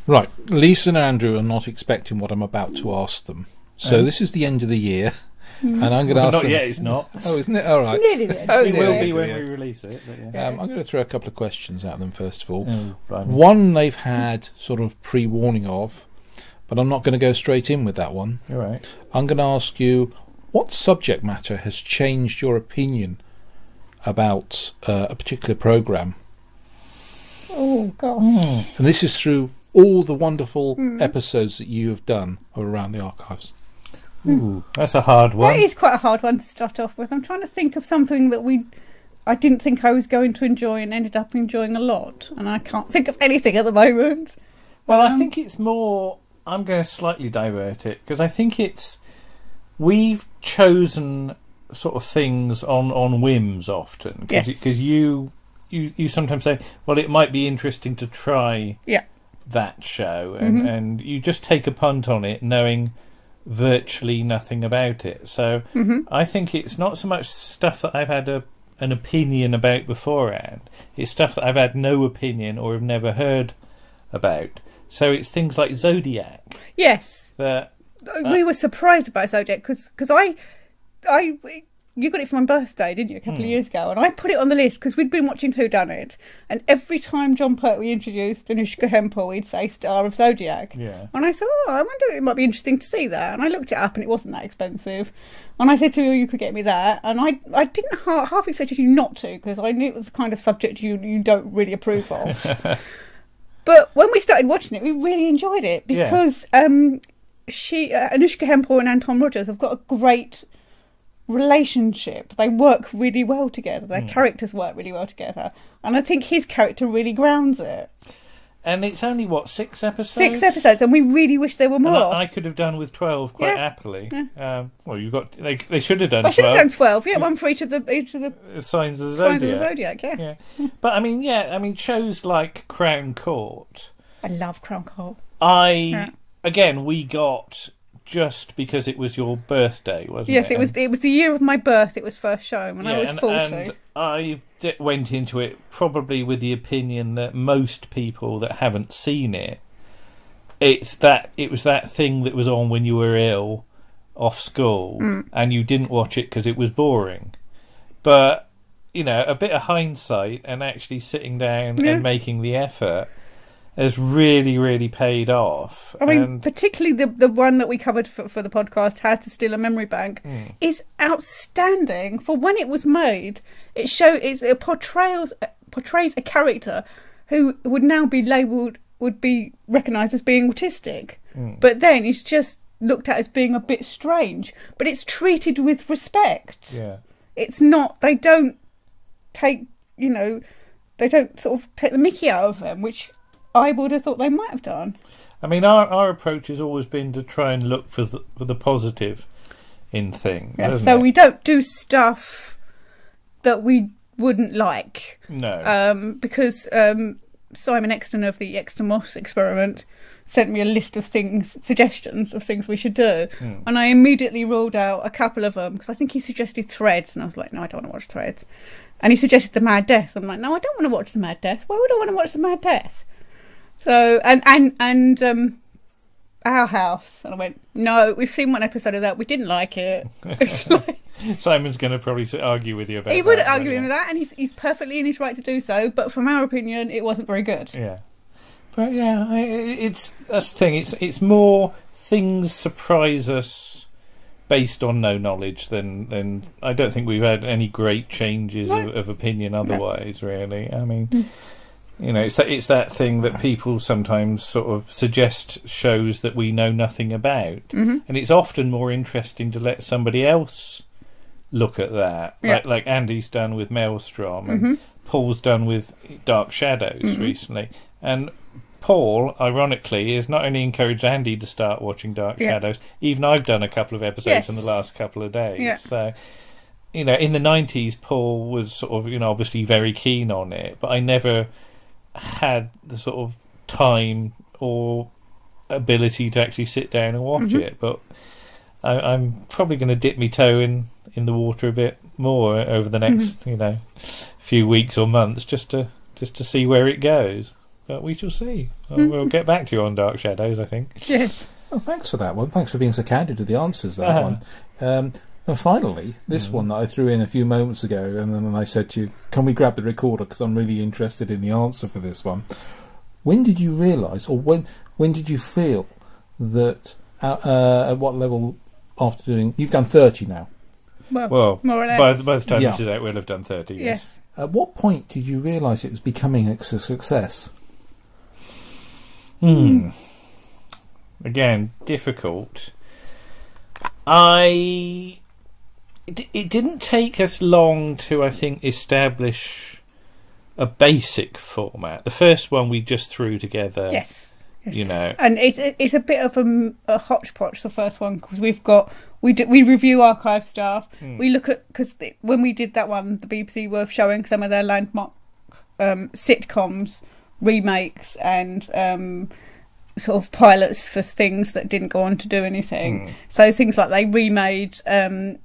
Right, Lisa and Andrew are not expecting what I'm about to ask them. So um, this is the end of the year, and I'm going to well, ask not them... Not yet, it's not. Oh, isn't it? All right. It oh, will be when we release it. But yeah. Yeah. Um, I'm going to throw a couple of questions at them, first of all. Mm, one they've had sort of pre-warning of, but I'm not going to go straight in with that one. All right. I'm going to ask you, what subject matter has changed your opinion about uh, a particular programme? Oh, God. Mm. And this is through... all the wonderful mm. episodes that you have done around the archives. Ooh, that's a hard one. That is quite a hard one to start off with. I'm trying to think of something that we, I didn't think I was going to enjoy and ended up enjoying a lot. And I can't think of anything at the moment. Well, I um, think it's more... I'm going to slightly divert it, because I think it's... We've chosen sort of things on, on whims often. Cause yes. Because you, you, you sometimes say, well, it might be interesting to try yeah. that show. And, mm-hmm. and you just take a punt on it, knowing virtually nothing about it. So mm-hmm. I think it's not so much stuff that I've had a an opinion about beforehand. It's stuff that I've had no opinion or have never heard about. So it's things like Zodiac. Yes. That, uh, we were surprised about Zodiac because because I, I, you got it for my birthday, didn't you, a couple mm. of years ago? And I put it on the list because we'd been watching Who Done It, and every time John Pertwee introduced Anushka Hempel, he'd say star of Zodiac. Yeah. And I thought, oh, I wonder, it might be interesting to see that. And I looked it up, and it wasn't that expensive. And I said to you, you could get me that. And I, I didn't half, half expected you not to, because I knew it was the kind of subject you you don't really approve of. But when we started watching it, we really enjoyed it because yeah. um, she, uh, Anushka Hempel and Anton Rogers have got a great relationship. They work really well together. Their mm. characters work really well together, and I think his character really grounds it. And it's only what, six episodes? Six episodes, and we really wish there were more. I, I could have done with twelve quite yeah. happily. Yeah. Um, well, you got they they should have done. I should have done twelve. Yeah, one for each of the each of the signs of the Zodiac. Signs of the Zodiac. Yeah. yeah. But I mean, yeah, I mean, shows like Crown Court. I love Crown Court. I yeah. again, we got. Just because it was your birthday, wasn't yes, it? Yes, it was. And, it was the year of my birth. It was first shown, and yeah, I was forty. And I d went into it probably with the opinion that most people that haven't seen it, it's that it was that thing that was on when you were ill, off school, mm. and you didn't watch it because it was boring. But you know, a bit of hindsight and actually sitting down yeah. and making the effort. Has really, really paid off. I mean, and... particularly the the one that we covered for, for the podcast, How to Steal a Memory Bank, mm. is outstanding. For when it was made, it show it's, it portrays portrays a character who would now be labelled, would be recognised as being autistic, mm. but then he's just looked at as being a bit strange. But it's treated with respect. Yeah, it's not. They don't take you know, they don't sort of take the mickey out of him, which. I would have thought they might have done. I mean, our our approach has always been to try and look for the, for the positive in things. Yeah, so it? we don't do stuff that we wouldn't like. No. Um, because um, Simon Exton of the Exton Moss Experiment sent me a list of things, suggestions of things we should do. Mm. And I immediately ruled out a couple of them because I think he suggested Threads. And I was like, no, I don't want to watch Threads. And he suggested The Mad Death. I'm like, no, I don't want to watch The Mad Death. Why would I want to watch The Mad Death? So and and and um, Our House, and I went, no, we've seen one episode of that, we didn't like it. It's like, Simon's going to probably argue with you about. He would argue with that, and he's he's perfectly in his right to do so. But from our opinion, it wasn't very good. Yeah, but yeah, it's that's the thing. It's it's more things surprise us based on no knowledge than than I don't think we've had any great changes no. of, of opinion otherwise. No. Really, I mean. Mm. You know, it's that, it's that thing that people sometimes sort of suggest shows that we know nothing about. Mm-hmm. And it's often more interesting to let somebody else look at that. Yeah. Like, like Andy's done with Maelstrom and mm-hmm. Paul's done with Dark Shadows mm-hmm. recently. And Paul, ironically, has not only encouraged Andy to start watching Dark yeah. Shadows, even I've done a couple of episodes yes. in the last couple of days. Yeah. So... You know, in the nineties, Paul was sort of, you know, obviously very keen on it, but I never had the sort of time or ability to actually sit down and watch mm-hmm. it. But I, I'm probably going to dip my toe in, in the water a bit more over the next, mm-hmm. you know, few weeks or months just to just to see where it goes. But we shall see. Mm-hmm. We'll get back to you on Dark Shadows, I think. Yes. Well, thanks for that one. Thanks for being so candid with the answers, that uh-huh. one. Um, And finally, this mm. one that I threw in a few moments ago, and then I said to you, can we grab the recorder, because I'm really interested in the answer for this one. When did you realise, or when when did you feel that, uh, uh, at what level after doing... You've done thirty now. Well, well more or less. By, by the time yeah. this is out, we'll have done thirty, yes. yes. At what point did you realise it was becoming a success? Hmm. Mm. Again, difficult. I... It didn't take us long to, I think, establish a basic format. The first one we just threw together yes. you know. And it's it's a bit of a, a hodgepodge, the first one, because we've got we do, we review archive stuff. Mm. We look at, because when we did that one, the B B C were showing some of their landmark um, sitcoms remakes and um, sort of pilots for things that didn't go on to do anything. Mm. So things like they remade um,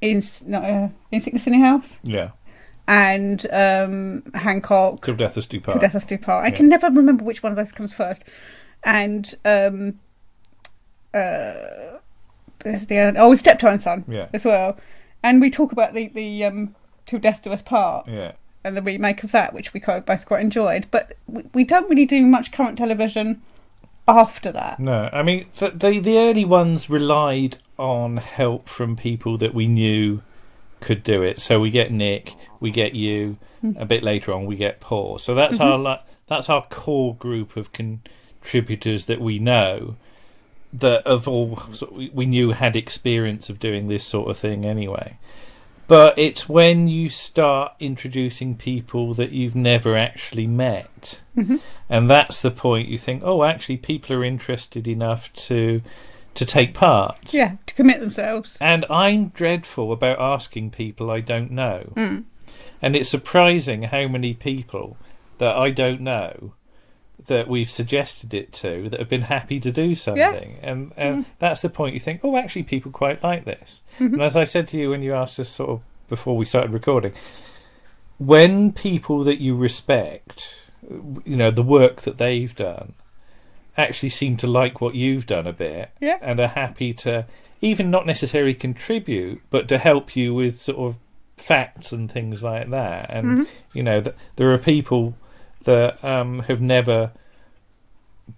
in not uh, in Sickness in the House. Yeah. And um, Hancock. Till Death Us Do Part. Till Death Us Do Part. I yeah. can never remember which one of those comes first. And um, uh, there's the oh, Steptoe and Son yeah. as well. And we talk about the the um, Till Death Do Us Part yeah. and the remake of that, which we both quite enjoyed. But we, we don't really do much current television after that. No, I mean the, the the early ones relied on help from people that we knew could do it. So we get Nick, we get you, a bit later on we get Paul. So that's mm-hmm. our that's our core group of contributors that we know, that of all we knew had experience of doing this sort of thing anyway. But it's when you start introducing people that you've never actually met, mm-hmm. and that's the point you think, oh, actually people are interested enough to to take part. Yeah, to commit themselves. And I'm dreadful about asking people I don't know. Mm. And it's surprising how many people that I don't know that we've suggested it to that have been happy to do something. Yeah. And, and mm. that's the point you think, oh, actually people quite like this. Mm-hmm. And as I said to you when you asked us sort of before we started recording, when people that you respect, you know, the work that they've done, actually seem to like what you've done a bit yeah. and are happy to even not necessarily contribute but to help you with sort of facts and things like that, and mm-hmm. you know th there are people that um have never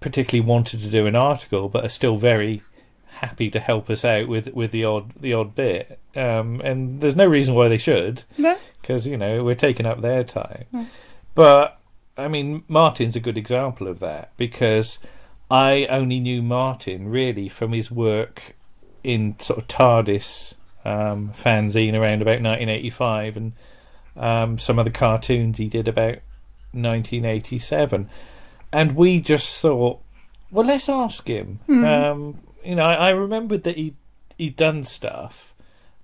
particularly wanted to do an article but are still very happy to help us out with with the odd the odd bit, um and there's no reason why they should, because no. you know we're taking up their time. No. But I mean Martin's a good example of that, because I only knew Martin really from his work in sort of TARDIS um, fanzine around about nineteen eighty-five, and um, some of the cartoons he did about nineteen eighty-seven. And we just thought, well, let's ask him. Mm-hmm. um, you know, I, I remembered that he he'd done stuff,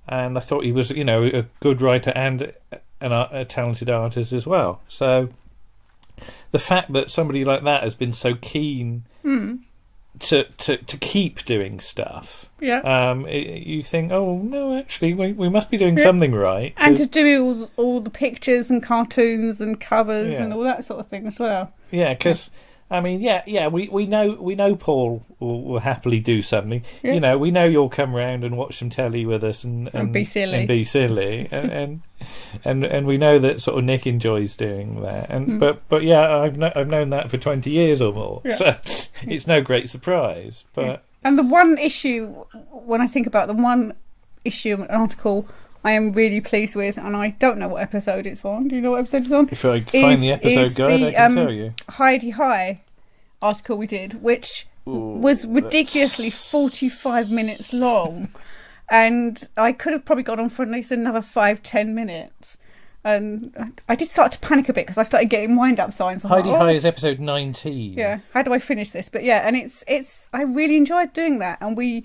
and I thought he was, you know, a good writer and an art, a talented artist as well. So the fact that somebody like that has been so keen mm. to, to to keep doing stuff, yeah, um, it, you think, oh no, actually we we must be doing yeah. something right, and to do all all the pictures and cartoons and covers yeah. and all that sort of thing as well. Yeah, because yeah. I mean, yeah, yeah, we we know we know Paul will, will happily do something. Yeah. You know, we know you'll come round and watch some telly with us and and, and be silly and be silly and. and And and we know that sort of Nick enjoys doing that, and mm. but but yeah, I've no, I've known that for twenty years or more, yeah. so it's no great surprise. But yeah. and the one issue, when I think about the one issue article, I am really pleased with, and I don't know what episode it's on. Do you know what episode it's on? If I find is, the episode guide, the, I can um, tell you. Hidey High article we did, which Ooh, was ridiculously that's... forty-five minutes long. And I could have probably gone on for at least another five, ten minutes. And I did start to panic a bit because I started getting wind-up signs. Heidi like, oh. High is episode nineteen. Yeah, how do I finish this? But yeah, and it's it's. I really enjoyed doing that. And we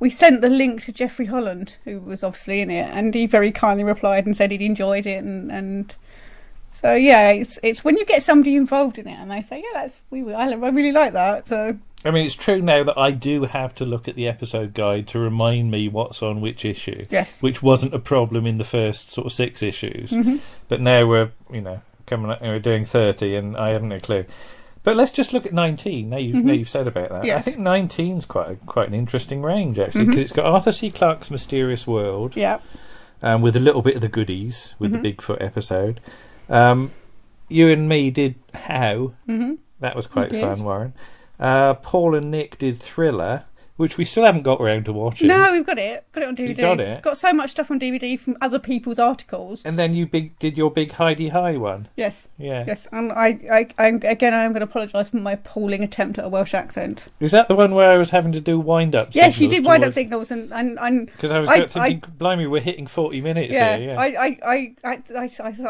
we sent the link to Geoffrey Holland, who was obviously in it, and he very kindly replied and said he'd enjoyed it. And, and so yeah, it's it's when you get somebody involved in it and they say, yeah, that's we I really like that. So. I mean, it's true now that I do have to look at the episode guide to remind me what's on which issue. Yes. Which wasn't a problem in the first sort of six issues. Mm-hmm. But now we're, you know, coming up, we're doing thirty and I haven't a clue. But let's just look at nineteen, now, you, mm-hmm. now you've said about that. Yes. I think nineteen's quite a, quite an interesting range, actually, because mm-hmm. it's got Arthur C. Clarke's Mysterious World. Yeah. Um, with a little bit of the goodies, with mm-hmm. the Bigfoot episode. Um, you and me did How. Mm-hmm. That was quite fun, Warren. Uh, Paul and Nick did Thriller, which we still haven't got around to watching. No, we've got it. Got it on D V D. You got it. Got so much stuff on D V D from other people's articles. And then you big, did your big Heidi High one. Yes. Yeah. Yes, and I, I, I again, I am going to apologise for my appalling attempt at a Welsh accent. Is that the one where I was having to do wind-up signals? Yes, you did wind-up towards... signals, and and because I was I, thinking, I, blimey, we're hitting forty minutes. Yeah. Here, yeah. I, I, I, I, I,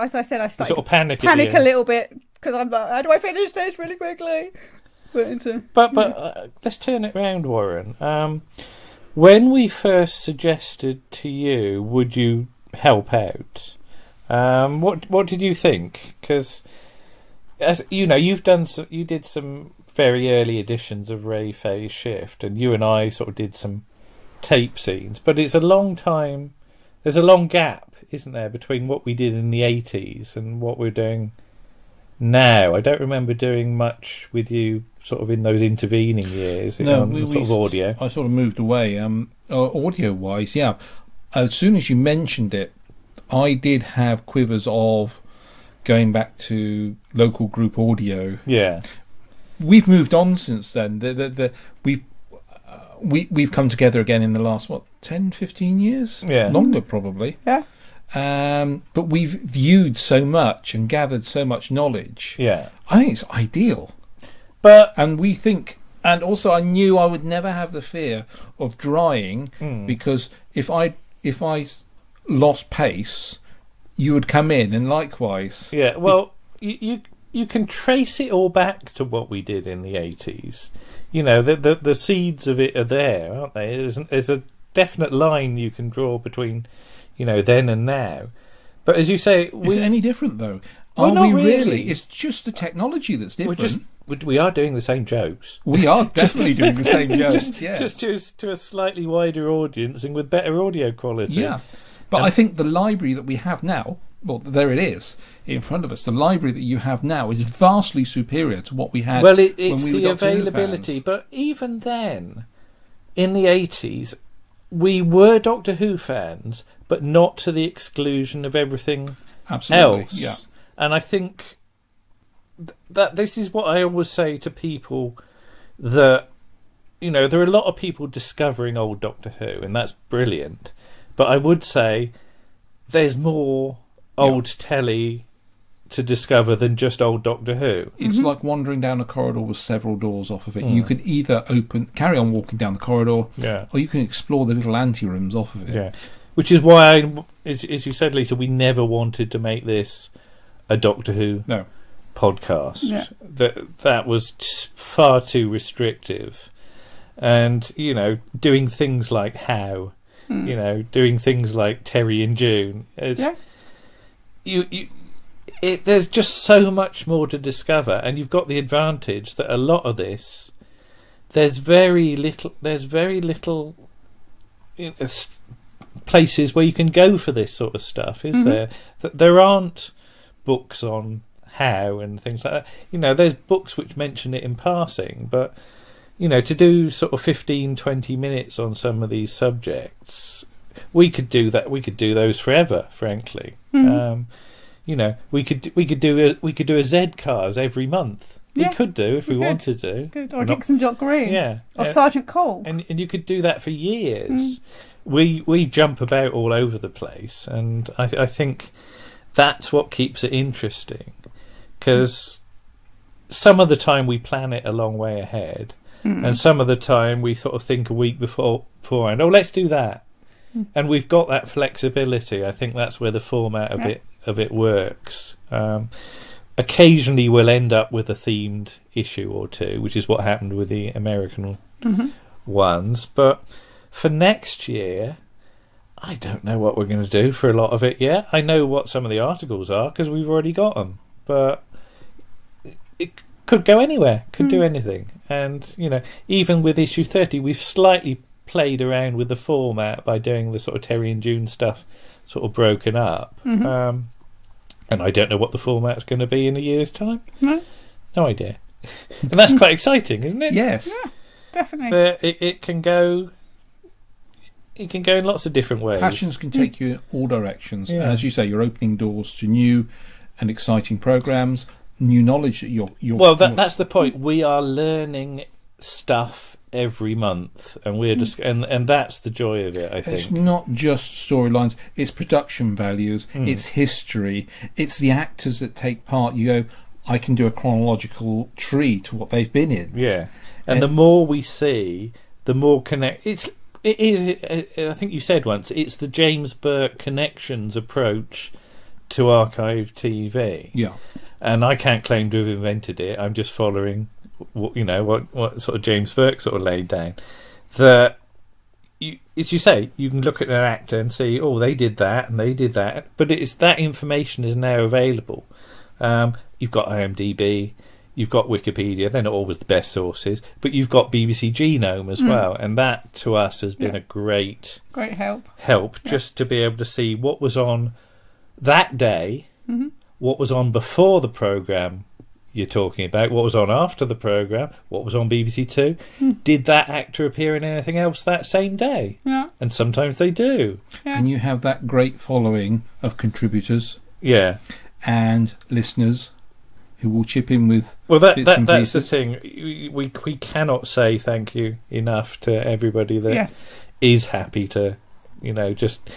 as I said, I started you sort of panic, panic a little bit because I'm like, how do I finish this really quickly? But it's a, but, but uh, let's turn it round, Warren. Um, when we first suggested to you, would you help out? Um, what what did you think? Because as you know, you've done so, you did some very early editions of Ray Fay's Shift, and you and I sort of did some tape scenes. But it's a long time. There's a long gap, isn't there, between what we did in the eighties and what we're doing now? I don't remember doing much with you, sort of in those intervening years. No, on we, sort we, of audio. I sort of moved away. Um, audio-wise, yeah. As soon as you mentioned it, I did have quivers of going back to local group audio. Yeah, we've moved on since then. The, the, the, we uh, we we've come together again in the last what ten, fifteen years? Yeah, longer probably. Yeah. Um, but we've viewed so much and gathered so much knowledge. Yeah, I think it's ideal. But and we think, and also I knew I would never have the fear of drying mm. because if I if I lost pace, you would come in, and likewise. Yeah, well, you you, you can trace it all back to what we did in the eighties. You know, the the, the seeds of it are there, aren't they? There's, there's a definite line you can draw between, you know, then and now. But as you say, we, is it any different though? Are well, we really? really? It's just the technology that's different. We're just, we are doing the same jokes. We are definitely doing the same jokes. just, yes, just to, to a slightly wider audience and with better audio quality. Yeah. But I think the library that we have now, well, there it is in front of us. The library that you have now is vastly superior to what we had. Well, it, it's when we the were availability. But even then, in the eighties, we were Doctor Who fans, but not to the exclusion of everything Absolutely. else. Yeah. And I think that this is what I always say to people, that, you know, there are a lot of people discovering old Doctor Who, and that's brilliant. But I would say there's more old yeah. telly to discover than just old Doctor Who. It's mm-hmm. like wandering down a corridor with several doors off of it. Mm. You can either open, carry on walking down the corridor, yeah. or you can explore the little anterooms off of it. Yeah. Which is why, I, as, as you said, Lisa, we never wanted to make this a Doctor Who no. podcast. Yeah. That, that was far too restrictive. And, you know, doing things like how... Mm. You know, doing things like Terry and June. Yeah. You, you, it, there's just so much more to discover, and you've got the advantage that a lot of this, there's very little, there's very little you know, places where you can go for this sort of stuff, is mm-hmm. there? There aren't books on how and things like that. You know, there's books which mention it in passing, but... You know, to do sort of fifteen, twenty minutes on some of these subjects, we could do that. We could do those forever, frankly. Mm-hmm. um, you know, we could we could do a, we could do a Z Cars every month. Yeah, we could do if we, we wanted to. Good. Or Dix and Jock Green. Yeah. Or uh, Sergeant Cole. And and you could do that for years. Mm-hmm. We we jump about all over the place, and I I think that's what keeps it interesting, because mm-hmm. some of the time we plan it a long way ahead. Mm. And some of the time we sort of think a week before, before and oh, let's do that. Mm. And we've got that flexibility. I think that's where the format of yeah. it of it works. Um, occasionally we'll end up with a themed issue or two, which is what happened with the American mm-hmm. ones. But for next year, I don't know what we're going to do for a lot of it yet. I know what some of the articles are because we've already got them. But it could go anywhere, could mm. do anything. And, you know, even with issue thirty, we've slightly played around with the format by doing the sort of Terry and June stuff sort of broken up. Mm-hmm. Um, and I don't know what the format's going to be in a year's time. No. No idea. And that's quite exciting, isn't it? Yes. Yeah, definitely. But it, it can go... It can go in lots of different ways. Passions can take you in all directions. Yeah. And as you say, you're opening doors to new and exciting programmes... new knowledge that you're, you're well that, that's the point. We are learning stuff every month, and we're just mm. and and that's the joy of it. I think it's not just storylines, it's production values, mm. it's history, it's the actors that take part. You go, I can do a chronological tree to what they've been in. Yeah. And, and the more we see, the more connect it's it is I think you said once, it's the James Burke Connections approach to archive T V. Yeah. And I can't claim to have invented it. I'm just following what, you know, what what sort of James Burke sort of laid down, that you, as you say, you can look at an actor and see, oh, they did that and they did that, but it's that information is now available. Um, you've got I M D B, you've got Wikipedia. They're not always the best sources, but you've got B B C Genome as mm. well, and that to us has been yeah. a great, great help. Help yeah. just to be able to see what was on that day, mm-hmm. what was on before the programme you're talking about, what was on after the programme, what was on B B C Two. Mm. Did that actor appear in anything else that same day? Yeah, and sometimes they do. Yeah. And you have that great following of contributors, yeah, and listeners. Who will chip in with well that, bits that and that's pieces. The thing, we we cannot say thank you enough to everybody that yes. is happy to, you know, just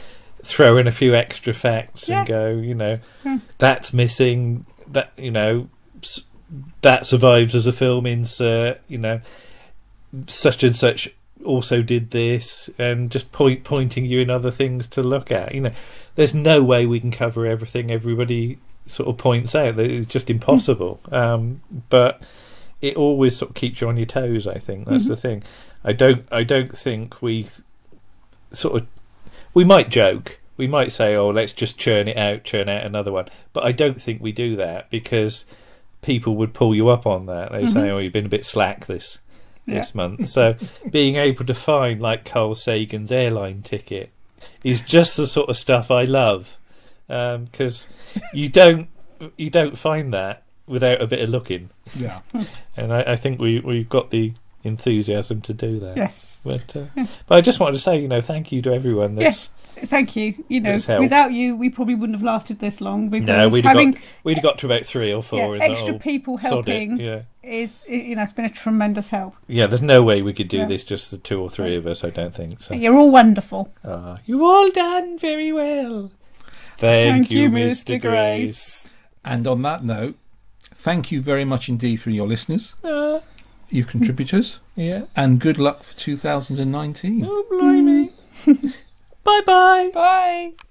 throw in a few extra facts yeah. and go, you know, hmm. that's missing, that, you know, that survives as a film insert, you know, such and such also did this, and just point pointing you in other things to look at. You know, there's no way we can cover everything everybody sort of points out, that it's just impossible. Mm. Um, but it always sort of keeps you on your toes. I think that's mm-hmm. the thing. I don't. I don't think we sort of. We might joke. We might say, "Oh, let's just churn it out, churn out another one." But I don't think we do that, because people would pull you up on that. They mm-hmm. say, "Oh, you've been a bit slack this yeah. this month." So being able to find like Carl Sagan's airline ticket is just the sort of stuff I love. Because um, you don't you don't find that without a bit of looking, yeah. And I, I think we we've got the enthusiasm to do that. Yes, but uh, yeah. but I just wanted to say, you know, thank you to everyone. That's, yes, thank you. You know, without you, we probably wouldn't have lasted this long. No, we'd having, got we'd got to about three or four. Yeah, in extra the people helping. It, yeah. Is, you know, it's been a tremendous help. Yeah, there's no way we could do yeah. this just the two or three yeah. of us. I don't think so. You're all wonderful. Uh, you've all done very well. Thank, thank you, Mister Grace. And on that note, thank you very much indeed for your listeners, uh, your contributors, yeah, and good luck for two thousand nineteen. Oh, blimey. Bye-bye. Bye. Bye. Bye.